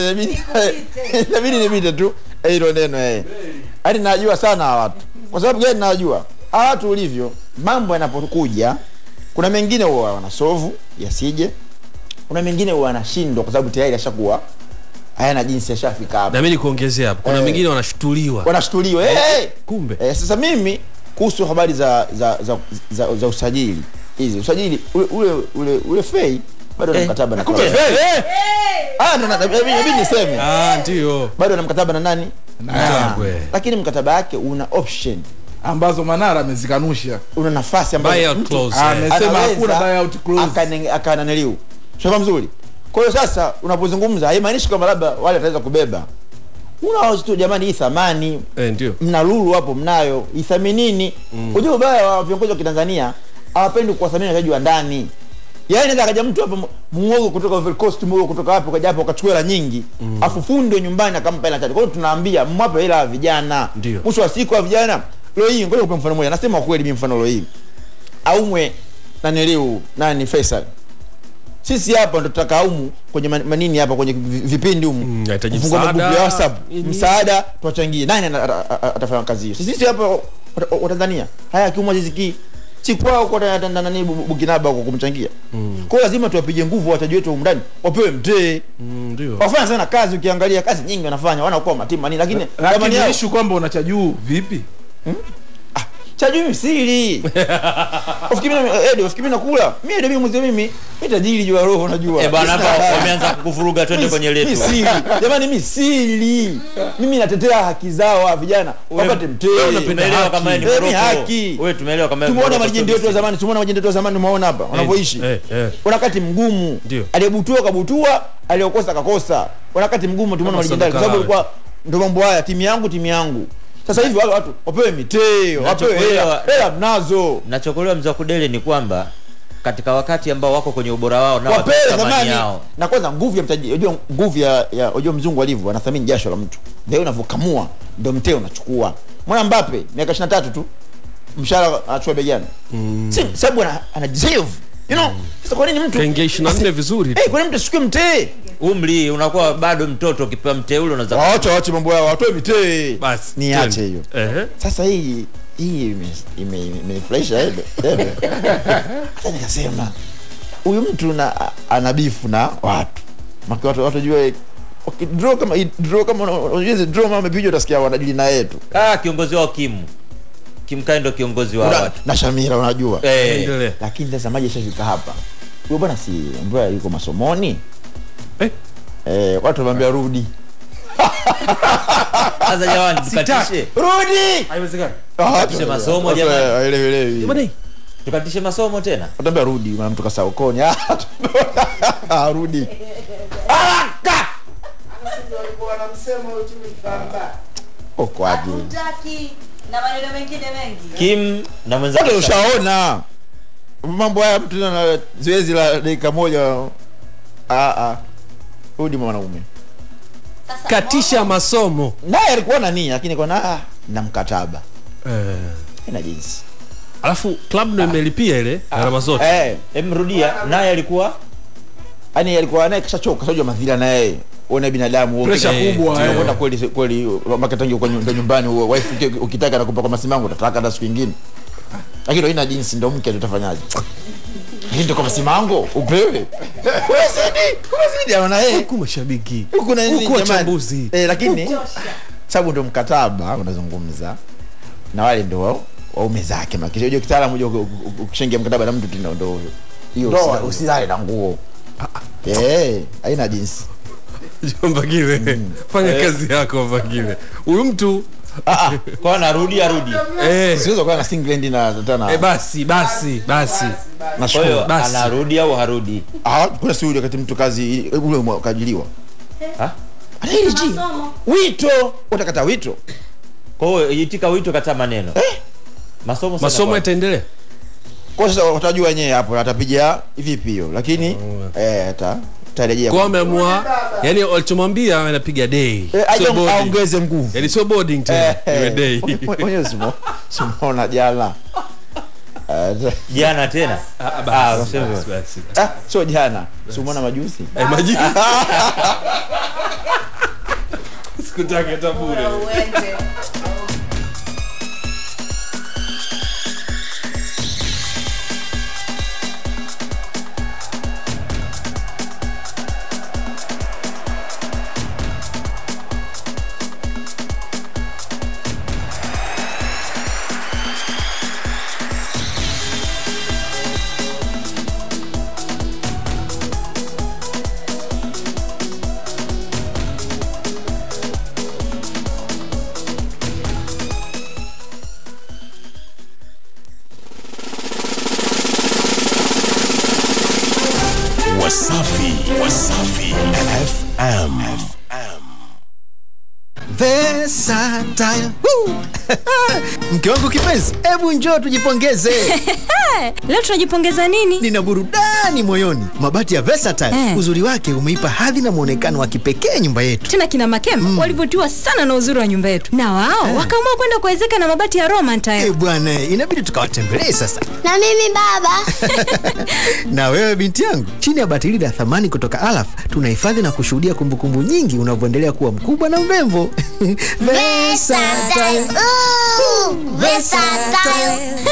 mimi nibite tu hilo neno yani najua sana watu kwa sababu gani najua watu ulivyo mambo yanapokuja kuna mengine huwa wanasovu yasije kuna mengine huwa anashindwa kwa sababu tayari ashakuwa hayana jinsi ashafika hapo na mimi nikuongezea hapo kuna mengine wanashtuliwa kumbe sasa mimi kuhusu habari za usajili hizi usajili ule fei bado na mkataba na kumbe fei ndo na mimi niseme ndio bado na mkataba na nani Mtambwe lakini mkataba yake una option ambazo Manara amezikanusha una nafasi ambayo amesema hakuna buyout clause akananeliu shaka mzuri kwa hiyo sasa unapozungumza haimaanishi kama labda wale wataweza kubeba unaozo tu jamani hii thamani ndio mnalulu hapo mnayo ithaminini unajua baya wa viongozi wa Tanzania hawapendi kuwathamini wachezaji wa ndani yaani anaweza kaja mtu hapo muogo kutoka Ivory Coast muogo kutoka hapo kaja hapo akachukua hela nyingi afu fundo nyumbani akampa hela tatu kwa hiyo tunaambia mwape hela ya vijana mwisho wa siku wa vijana leo hii ngoja kupe mfano mmoja anasema kweli mimi mfano leo hii aumwe na nilio nani Faisal sisi hapa ndo tutakaumu kwenye manini hapa kwenye vipindi humu funga buku ya WhatsApp msaada tuachangie nani atafanya kazi hiyo sisi hapa wa Tanzania haya kiumwa ziki chikwao kwa Tanzania Bukinaba huko kumchangia kwa lazima tuwapige nguvu wachezaji wetu ndani wapewe mtee ndio wafanya sana kazi ukiangalia kazi nyingi wanafanya wanaokuwa matimu manini lakini kama ni issue kwamba unacha juu vipi chajui siri. Ufikimina kula. Mimi ndio mimi nitajiri jua roho unajua. Eh bwana hapa wameanza kukuvuruga twende kwenye letu. Siri. Jamani mimi siri. Mimi natetea haki zao vijana. Wapate mtee. Tunaelewa kama ni haki. Wewe tumeelewa kama tumeona majindi yetu ya zamani, tumeona majindi yetu ya zamani umeona hapa wanapoishi. Wakati mgumu. Aliyebutua kabutua, aliyokosa kakosa. Wakati mgumu tumeona majindi kwa sababu ilikuwa ndio mambo haya timu yangu. Sasa hivi wale watu wapewe miteo, wapewe hela mnazo. Nachokolewa mzakudele ni kwamba katika wakati ambao wako kwenye ubora wao na wathamani yao. Na kwanza nguvu ya mtaji, unajua nguvu ya unajua mzungu alivyo anathamini jasho la mtu. Ndio unavokamua ndio mteo unachukua. Mwana Mbappe miaka 23 tu mshahara achua bei gani? Si sababu ana deserve. You know, sasa kwa nini mtu kengeshi na nne vizuri tu? Kwa nini mtu siku mtee? Umri unakuwa bado mtoto ukipewa mtee ule unaweza waache mambo yao watoe mitee basi niache hiyo sasa hii imenifurahisha hata nikasema huyu mtu na anabifu na watu maki watu watojue draw kama unajua draw mama amepiga utasikia wanajili na yetu kiongozi wao Kimkai ndo kiongozi wa watu na Shamira unajua endelee lakini sasa maji yashafika hapa huyo bwana si mbaya yuko masomoni watu wanaambia rudi. Sasa jamani mkatishe. Rudi. Haiwezekani. Mkatishe masomo jamani. Haelewi. Jamani. Mkatishe masomo tena. Wataambia rudi maana mtu kasa ukoni. Ah rudi. Haraka. Msindo alikuwa anamsema huyo timu ikamba. Kwa ajili. Hutaki na maneno mengine mengi. Kim na mwanzo. Ndio ushaona. Mambo haya mtu na zoezi la dakika moja. Rudi mwanaume. Katisha masomo. Naye alikuwa na nini lakini kwa na mkataba. Ina jinsi. Alafu club ndio imelipia ile gharama zote. Emrudia naye alikuwa yani alikuwa naye kishachoka sio madhila naye. Ona binadamu wao presha kubwa unakwenda kweli kweli hiyo makatangi kwa nyumbani huo wife ukitaka nakupa kwa masimango utataka hata siku nyingine. Lakini ina jinsi ndio mke tutafanyaje? Ndio kwa masimango upewe. Wewe sidi, wewe sidi yeye. Huko mashabiki. Huko na nini jamani? Lakini sababu ndio mkataba unazungumza na wale ndio waume zake makisha hiyo kitaalamu hiyo ukishengia mkataba na mtu tena ndio hiyo usilale na nguo. Eh, haina jinsi. Jombagiwe, fanya kazi yako Mbagiwe. Huyu mtu kwa narudia rudi. Siwezi kwa na England na tena. Basi. Nashukuru. Anarudi au harudi? Kuna siku wakati mtu kazi ule kaajiliwa. LG. Wito, utakata wito. Kwa hiyo itika wito kata maneno. Masomo sana. Masomo yataendelea. Kwa sasa watajua wenyewe hapo atapiga vipi hiyo. Lakini ata kwa ameamua yani alichomwambia anapiga day sio aongeze nguvu yani sio boarding tena ni day wewe unaona jana tena basi sio jana umeona majuzi sikutaka tabure Versatile. Mke wangu kipenzi, hebu njoo tujipongeze. Leo tunajipongeza nini? Nina burudani moyoni. Mabati ya Versatile, uzuri wake umeipa hadhi na muonekano wa kipekee nyumba yetu. Tena kina Makema walivutiwa sana na uzuri wa nyumba yetu. Na wao wakaamua kwenda kuwezeka na mabati ya Roman Tile. Bwana, inabidi tukawatembelee sasa. Na mimi baba. Na wewe binti yangu, chini ya bati la thamani kutoka Alaf, tunahifadhi na kushuhudia kumbukumbu nyingi unavyoendelea kuwa mkubwa na mrembo. Versatile. Versatile.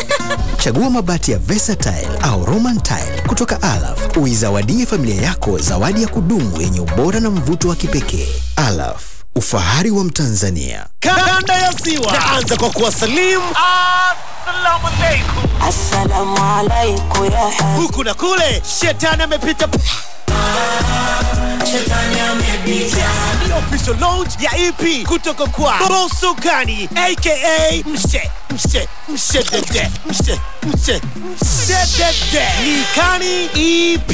Chagua mabati ya Versatile au Roman Tile kutoka Alaf. Uizawadie familia yako zawadi ya kudumu yenye ubora na mvuto wa kipekee. Alaf, ufahari wa Mtanzania. Kanda ya Ziwa. Naanza kwa kuwasalimu. Assalamu alaikum. Assalamu alaikum ya hai. Huku na kule, shetani amepita. Shetani amepita. The official launch ya EP kutoka kwa Boso Gani aka Mshe. Likani EP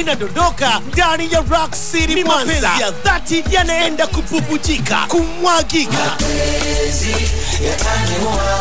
inadondoka ndani ya Rock City Mwanza. Ya dhati yanaenda kupupujika, kumwagika. Mapenzi yataniua.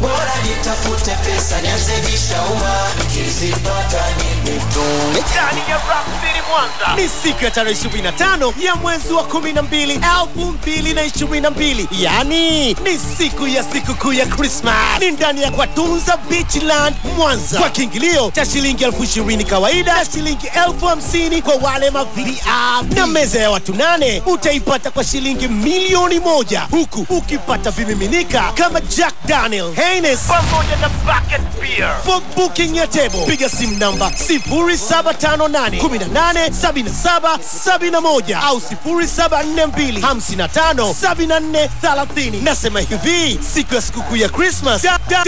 Bora nitafute pesa nianzisha uma nikizipata nimetunga ndani ya Rock City Mwanza. Ni siku ya tarehe 25 ya mwezi wa 12 2022. Yani ni siku ya sikukuu ya Christmas. Ni ndani ya kwa Tunza Beachland Mwanza. Kwa kiingilio cha shilingi 20,000 kawaida na shilingi 50,000 kwa wale ma VIP. Na meza ya watu 8 utaipata kwa shilingi milioni 1 huku ukipata vimiminika kama Jack Daniel. Pamoja na bucket beer. For booking your table, piga simu namba 0758187771 au 0742557430. Nasema hivi, siku ya sikukuu ya Christmas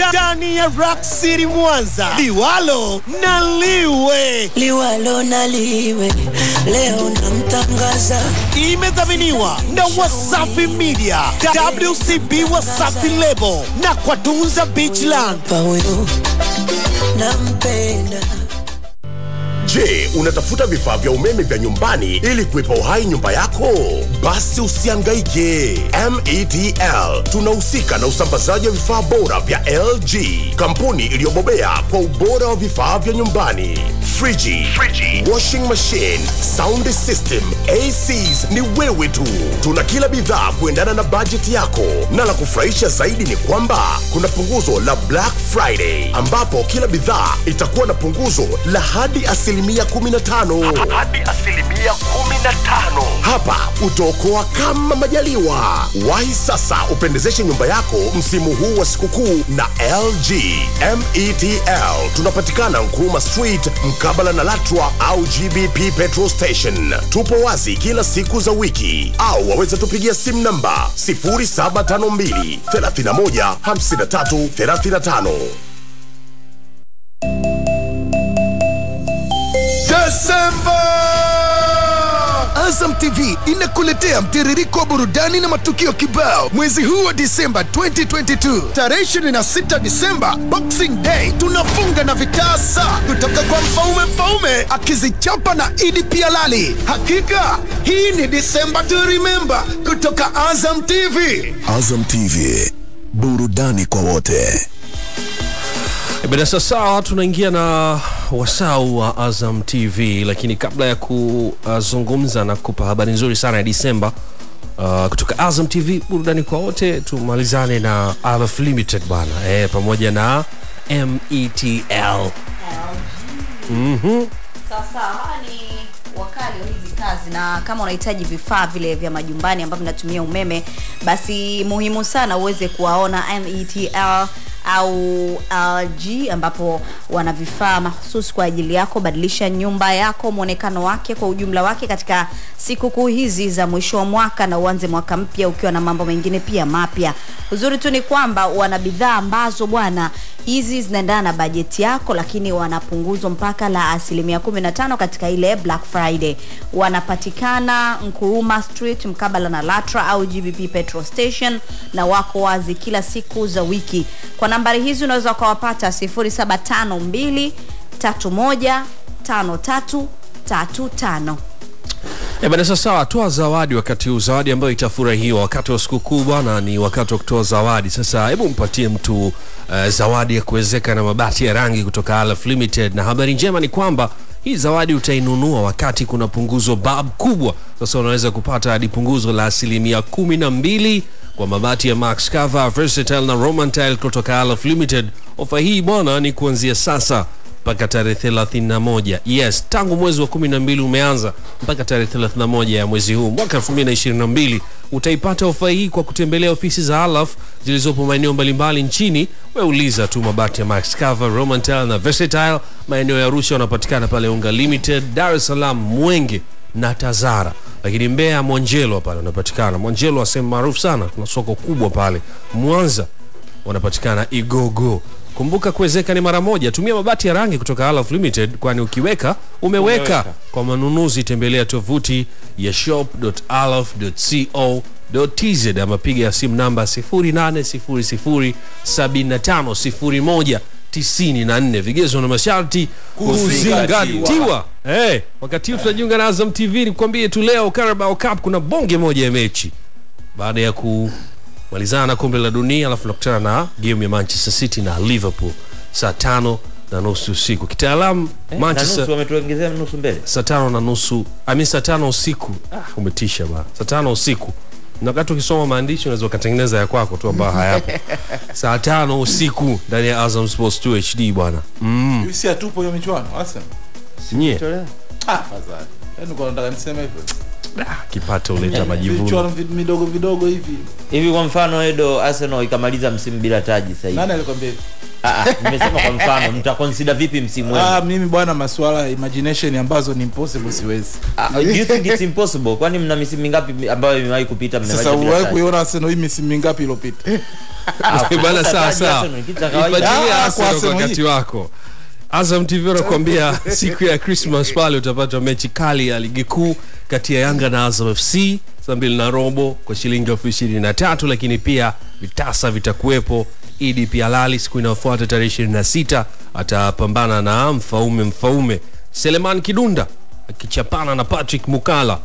ndani ya Rock City Mwanza. Liwalo na liwe leo namtangaza. Imedhaminiwa na Wasafi Media, WCB Wasafi Label na kwa Tunza Beachland. Je, unatafuta vifaa vya umeme vya nyumbani ili kuipa uhai nyumba yako? Basi usihangaike. METL tunahusika na usambazaji wa vifaa bora vya LG, kampuni iliyobobea kwa ubora wa vifaa vya nyumbani. Friji, washing machine, sound system, ACs ni wewe tu. Tuna kila bidhaa kuendana na budget yako. Na la kufurahisha zaidi ni kwamba kuna punguzo la Black Friday, ambapo kila bidhaa itakuwa na punguzo la hadi 15%. Hadi 15%. Hapa utaokoa kama majaliwa. Wahi sasa upendezeshe nyumba yako msimu huu wa sikukuu na LG. METL tunapatikana Nkrumah Street, mkabala na Latwa au GBP Petrol Station. Tupo wazi kila siku za wiki, au waweza tupigia simu namba 0752 31 53 35. December Azam TV inakuletea mtiririko wa burudani na matukio kibao mwezi huu wa Disemba 2022. Tarehe 26 Disemba, Boxing Day, tunafunga na vitasa kutoka kwa mfaume akizichapa na Idi Pialali. Hakika hii ni Disemba to remember kutoka Azam TV. Azam TV, burudani kwa wote. Baada sasa tunaingia na wasau wa Azam TV, lakini kabla ya kuzungumza na kupa habari nzuri sana ya Disemba kutoka Azam TV burudani kwa wote, tumalizane na Alaf Limited bana, pamoja na METL. Sasa hani wakali wa hizi kazi, na kama unahitaji vifaa vile vya majumbani ambavyo vinatumia umeme, basi muhimu sana uweze kuwaona METL au LG, ambapo wana vifaa mahususi kwa ajili yako. Badilisha nyumba yako muonekano wake kwa ujumla wake katika siku kuu hizi za mwisho wa mwaka, na uanze mwaka mpya ukiwa na mambo mengine pia mapya. Uzuri tu ni kwamba wana bidhaa ambazo bwana hizi zinaendana na bajeti yako, lakini wanapunguzwa mpaka la 15% katika ile Black Friday. Wanapatikana Nkrumah Street, mkabala na Latra au GBP Petrol Station, na wako wazi kila siku za wiki. Kwa nambari hizi unaweza ukawapata 0752 31 53 35. Bada sasa toa zawadi wakati uzawadi ambayo itafurahiwa wakati wa sikukuu bwana, ni wakati wa kutoa zawadi. Sasa hebu mpatie mtu zawadi ya kuwezeka na mabati ya rangi kutoka Alaf Limited, na habari njema ni kwamba hii zawadi utainunua wakati kuna punguzo bab kubwa. Sasa unaweza kupata hadi punguzo la 12% kwa mabati ya Max Cover, Versatile na Roman Tile kutoka Alaf Limited. Ofa hii bwana ni kuanzia sasa mpaka tarehe 31. Yes, tangu mwezi wa 12 umeanza mpaka tarehe 31 ya mwezi huu mwaka 2022. Utaipata ofa hii kwa kutembelea ofisi za Alaf zilizopo maeneo mbalimbali nchini. Wewe uliza tu mabati ya Max Cover, Roman Tile na Versatile. Maeneo ya Arusha wanapatikana pale Unga Limited, Dar es Salaam, Mwenge na Tazara. Lakini Mbeya Mwanjelo pale wanapatikana. Mwanjelo asema maarufu sana, kuna soko kubwa pale. Mwanza wanapatikana Igogo. Kumbuka kuwezeka ni mara moja. Tumia mabati ya rangi kutoka Alaf Limited, kwani ukiweka umeweka. Kwa manunuzi tembelea tovuti ya shop.alaf.co.tz ama piga simu namba 0800 75 01 94. Vigezo na masharti kuzingatiwa. Wakati tunajiunga na Azam TV nikwambie tu leo Carabao Cup kuna bonge moja ya mechi. Baada ya kumalizana kombe la dunia, alafu nakutana na game ya Manchester City na Liverpool saa 5:30 usiku. Kitaalamu Manchester nusu wametuongezea nusu mbele. Saa 5:30, saa 5 usiku. Umetisha bana. Saa 5 usiku. Na wakati ukisoma maandishi unaweza kutengeneza ya kwako tu ambayo hayapo. Saa 5 usiku ndani ya Azam Sports 2 HD bwana. Yusi atupo hiyo michuano Azam. Sinye. Fadhali. Yaani uko unataka niseme hivyo. Kipato uleta majivuno. Michuano midogo hivi kwa mfano Edo, Arsenal ikamaliza msimu bila taji sasa hivi. Nani alikwambia? Nimesema kwa mfano mtaconsider vipi msimu wenu? Mimi bwana masuala imagination ambazo ni impossible siwezi. Do you think it's impossible? Kwani mna misimu mingapi ambayo imewahi kupita mmewaje? Sasa wewe kuiona Arsenal hii misimu mingapi iliyopita? Bwana sasa. Ipatia kwa wakati wako. Azam TV wanakuambia siku ya Christmas pale utapata mechi kali ya ligi kuu kati ya Yanga na Azam FC saa 2:15 kwa shilingi 23,000, lakini pia vitasa vitakuwepo. Idi Pialali siku inayofuata tarehe 26 atapambana na mfaume Seleman Kidunda akichapana na Patrick Mukala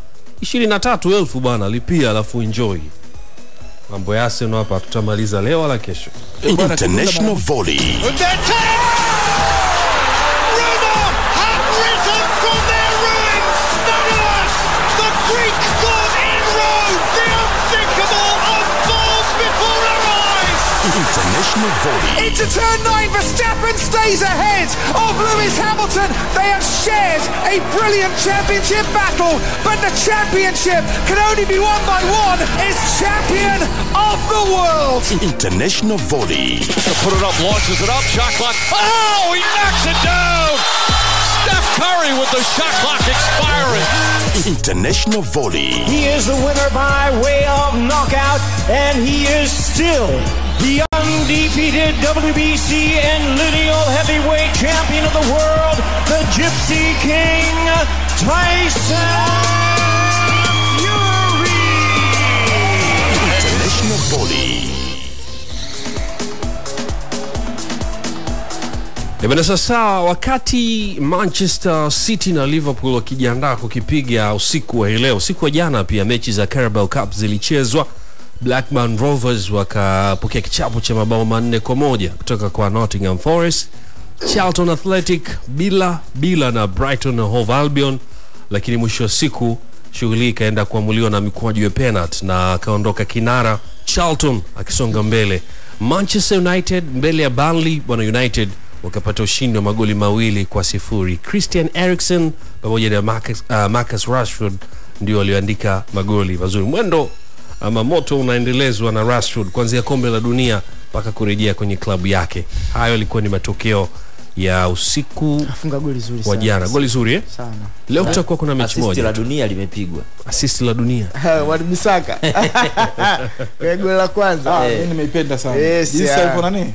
23,000 bwana, lipia alafu enjoy. Mambo ya Arsenal hapa tutamaliza leo wala kesho. International volley. International volley. Into turn 9, Verstappen stays ahead of Lewis Hamilton. They have shared a brilliant championship battle, but the championship can only be won by one. It's champion of the world. International volley. Put it up, launches it up, shot clock. Oh, he knocks it down. Steph Curry with the shot clock expiring. International volley. He is the winner by way of knockout, and he is still the undefeated WBC and lineal heavyweight champion of the world, the Gypsy King, Tyson Fury! International volley. Ebana sasa wakati Manchester City na Liverpool wakijiandaa kukipiga usiku wa leo, usiku wa jana pia mechi za Carabao Cup zilichezwa. Blackburn Rovers wakapokea kichapo cha mabao 4-1 kutoka kwa Nottingham Forest. Charlton Athletic bila na Brighton na Hove Albion, lakini mwisho wa siku shughuli ikaenda kuamuliwa na mikwaju ya penalty na kaondoka kinara Charlton akisonga mbele. Manchester United mbele ya Burnley, bwana United wakapata ushindi wa magoli 2-0. Christian Eriksen pamoja na Marcus Rashford ndio walioandika magoli mazuri. Mwendo ama moto unaendelezwa na Rashford kuanzia kombe la dunia mpaka kurejea kwenye klabu yake. Hayo ilikuwa ni matokeo ya usiku. Afunga goli zuri sana. Wajana goli zuri eh? Sana. Leo tutakuwa kuna mechi moja. Assist la dunia limepigwa. Assist la dunia. Walisaka. Kwa goli la kwanza. Mimi nimeipenda sana. Yes, jinsi alivyo nani?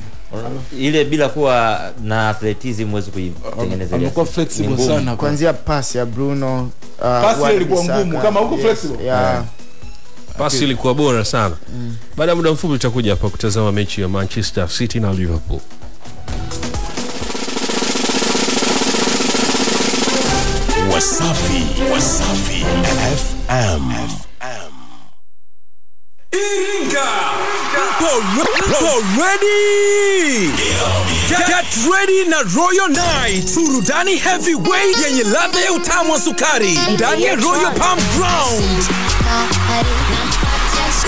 Ile bila kuwa na athleticism huwezi kuitengeneza. Amekuwa flexible sana. Kuanzia pass ya Bruno, pass ilikuwa ngumu kama huko flexible. Yeah. Pasi ilikuwa bora sana. Baada ya muda mfupi tutakuja hapa kutazama mechi ya Manchester City na Liverpool. Wasafi FM. Iringa. Go ready. Get ready na Royal Night. Furudani heavyweight yenye ladha ya utamu wa sukari ndani ya Royal Palm Ground.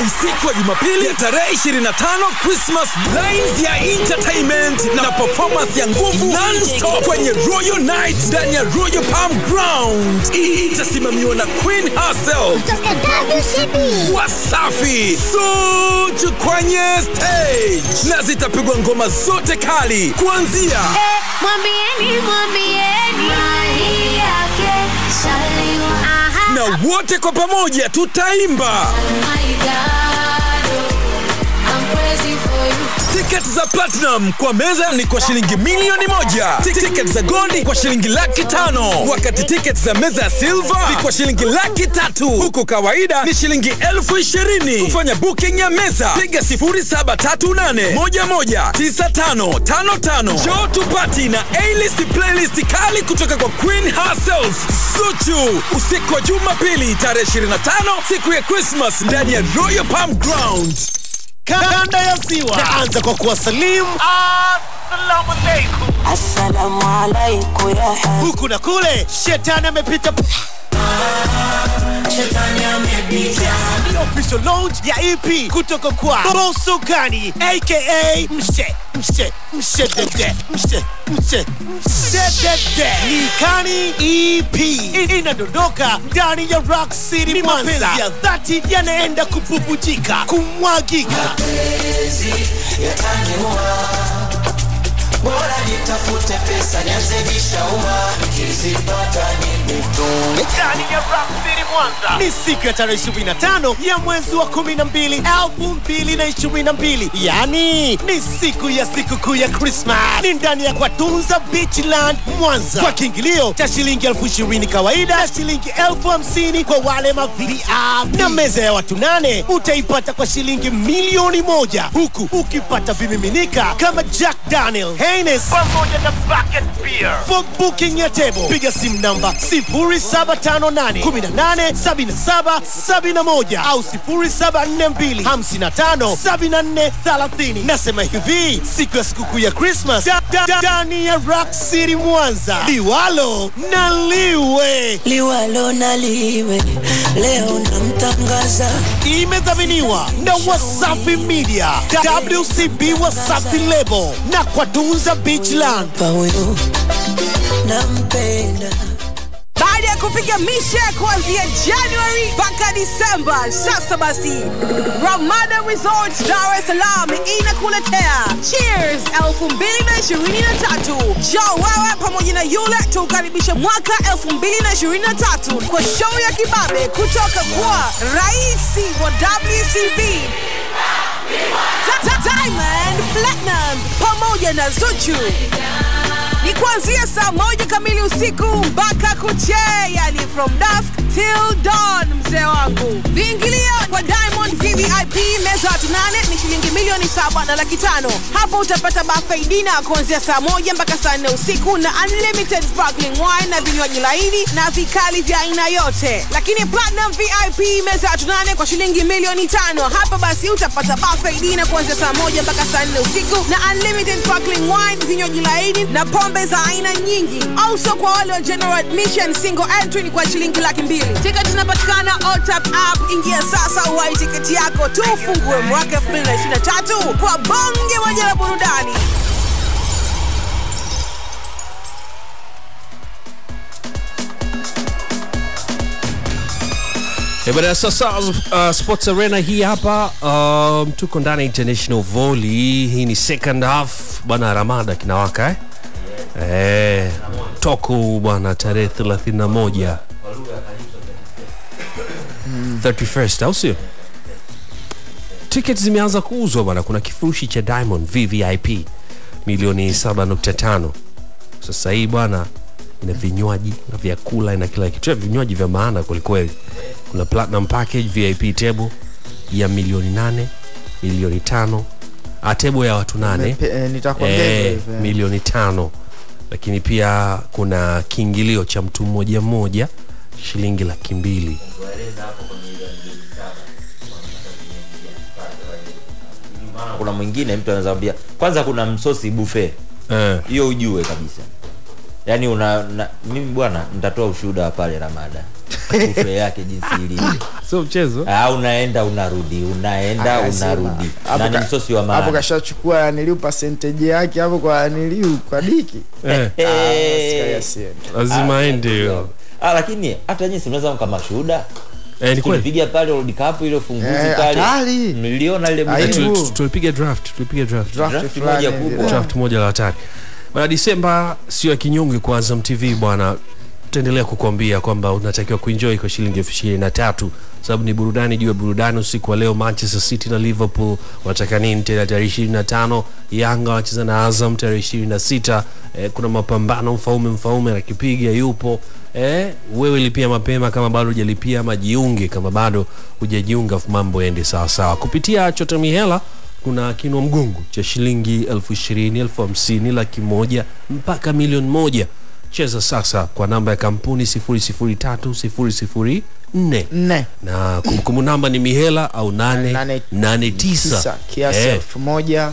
Usiku wa Jumapili tarehe 25, Christmas Blaze ya entertainment na performance ya nguvu non-stop kwenye Royal Night ndani ya Royal Palm Ground. Itasimamiwa na Queen herself kutoka WCB. Wasafi Zuchu kwenye stage na zitapigwa ngoma zote kali kuanzia mwambieni yake shaliwa na wote kwa pamoja tutaimba. Tickets za platinum kwa meza ni kwa shilingi milioni 1. Tickets za gold kwa shilingi laki 5. Wakati tickets za meza ya silver ni kwa shilingi laki 3. Huku kawaida ni shilingi 20,000. Kufanya booking ya meza piga 0738119555. Show to party na A-list playlist kali kutoka kwa Queen herself Zuchu. Usiku wa Jumapili tarehe 25 siku ya Christmas ndani ya Royal Palm Grounds. Kanda ya siwa naanza kwa kuwasalimu assalamu alaikum, assalamu alaikum ya hali huku na kule. Shetani amepita, shetani amepita. The official launch ya EP kutoka kwa Boso Gani aka Mshe Likani. EP inadondoka ndani ya Rock City Mwanza ya 30 yanaenda kupupujika kumwagika. Mapenzi yatangeua, bora nitafute pesa nianzisha uma, nikizipata nimetu. Ndani ya Rock City Mwanza ni siku ya tarehe 25 ya mwezi wa 12 2022, yani ni siku ya sikukuu ya Christmas. Ni ndani ya Kwatunza Beachland Mwanza kwa kiingilio cha shilingi 20,000 kawaida na shilingi 50,000 kwa wale ma VIP, na meza ya watu 8 utaipata kwa shilingi milioni 1 huku ukipata vimiminika kama Jack Daniel, Maines pamoja na bucket beer. For booking your table, piga sim namba 0758187771 au 0742557430. Nasema hivi, siku ya sikukuu ya Christmas ndani ya Rock City Mwanza. Liwalo na liwe. Liwalo na liwe. Leo namtangaza. Imedhaminiwa na Wasafi Media, WCB Wasafi Label na Kwadunza Beachland. Baada ya kupiga mishe kuanzia January mpaka December, sasa basi Ramada Resorts Dar es Salaam inakuletea Cheers 2023. Jawawa pamoja na yule tukaribisha mwaka 2023 kwa show ya kibabe kutoka kwa Raisi wa WCB Diamond Platnumz pamoja na Zuchu. Ni kuanzia saa 1 kamili usiku mpaka kuchea, yani from dusk till dawn, mzee wangu. Viingilio kwa Diamond VIP meza 8 ni shilingi milioni 7.5. Hapo utapata buffet dinner kuanzia saa 1 mpaka saa 4 usiku na unlimited sparkling wine na vinywaji laini na vikali vya aina yote. Lakini Platinum VIP meza 8 kwa shilingi milioni 5. Hapo basi utapata buffet dinner kuanzia saa 1 mpaka saa 4 usiku na unlimited sparkling wine, vinywaji laini na pombe za aina nyingi. Also kwa wale wa general admission single entry ni kwa shilingi 200,000. Ticket zinapatikana all tap app. Ingia sasa uwai tiketi yako tufungue mwaka 2023 kwa bonge moja la burudani. Hebana sasa Sports Arena hii hapa, tuko ndani International Volley. Hii ni second half bana. Ramada kinawaka Toku bwana, tarehe 31. 31st, au sio? Tickets zimeanza kuuzwa bwana. Kuna kifurushi cha Diamond VVIP milioni 7.5. Sasa hii bwana ina vinywaji na vyakula na kila kitu. Vinywaji vya maana kweli kweli. Kuna Platinum Package VIP table ya milioni 8, milioni 5, table ya watu 8 milioni 5. Lakini pia kuna kiingilio cha mtu mmoja shilingi 200,000. Kuna mwingine mtu anazambia kwanza kuna msosi buffet. Hiyo ujue kabisa. Yaani mimi bwana nitatoa ushuhuda pale Ramada. Buffet yake jinsi ilivyo. Sio mchezo. Unaenda unarudi, unaenda unarudi. Na ni msosi wa maana. Hapo kashachukua niliu percentage yake hapo kwa niliu kwa diki. Lazima ende hiyo. Lakini hata nyinyi mnaweza kama shuhuda. Ni kweli piga pale World Cup ile funguzi pale. Miliona ile mchezo. Tulipiga draft, Draft moja la hatari. Bwana December sio ya kinyonge kwa Azam TV bwana. Tutaendelea kukuambia kwamba unatakiwa kuenjoy kwa shilingi 23,000 sababu ni burudani juu ya burudani usiku wa leo. Manchester City na Liverpool wataka nini tena tarehe 25. Yanga wacheza na Azam tarehe 26. Kuna mapambano mfaume akipiga yupo. Wewe lipia mapema kama bado hujalipia, majiunge kama bado hujajiunga, mambo yaende sawa sawa. Kupitia Chota Mihela kuna kinu mgungu cha shilingi 20,000, 50,000, 100,000 mpaka milioni 1. Cheza sasa kwa namba ya kampuni 003-004. Na kumbukumbu namba ni Mihela au 889. Kiasi 1,000.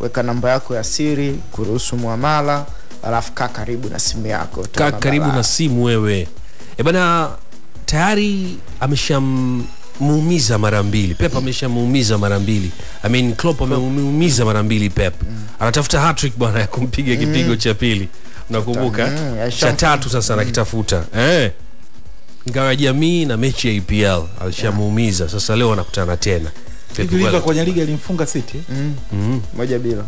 Weka namba yako ya siri, kuruhusu muamala, alafu kaa karibu na simu yako. Kaa karibu na simu wewe. Bana tayari ameshamuumiza mara 2. Pep ameshamuumiza mara 2. I mean Klopp amemuumiza mara 2 Pep. Anatafuta hat-trick bwana ya kumpiga kipigo cha pili. Nakumbuka cha 3 sasa nakitafuta. Ngawa jamii na mechi ya EPL alishamuumiza. Sasa leo anakutana tena. Liverpool kwenye liga ilimfunga City 1-0.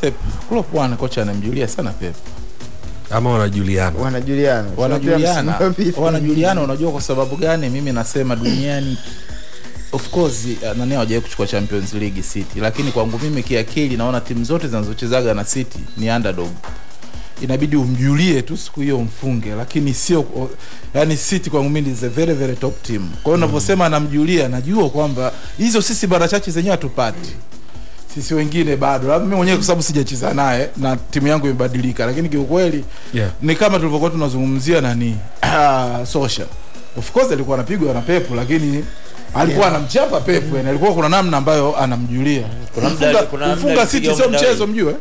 Pep Klopp bwana kocha anamjulia sana Pep. Ama wanajuliana. Unajua kwa sababu gani mimi nasema duniani of course nani hajawahi kuchukua Champions League City, lakini kwangu mimi kiakili naona timu zote zinazochezaga na City ni underdog. Inabidi umjulie tu siku hiyo mfunge, lakini sio yani City kwangu mimi is a very very top team. Kwa hiyo unaposema anamjulia najua kwamba hizo sisi bara chache zenyewe hatupati. sisi wengine bado. Mimi mwenyewe kwa sababu sijacheza naye na timu yangu imebadilika, lakini kiukweli ni kama tulivyokuwa tunazungumzia nani Social. Of course alikuwa anapigwa na Pepu, lakini alikuwa anamchapa Pepu na alikuwa kuna namna ambayo anamjulia. Kuna muda kumfunga City sio mchezo, mjue.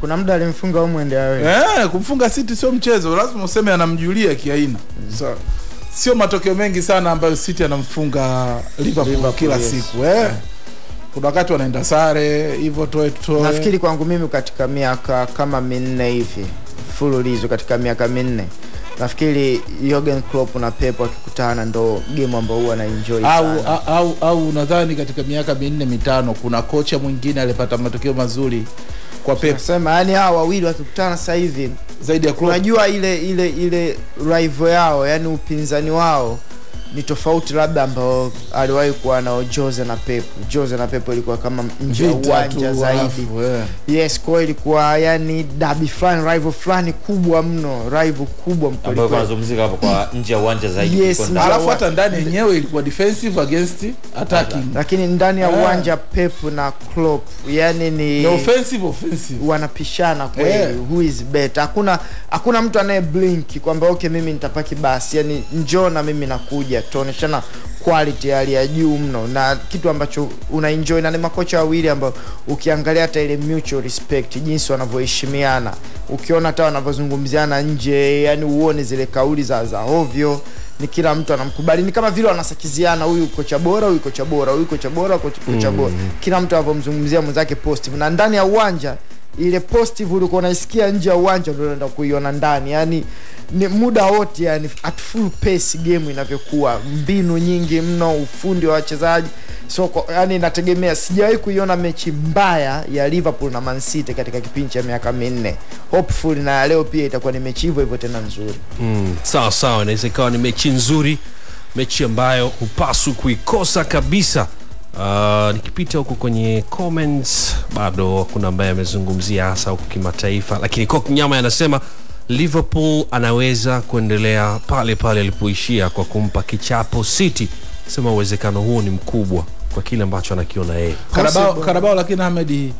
Kuna muda alimfunga Omwende wewe. Kumfunga City sio mchezo, lazima useme anamjulia kiaina. Sawa. Sio matokeo mengi sana ambayo City anamfunga Liverpool kila siku. Kuna wakati wanaenda sare, hivyo toe. Nafikiri kwangu mimi katika miaka kama 4 hivi, fululizo katika miaka 4. Nafikiri Jurgen Klopp na Pep wakikutana ndo game ambayo huwa na enjoy sana. Au nadhani katika miaka 4-5 kuna kocha mwingine alipata matokeo mazuri kwa Pep. Nasema yani hawa wawili wakikutana sasa hivi zaidi ya Klopp. Unajua ile rival yao, yani upinzani wao ni tofauti labda ambao aliwahi kuwa nao Jose na Pep. Jose na Pep ilikuwa kama nje uwanja zaidi. Yes, kwa ilikuwa yani derby flani, rival flani kubwa mno, rival kubwa mkubwa. Ambao wanazungumzika hapo kwa nje uwanja zaidi. Yes, alafu hata ndani yenyewe ilikuwa defensive against attacking. Lakini ndani ya uwanja Pep na Klopp yani ni offensive wanapishana kweli, who is better. Hakuna mtu anaye blink kwamba okay mimi nitapaki basi. Yani njoo na mimi nakuja. Tunaoneshana quality hali ya juu mno na kitu ambacho unaenjoy, na ni makocha wawili ambao ukiangalia hata ile mutual respect, jinsi wanavyoheshimiana, ukiona hata wanavozungumziana nje, yani uone zile kauli za ovyo, ni kila mtu anamkubali, ni kama vile wanasakiziana, huyu kocha bora, huyu kocha bora, huyu kocha bora, kocha bora. Kila mtu anapomzungumzia mwanzake positive, na ndani ya uwanja ile positive ulikuwa unaisikia, nje ya uwanja ndio unaenda kuiona ndani. Yani ni muda wote, yani at full pace game inavyokuwa, mbinu nyingi mno, ufundi wa wachezaji. So yani nategemea, sijawahi kuiona mechi mbaya ya Liverpool na Man City katika kipindi cha miaka 4. Hopefully na leo pia itakuwa ni mechi hivyo hivyo tena nzuri. Sawa, na ikawa ni mechi nzuri, mechi ambayo hupaswi kuikosa kabisa. Nikipita huko kwenye comments bado kuna ambaye amezungumzia hasa huko kimataifa, lakini kwa kinyama anasema Liverpool anaweza kuendelea pale pale alipoishia kwa kumpa kichapo City. Sema uwezekano huo ni mkubwa kwa kile ambacho anakiona yeye. Carabao lakini Ahmed,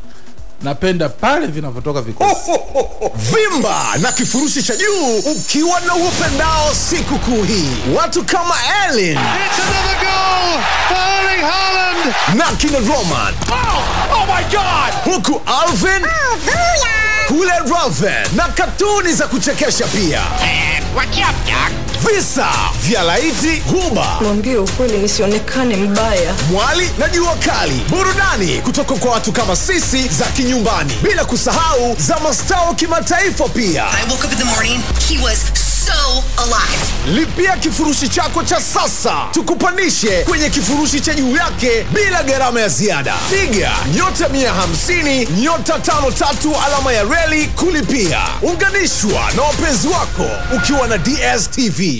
napenda pale vinavyotoka vikosi. Vimba na kifurushi cha juu ukiwa na upendao siku kuu hii. Watu kama Ellen. It's another goal for Erling Haaland. Na Kina Roman. Oh my God. Huku Alvin. Oh, booyah. Kule Raven. Na katuni za kuchekesha pia. Visa vya laiti huba. Mwambie ukweli nisionekane mbaya. Mwali na jua kali. Burudani kutoka kwa watu kama sisi za kinyumbani. Bila kusahau za mastao kimataifa pia. I woke up in the morning, he was so alive. Lipia kifurushi chako cha sasa tukupanishe kwenye kifurushi cha juu yake bila gharama ya ziada. Piga *150*53 kulipia. Unganishwa na wapenzi wako ukiwa na DSTV.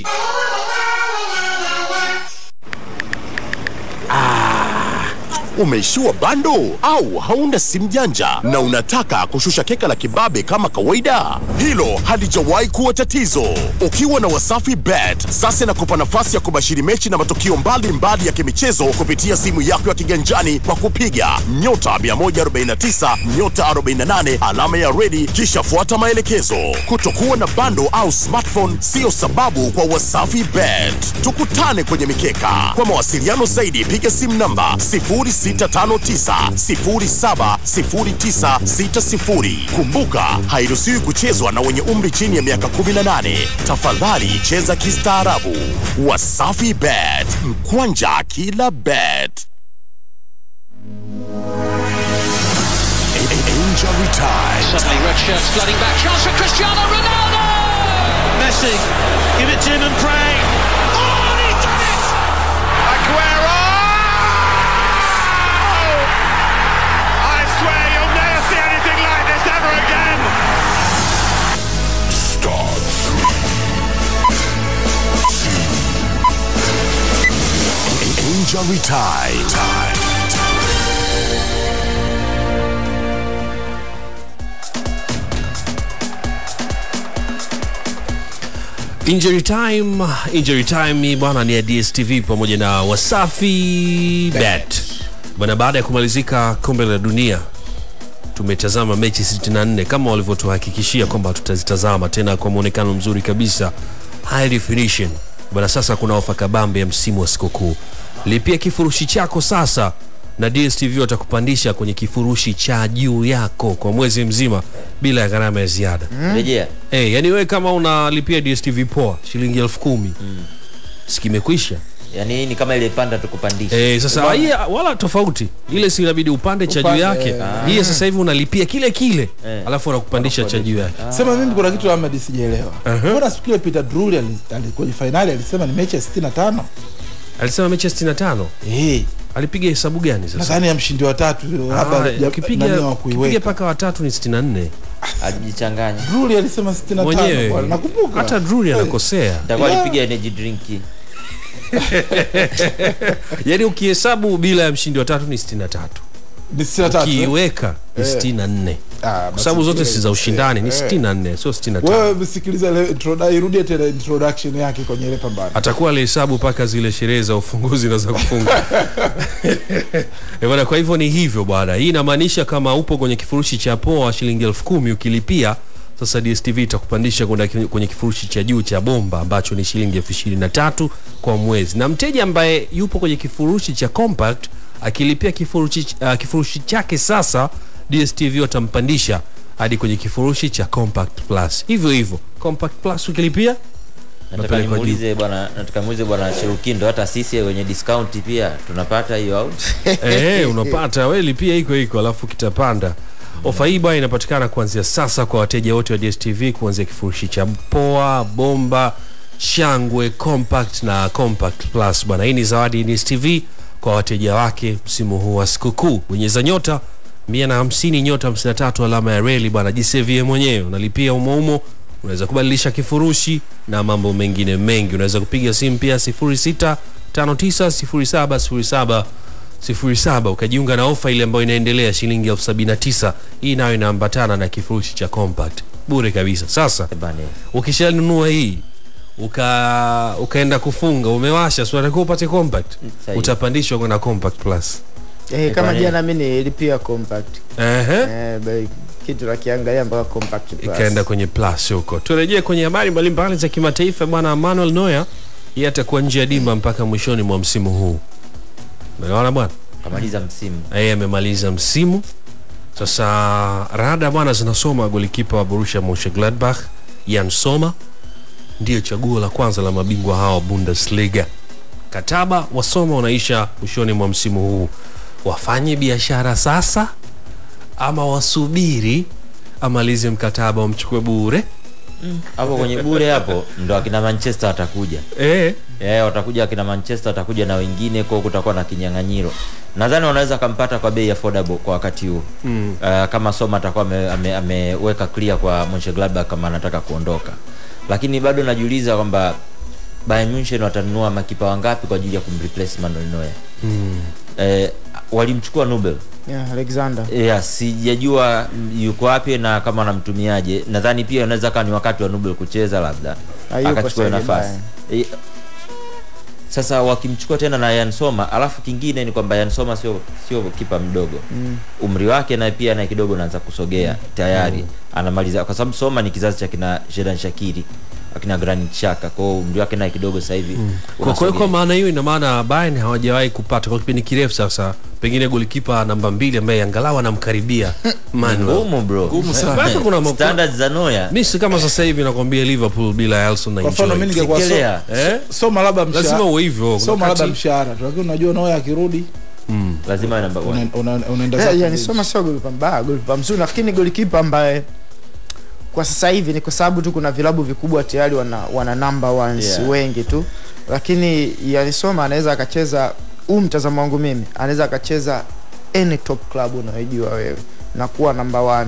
Umeishiwa bando au hauna simu janja na unataka kushusha keka la kibabe kama kawaida? Hilo halijawahi kuwa tatizo. Ukiwa na Wasafi Bet, sasa inakupa nafasi ya kubashiri mechi na matokeo mbalimbali ya kimichezo kupitia simu yako ya kiganjani kwa kupiga *149*48 kisha fuata maelekezo. Kutokuwa na bando au smartphone sio sababu kwa Wasafi Bet. Tukutane kwenye mikeka. Kwa mawasiliano zaidi piga simu namba 0659070960. Kumbuka, hairuhusiwi kuchezwa na wenye umri chini ya miaka 18. Tafadhali cheza kistaarabu. Wasafi Bet, mkwanja kila bet. Injury time. Suddenly red shirts flooding back. Chance for Cristiano Ronaldo. Messi, give it to him and pray. Oh, and he's done it. Aguero. Injury time. Injury time bwana, ni ya DSTV pamoja na Wasafi Bet. Baada ya kumalizika kombe la dunia tumetazama mechi 64 kama walivyotuhakikishia kwamba tutazitazama tena kwa muonekano mzuri kabisa, high definition. Bwana, sasa kuna ofa kabambe ya msimu wa sikukuu. Lipia kifurushi chako sasa na DSTV watakupandisha kwenye kifurushi cha juu yako kwa mwezi mzima bila ya gharama ya ziada. Rejea. Eh, yani wewe kama unalipia DSTV poa shilingi 10,010. Sikimekwisha. Yani ni kama ile panda tukupandisha. Eh, sasa hii wala tofauti. Ile si inabidi upande cha juu yake. Hii sasa hivi unalipia kile kile, alafu anakupandisha cha juu yake. Sema mimi kuna kitu Ahmed sijaelewa. Bora siku ile Peter Drury alikuwa kwenye finali alisema ni mechi 65. Alisema mechi 65. Alipiga hesabu gani sasa? Nadhani ya mshindi wa 3 hapa ukipiga paka wa 3 ni 64. Ajichanganya. Drury alisema 65 bwana. Nakumbuka. Hata Drury anakosea. Ndio alipiga energy drink. Yaani ukihesabu bila ya mshindi wa 3 ni 63. Ni 63. Ukiweka ni 64. Kwa sababu zote si za ushindani ni 64 sio 63. Wewe msikiliza leo irudie tena introduction yake kwenye ile pambano. Atakuwa alihesabu paka zile sherehe za ufunguzi na za kufunga. Bwana, kwa hivyo ni hivyo bwana. Hii inamaanisha kama upo kwenye kifurushi cha poa shilingi 10,010 ukilipia, sasa DSTV itakupandisha kwenye kifurushi cha juu cha bomba ambacho ni shilingi 23,000 kwa mwezi. Na mteja ambaye yupo kwenye kifurushi cha compact akilipia kifurushi chake sasa DSTV watampandisha hadi kwenye kifurushi cha compact plus. Hivyo hivyo compact plus ukilipia. Nataka muulize bwana Sherukindo, hata sisi wenye discount pia tunapata hiyo au? Unapata wewe, lipia iko alafu kitapanda. Ofa hii bwana inapatikana kuanzia sasa kwa wateja wote wa DSTV kuanzia kifurushi cha poa, bomba, shangwe, compact na compact plus bwana. Hii ni zawadi DSTV kwa wateja wake msimu huu wa sikukuu. Bonyeza nyota 150 nyota 53 alama ya reli bwana, jisevie mwenyewe. Unalipia umo, unaweza kubadilisha kifurushi na mambo mengine mengi. Unaweza kupiga simu pia 0659070707 ukajiunga na ofa ile ambayo inaendelea shilingi 79,000. Hii nayo inaambatana na kifurushi cha compact bure kabisa. Sasa ukishanunua hii ukaenda kufunga umewasha, sio unataka upate compact, utapandishwa kwa na compact plus. Kama jana mimi nilipia compact. Kitu la kiangalia mpaka compact plus. Ikaenda kwenye plus huko. Turejee kwenye habari mbalimbali za kimataifa bwana. Manuel Neuer yeye atakuwa nje ya dimba mpaka mwishoni mwa msimu huu. Unaona bwana? Kamaliza msimu. Amemaliza msimu. Sasa rada bwana zinasoma golikipa wa Borussia Mönchengladbach Jan Sommer ndio chaguo la kwanza la mabingwa hawa Bundesliga. Kataba wa Sommer unaisha mwishoni mwa msimu huu. Wafanye biashara sasa ama wasubiri amalize mkataba wamchukue bure? Hapo kwenye bure hapo ndo akina Manchester atakuja. Watakuja akina Manchester, atakuja na wengine, kwa kutakuwa na kinyang'anyiro. Nadhani wanaweza kampata kwa bei affordable kwa wakati huu. Kama Soma atakuwa ameweka clear kwa Mönchengladbach kama anataka kuondoka. Lakini bado najiuliza kwamba Bayern Munich watanunua makipa wangapi kwa ajili ya kumreplace Manuel Neuer. Walimchukua Nobel. Alexander. Sijajua yuko wapi na kama anamtumiaje. Nadhani pia anaweza kani wakati wa Nobel kucheza labda akachukua nafasi. Sasa wakimchukua tena na Jan Sommer, alafu kingine ni kwamba Jan Sommer sio kipa mdogo. Umri wake na pia na kidogo anaanza kusogea tayari. Anamaliza kwa sababu Sommer ni kizazi cha kina Shedan Shakiri, akina Granit Xhaka, kwa umri wake na kidogo sasa hivi. Kwa maana hiyo ina maana Bayern hawajawahi kupata kwa kipindi kirefu sasa pengine golikipa namba 2 ambaye angalau anamkaribia Manuel. Ngumu bro. Ngumu sana. Kuna standards za Neuer. Mimi si kama sasa hivi nakwambia Liverpool bila Elson na enjoy. Kwa mfano mimi ningekuwa Soma labda mshahara. Lazima uwe hivyo. Soma labda mshahara. Lakini unajua Neuer akirudi lazima namba 1. Unaenda sasa. Yaani Soma sio golikipa mzuri. Nafikiri ni golikipa ambaye kwa sasa hivi ni kwa sababu tu kuna vilabu vikubwa tayari wana number ones wengi tu. Lakini yani Soma anaweza akacheza, mtazamo wangu mimi, anaweza akacheza any top club unayojua wewe na kuwa number 1.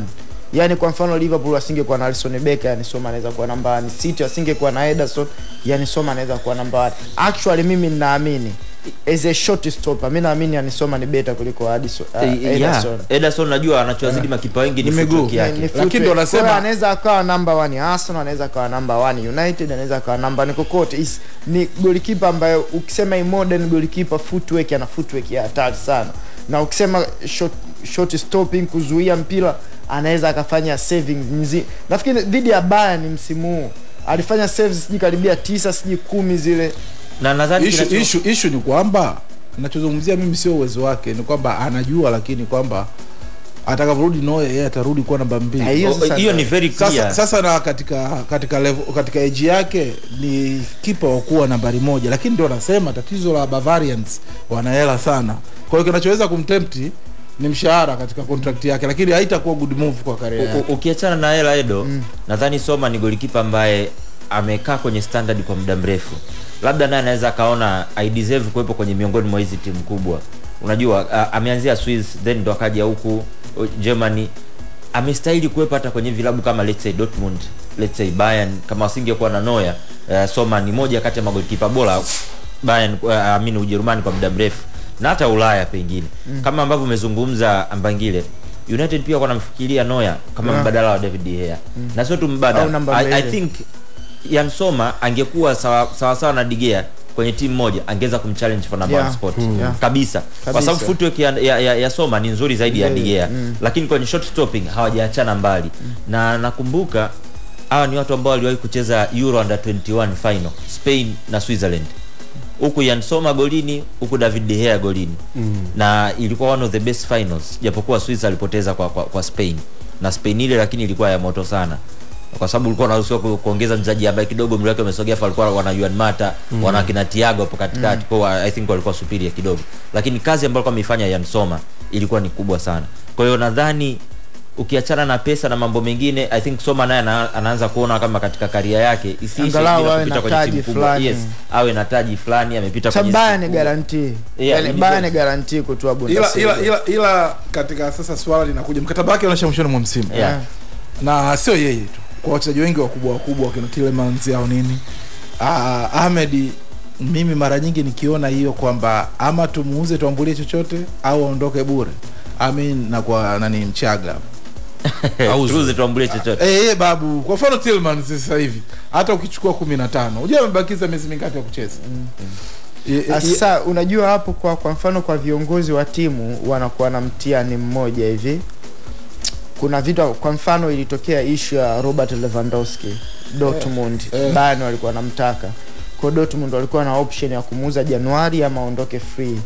Yani kwa mfano Liverpool asingekuwa na Alisson Becker, yani Soma anaweza kuwa number 1. City asingekuwa na Ederson, yani Soma anaweza kuwa number 1. Actually mimi ninaamini as a short stopper, mimi naamini anisoma ni beta kuliko Ederson. Ederson najua anachozidi makipa wengi ni futuki yake. Lakini ndo anasema anaweza akawa number 1 Arsenal, anaweza akawa number 1 United, anaweza akawa number 1 kokote. Ni goalkeeper ambaye ukisema modern goalkeeper footwork, ana footwork ya hatari sana. Na ukisema short short stopping, kuzuia mpira, anaweza akafanya savings nzii. Nafikiri dhidi ya Bayern msimu alifanya saves siji karibia 9 siji 10 zile. Na nadhani issue ni kwamba ninachozungumzia mimi sio uwezo wake, ni kwamba anajua, lakini kwamba atakaporudi no yeye atarudi kwa namba 2. Hiyo ni very clear. Sasa na katika level, katika age yake ni kipa wa kuwa nambari 1, lakini ndio anasema tatizo la Bavarians wanahela sana. Kwa hiyo kinachoweza kumtempt ni mshahara katika contract yake, lakini haitakuwa good move kwa career yake. Ukiachana na hela Edo, nadhani Soma ni goalkeeper ambaye amekaa kwenye standard kwa muda mrefu. Labda naye anaweza kaona I deserve kuwepo kwenye miongoni mwa hizi timu kubwa. Unajua ameanzia Swiss, then ndo akaja huku Germany. Amestahili kuwepo hata kwenye vilabu kama let's say Dortmund, let's say Bayern, kama asingekuwa na Noya. Soma ni moja kati ya goalkeeper bora Bayern, amini Ujerumani kwa muda mrefu. Na hata Ulaya pengine. Kama ambavyo umezungumza Ambangile, United pia wanamfikiria Noya kama mbadala wa David De Gea. Na sio tu mbadala. I think Yan Soma angekuwa sawa na De Gea kwenye timu moja, angeza kumchallenge for number one spot kabisa. Kwa sababu footwork ya Soma ni nzuri zaidi ya De Gea, lakini kwenye short stopping hawajaachana mbali. Na nakumbuka hawa ni watu ambao waliwahi kucheza Euro Under 21 final, Spain na Switzerland. Huku Yan Soma golini, huku David De Gea golini. Na ilikuwa one of the best finals, japokuwa Swiss alipoteza kwa Spain. Na Spain ile lakini ilikuwa ya moto sana, kwa sababu ulikuwa unaruhusiwa kuongeza mchezaji ambaye kidogo mlio wake umesogea, falikuwa wana Juan Mata, wana kina Tiago hapo katikati. Kwa I think walikuwa superior kidogo, lakini kazi ambayo alikuwa amefanya Yan Soma ilikuwa ni kubwa sana. Kwa hiyo nadhani ukiachana na pesa na mambo mengine, I think Soma naye anaanza kuona kama katika career yake isiishe kupita kwenye timu kubwa. Yes, awe na taji fulani amepita kwenye timu. Samba ni guarantee. Yaani Bayern ni guarantee kutoa Bundesliga. Ila katika sasa swala linakuja, mkataba wake unaisha mwishoni mwa msimu. Na sio yeye tu. Kwa wachezaji wengi wakubwa kina Tilemans au nini. Ahmed, mimi mara nyingi nikiona hiyo kwamba ama tumuuze tuambulie chochote au aondoke bure. Na kwa nani Mchaga. Tuuze tuambulie chochote. Babu, kwa mfano Tilemans sasa hivi hata ukichukua 15, unajua amebakiza miezi mingapi ya kucheza. Sasa unajua hapo kwa mfano kwa viongozi wa timu wanakuwa na mtihani mmoja hivi. Kuna vitu kwa mfano ilitokea issue ya Robert Lewandowski Dortmund. Bayern walikuwa wanamtaka. Kwa Dortmund walikuwa na option ya kumuuza Januari ama aondoke free.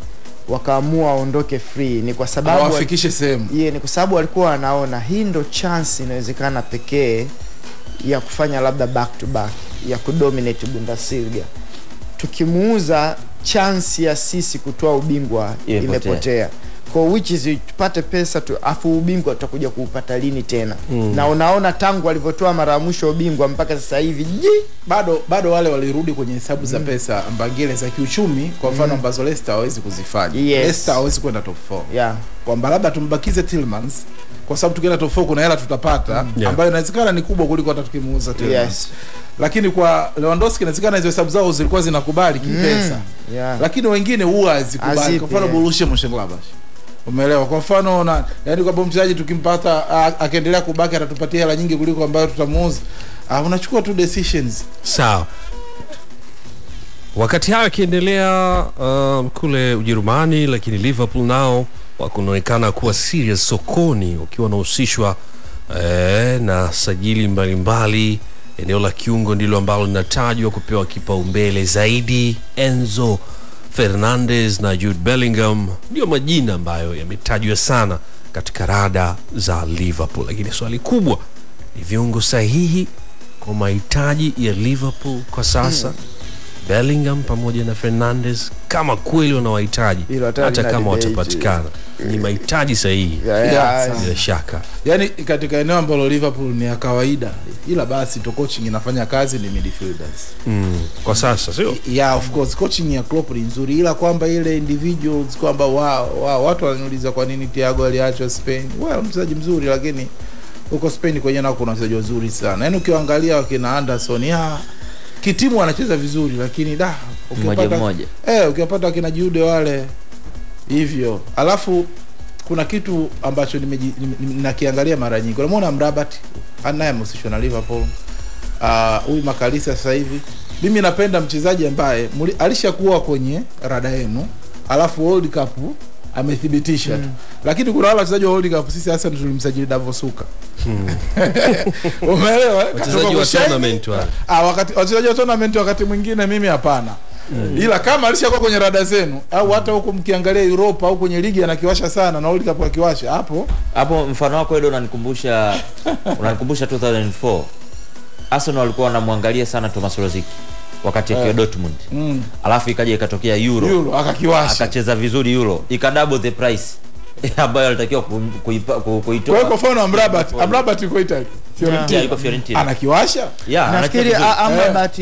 Wakaamua aondoke free ni kwa sababu wafikishe sehemu. Ni kwa sababu walikuwa wanaona hii ndo chance inawezekana pekee ya kufanya labda back to back ya kudominate Bundesliga. Tukimuuza chance ya sisi kutoa ubingwa imepotea. Kwa which is tupate pesa tu afu ubingwa tutakuja kuupata lini tena. Na unaona tangu walivyotoa mara mwisho ubingwa mpaka sasa hivi bado wale walirudi kwenye hesabu za pesa Mbangile za kiuchumi, kwa mfano ambazo Leicester hawezi kuzifanya. Leicester hawezi kwenda top 4. Kwamba labda tumbakize Tillmans kwa sababu tukienda top 4 kuna hela tutapata ambayo inawezekana ni kubwa kuliko hata tukimuuza Tillmans. Lakini kwa Lewandowski inawezekana hizo hesabu zao zilikuwa zinakubali kipesa. Lakini wengine huwa hazikubali. Kwa mfano Borussia Mönchengladbach. Umeelewa? Kwa mfano na yaani kwa mchezaji tukimpata akaendelea kubaki atatupatia hela nyingi kuliko ambayo tutamuuza. Unachukua two decisions. Sawa. Wakati hayo kiendelea kule Ujerumani, lakini Liverpool nao wakoonekana kuwa serious sokoni ukiwa nahusishwa na sajili mbalimbali. Eneo la kiungo ndilo ambalo linatajwa kupewa kipaumbele zaidi. Enzo Fernandez na Jude Bellingham ndio majina ambayo yametajwa sana katika rada za Liverpool, lakini swali kubwa ni viungo sahihi kwa mahitaji ya Liverpool kwa sasa. Bellingham pamoja na Fernandez kama kweli wanawahitaji, hata kama watapatikana ni mahitaji sahihi bila shaka. Yaani katika eneo ambalo Liverpool ni ya kawaida, ila basi to coaching inafanya kazi ni midfielders. Kwa sasa sio? Of course coaching ya Klopp ni nzuri, ila kwamba ile individuals kwamba watu wananiuliza kwa nini Thiago aliachwa Spain. Mchezaji mzuri lakini uko Spain kwenye nao kuna wachezaji wazuri sana. Yaani ukiangalia wakina Anderson kitimu anacheza vizuri, lakini ukipata kina Jude wale hivyo. Alafu kuna kitu ambacho ninakiangalia mara nyingi. Unaona Mrabat anayemhusishwa na Liverpool, huyu Makalisa sasa hivi. Mimi napenda mchezaji ambaye alishakuwa kwenye rada yenu, alafu World Cup amethibitisha tu. Lakini kuna wale wachezaji wa holding up sisi hasa tulimsajili Davosuka. Umeelewa? Wachezaji wa tournament wale. Ah, wakati wachezaji wa tournament wakati mwingine mimi hapana. Ila kama alishakuwa kwenye rada zenu au hata huko mkiangalia Europa au kwenye ligi anakiwasha sana na holding up akiwasha hapo mfano wako ile unanikumbusha 2004. Arsenal walikuwa wanamwangalia sana Thomas Rozicki wakati yake Dortmund. Alafu ikaja ikatokea Euro akakiwasha. Akacheza vizuri Euro. Ika double the price. Ambayo alitakiwa kuitoa. Kwa mfano Amrabat yuko Italy. Fiorentina yuko Fiorentina. Anakiwasha? Yeah, nafikiri Amrabat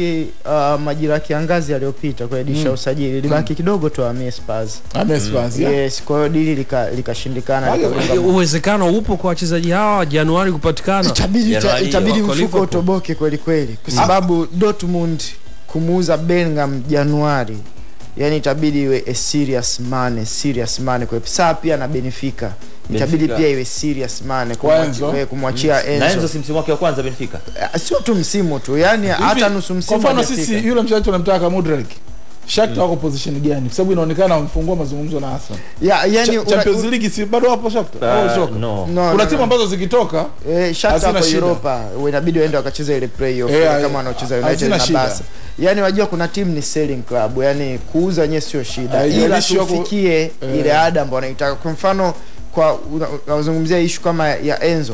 majira kiangazi aliyopita kwa dirisha usajili. Libaki kidogo tu Amespaz. Amespaz. Yes, kwa hiyo dili likashindikana. Uwezekano upo kwa wachezaji hawa Januari kupatikana. Itabidi mfuko utoboke kweli kweli kwa sababu Dortmund kumuuza Bellingham Januari. Yani itabidi iwe a serious money kwa Psa pia na Benfica. Itabidi pia iwe serious money kwa kumwachia Enzo. Na Enzo si msimu wake wa kwanza Benfica. Sio tu msimu tu, yani hata nusu msimu. Kwa mfano sisi yule mchezaji tunamtaka Mudryk. Shakta wako position gani? Kwa sababu inaonekana wamefungua mazungumzo na Arsenal. Yani Champions League si bado hapo Shakta. No. Kuna timu ambazo zikitoka Shakta kwa Europa, inabidi waende wakacheza ile playoff kama wanaocheza United na Barca. Yani wajua kuna timu ni selling club, yani kuuza yenyewe sio shida. Ila tufikie ile ada ambayo wanaitaka. Kwa mfano kwa unazungumzia issue kama ya Enzo.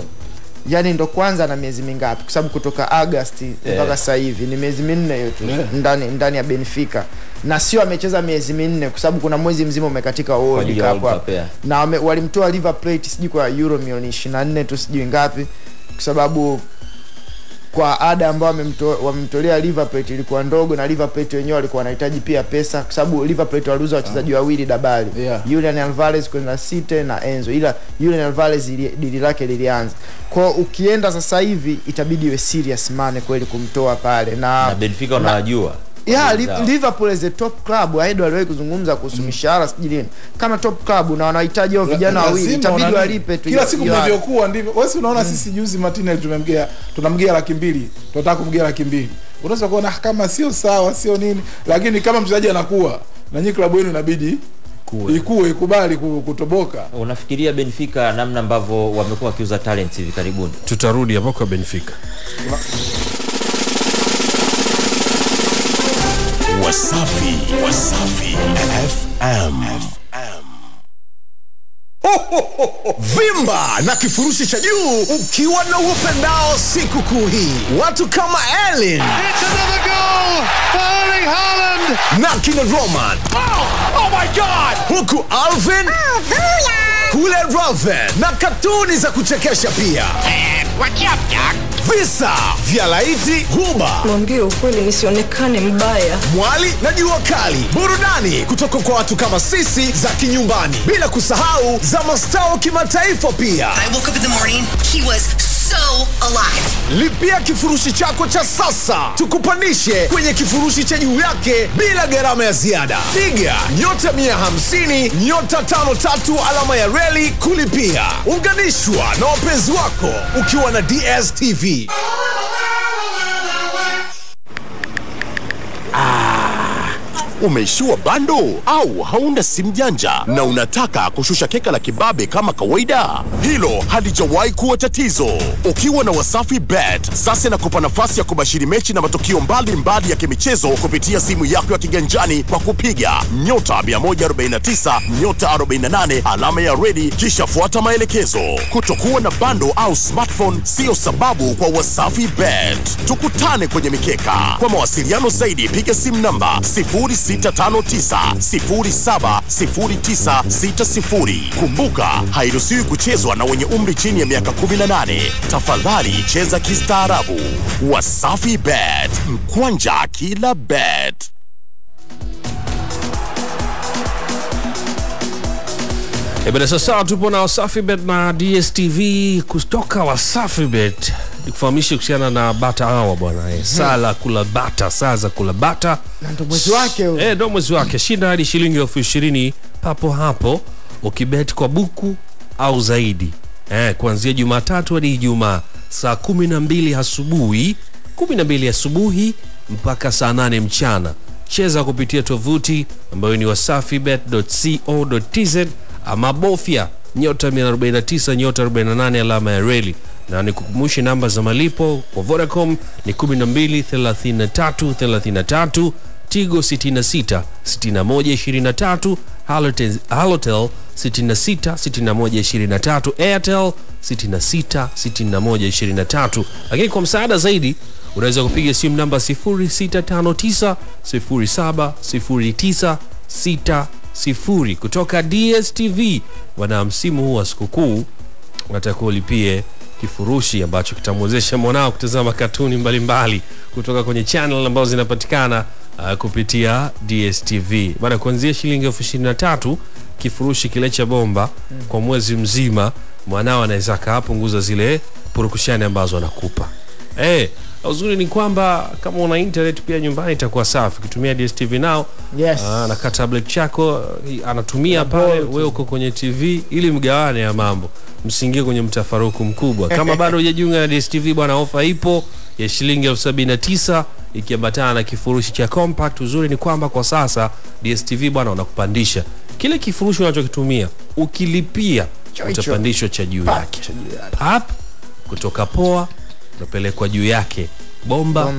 Yani ndo kwanza na miezi mingapi kwa sababu kutoka Agosti mpaka sasa hivi ni miezi 4 yote ndani ya Benfica. Na sio amecheza miezi 4 kwa sababu kuna mwezi mzima umekatika World Cup. Na walimtoa River Plate sijui kwa €24 million tu sijui ngapi kwa sababu kwa ada ambayo wamemtolea River Plate ilikuwa ndogo na River Plate wenyewe walikuwa wanahitaji pia pesa kwa sababu River Plate waliuza wachezaji wawili dabali. Julian Alvarez kwenda City na Enzo, ila Julian Alvarez dili lake lilianza. Kwa ukienda sasa hivi itabidi iwe serious money kweli kumtoa pale na Benfica unajua. Liverpool is a top club. Haido aliwahi kuzungumza kuhusu mishahara sijilini. Kama top club na wanahitaji hao vijana wawili itabidi walipe tu. Kila siku mlivyokuwa ndivyo. Wewe unaona sisi juzi Martinez tunamgea $200,000. Tunataka kumgea $200,000. Unaweza kuona kama sio sawa, sio nini. Lakini kama mchezaji anakuwa na nyinyi klabu yenu inabidi ikubali kutoboka. Unafikiria Benfica namna ambavyo wamekuwa kiuza talent hivi karibuni. Tutarudi hapo kwa Benfica. Wasafi FM. Vimba na kifurushi cha juu ukiwa na upendao siku kuu hii. Watu kama Ellen. It's another goal for Erling Haaland. Na kina Roman. Oh my God. Huku Alvin. Oh, booyah. Kule Raven. Na katuni za kuchekesha pia. What's up, Doc? Visa vya laiti huba mwambie ukweli nisionekane mbaya. Mwali na jua kali. Burudani kutoka kwa watu kama sisi za kinyumbani. Bila kusahau za mastao kimataifa pia. I woke up in the morning, he was so alive. Lipia kifurushi chako cha sasa tukupanishe kwenye kifurushi cha juu yake bila gharama ya ziada. Piga *150*533# kulipia. Unganishwa na wapenzi wako ukiwa na DSTV. Umeishiwa bando au hauna simu janja na unataka kushusha keka la kibabe kama kawaida? Hilo halijawahi kuwa tatizo. Ukiwa na Wasafi Bet, sasa nakupa nafasi ya kubashiri mechi na matokeo mbalimbali ya kimichezo kupitia simu yako ya kiganjani kwa kupiga *149*48 kisha fuata maelekezo. Kutokuwa na bando au smartphone sio sababu kwa Wasafi Bet. Tukutane kwenye mikeka. Kwa mawasiliano zaidi piga simu namba 0659070960. Kumbuka hairuhusiwi kuchezwa na wenye umri chini ya miaka 18. Tafadhali cheza kistaarabu. Wasafi Bet, mkwanja kila bet. Ebele sasa tupo na Wasafi Bet na DSTV kutoka Wasafi Bet. Nikufahamishe kuhusiana na bata hawa bwana. Sala kula bata, saza kula bata. Na ndo mwezi wake huo. Ndo mwezi wake. Shinda hadi $20,000 papo hapo ukibet kwa buku au zaidi. Kuanzia Jumatatu hadi Ijumaa saa 12 asubuhi, 12 asubuhi mpaka saa 8 mchana. Cheza kupitia tovuti ambayo ni wasafibet.co.tz Mabofia *149 *48 alama ya reli. Na nikukumbushe namba za malipo kwa Vodacom ni 12 33 33, Tigo 66 61 23, Halotel 66 61 23, Airtel 66 61 23. Lakini kwa msaada zaidi unaweza kupiga simu namba 0659 0709 60 kutoka DSTV. Wana msimu huu wa sikukuu unataka ulipie kifurushi ambacho kitamwezesha mwanao kutazama katuni mbalimbali kutoka kwenye channel ambazo zinapatikana kupitia DSTV. Baada kuanzia shilingi 23,000 kifurushi kile cha bomba kwa mwezi mzima, mwanao anaweza akapunguza zile purukushani ambazo anakupa. Uzuri ni kwamba kama una internet pia nyumbani itakuwa safi. Kitumia DSTV Now, yes, na ka tablet chako anatumia pale, wewe uko kwenye TV, ili mgawane ya mambo, msingie kwenye mtafaruku mkubwa. Kama bado hujajiunga na DSTV bwana, ofa ipo ya shilingi 79 ikiambatana na kifurushi cha compact. Uzuri ni kwamba kwa sasa DSTV bwana wanakupandisha kile kifurushi unachokitumia, ukilipia utapandishwa cha juu yake. Pap kutoka poa pelekwa juu yake bomba,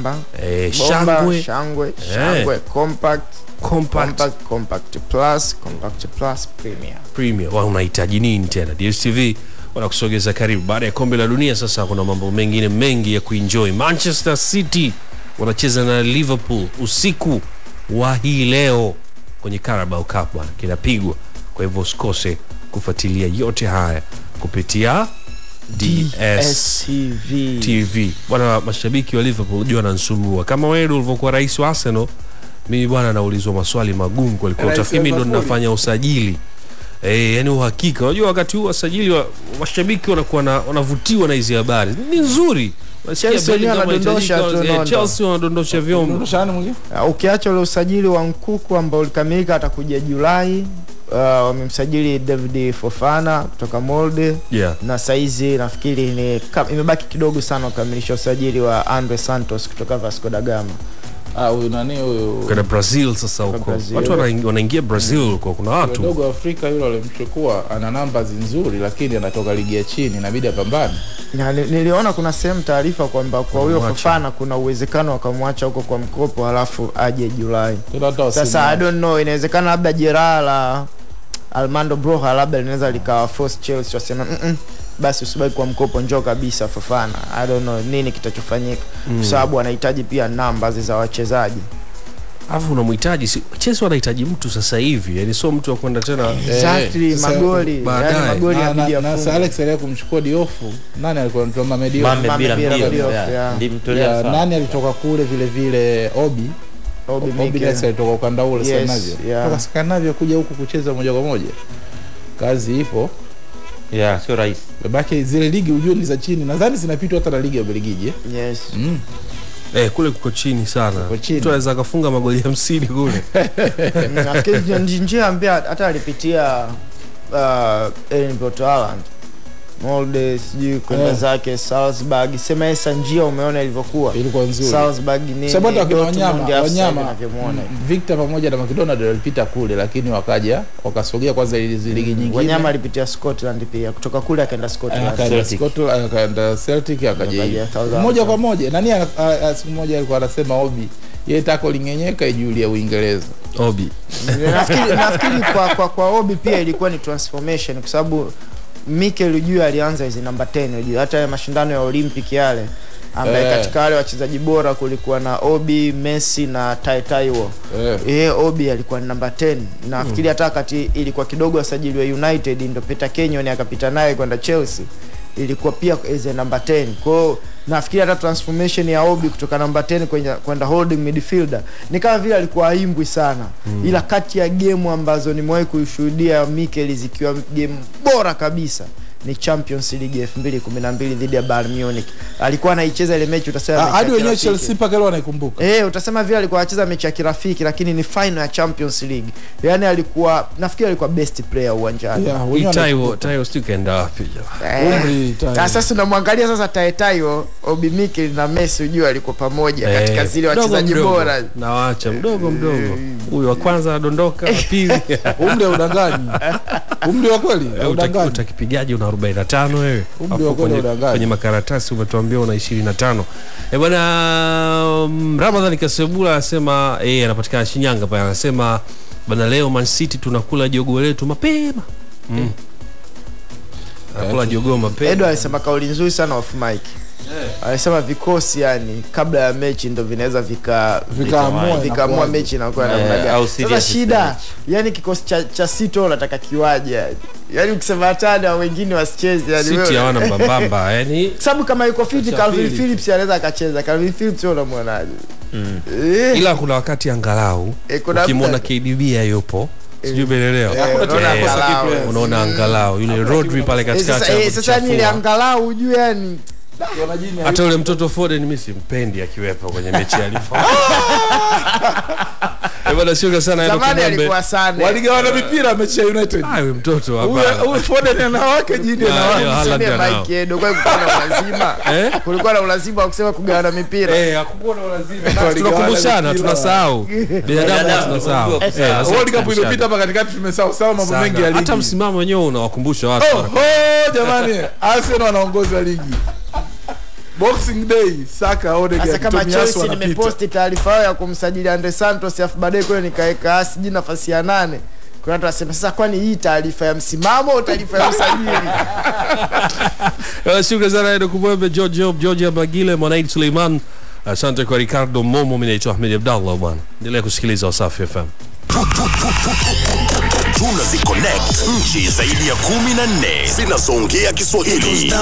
shangwe, compact plus premium. Wao unahitaji nini tena? DSTV wanakusogeza karibu. Baada ya kombe la dunia sasa kuna mambo mengine mengi ya kuenjoy. Manchester City wanacheza na Liverpool usiku wa hii leo kwenye Carabao Cup bwana, kinapigwa. Kwa hivyo usikose kufuatilia yote haya kupitia DSTV. Bwana, mashabiki wa Liverpool jua wananisumbua. Kama wewe ulivyokuwa rais wa Arsenal, mimi bwana naulizwa maswali magumu kwa sababu mimi ndo ninafanya usajili. Yani uhakika. Unajua wakati huu usajili wa mashabiki wanakuwa na wanavutiwa na hizo habari. Ni nzuri. Chelsea wanadondosha vyombo. Ukiacha ule usajili wa Nkuku ambao ulikamilika atakuja Julai, wamemsajili David Fofana kutoka Molde, na saizi nafikiri ni imebaki kidogo sana kukamilisha usajili wa Andre Santos kutoka Vasco da Gama. Huyu nani huyu kwa Brazil sasa huko. Watu wanaingia Brazil kwa kuna watu. Kidogo Afrika yule alimchukua ana namba nzuri lakini anatoka ligi ya chini, inabidi apambane. Niliona kuna sehemu taarifa kwamba kwa huyo Fofana kuna uwezekano akamwacha huko kwa mkopo halafu aje Julai. Sasa I don't know, inawezekana labda jeraha la Armando Broha labda linaweza likawa force Chelsea wasema basi usibaki kwa mkopo, njoo kabisa Fofana. I don't know nini kitachofanyika kwa sababu anahitaji pia namba za wachezaji. Alafu unamhitaji Chelsea wanahitaji mtu sasa hivi, yani sio mtu wa kwenda tena magoli. Magoli yanabidi afunge. Na Alex aliye kumchukua Diofu, nani alikuwa anatuma Medio? Ndimtolea sana. Nani alitoka kule vile vile Obi? Obi Messi alitoka ukanda ule Sanavia. Kutoka Sanavia kuja huku kucheza moja kwa moja. Kazi ipo. Sio rais. Babake zile ligi ujue ni za chini. Nadhani zinapitwa hata na ligi ya Belgiji. Kule kuko chini sana. Mtu anaweza kufunga magoli 50 kule. Nafikiri njia mbaya hata alipitia Haaland, Molde, sijui kwenda zake Salzburg. Sema esa njia umeona ilivyokuwa. Ilikuwa nzuri. Salzburg ni sababu wanyama. Victor pamoja na McDonald walipita kule lakini wakaja wakasogea kwanza ligi nyingine. Wanyama alipitia Scotland pia. Kutoka kule akaenda Scotland. Scotland akaenda Celtic akaja. Moja kwa moja. Nani mmoja alikuwa anasema Obi, yeye takolingenyeka Julia Uingereza. Obi. Nafikiri kwa Obi pia ilikuwa ni transformation kwa sababu Mikel Ujua alianza hizi namba 10 Ujua. Hata ya mashindano ya Olympic yale ambaye katika wale wachezaji bora kulikuwa na Obi, Messi na Taitaiwo. Obi alikuwa namba 10. Nafikiri hata kati ilikuwa kidogo wasajili wa United ndio Peter Kenyon akapita naye kwenda Chelsea. Ilikuwa pia as namba 10. Kwa nafikiri hata transformation ya Obi kutoka namba 10 kwenda holding midfielder ni kama vile alikuwa aimbwi sana. Ila kati ya game ambazo nimewahi kushuhudia Mikel zikiwa game bora kabisa, ni Champions League 2012 dhidi ya Bayern Munich. Alikuwa anaicheza ile mechi utasema mechi. Hadi wenyewe Chelsea paka leo anaikumbuka. Eh, utasema vile alikuwa anacheza mechi ya kirafiki lakini ni final ya Champions League. Yaani alikuwa nafikiri alikuwa best player uwanjani. Yeah, Taiwo still can wapi jamaa. Sasa tunamwangalia sasa Taiwo Obimike na Messi unajua alikuwa pamoja katika zile wachezaji bora. Na waacha mdogo. Huyu wa kwanza adondoka, wa pili. Umri udanganyi. Umri wa kweli? Udanganyi. Utakipigaje una 45 wewe? Umri wa kweli udanganyi. Kwenye makaratasi umetuambia una 25. Eh bwana Ramadhani Kasebula anasema yeye anapatikana Shinyanga pale anasema bwana leo Man City tunakula jogo letu mapema. Tunakula jogo mapema. Edward anasema kauli nzuri sana off mic. Alisema vikosi yani kabla ya mechi ndo vinaweza vikaamua mechi na kwa namna gani. Sasa shida yani kikosi cha City unataka kiwaje yani ukisema hata wengine wasicheze yani wewe City hawana mbambamba yani sababu kama yuko fit Calvin Phillips anaweza akacheza. Calvin Phillips yule mwanadamu ila kuna wakati angalau ukimwona KDB yupo sijui beleleo unaona angalau yule Rodri pale katikati. Sasa ni ile angalau ujue yani hata yule mtoto Foden mimi simpendi akiwepo kwenye mechi alifanya. Ebana sio sana ile kombe. Waligawana mipira mechi ya United. Wewe mtoto hapa. Huyu Foden na wake jini na wake. Mike ndio kwa lazima. Kulikuwa na ulazima wa kusema kugawana mipira. Hakukuwa na ulazima. Tunakumbushana tunasahau. Binadamu tunasahau. World Cup iliyopita hapa katikati tumesahau mambo mengi ya ligi. Hata msimamo wenyewe unawakumbusha watu. Jamani, Arsenal wanaongoza ligi. Boxing Day Saka Odegaard. Sasa kama Chelsea nimeposti taarifa ya kumsajili Andre Santos afu baadaye kule nikaeka asiji nafasi ya 8. Kuna watu wasema sasa kwani hii taarifa ya msimamo au taarifa ya usajili? Shukrani sana ndugu Mbembe George Bagile Mwanaid Suleiman. Asante kwa Ricardo Momo, mimi naitwa Ahmed Abdallah bwana. Endelea kusikiliza Wasafi FM. Tunaziconnect nchi zaidi ya 14 zinazongea Kiswahili.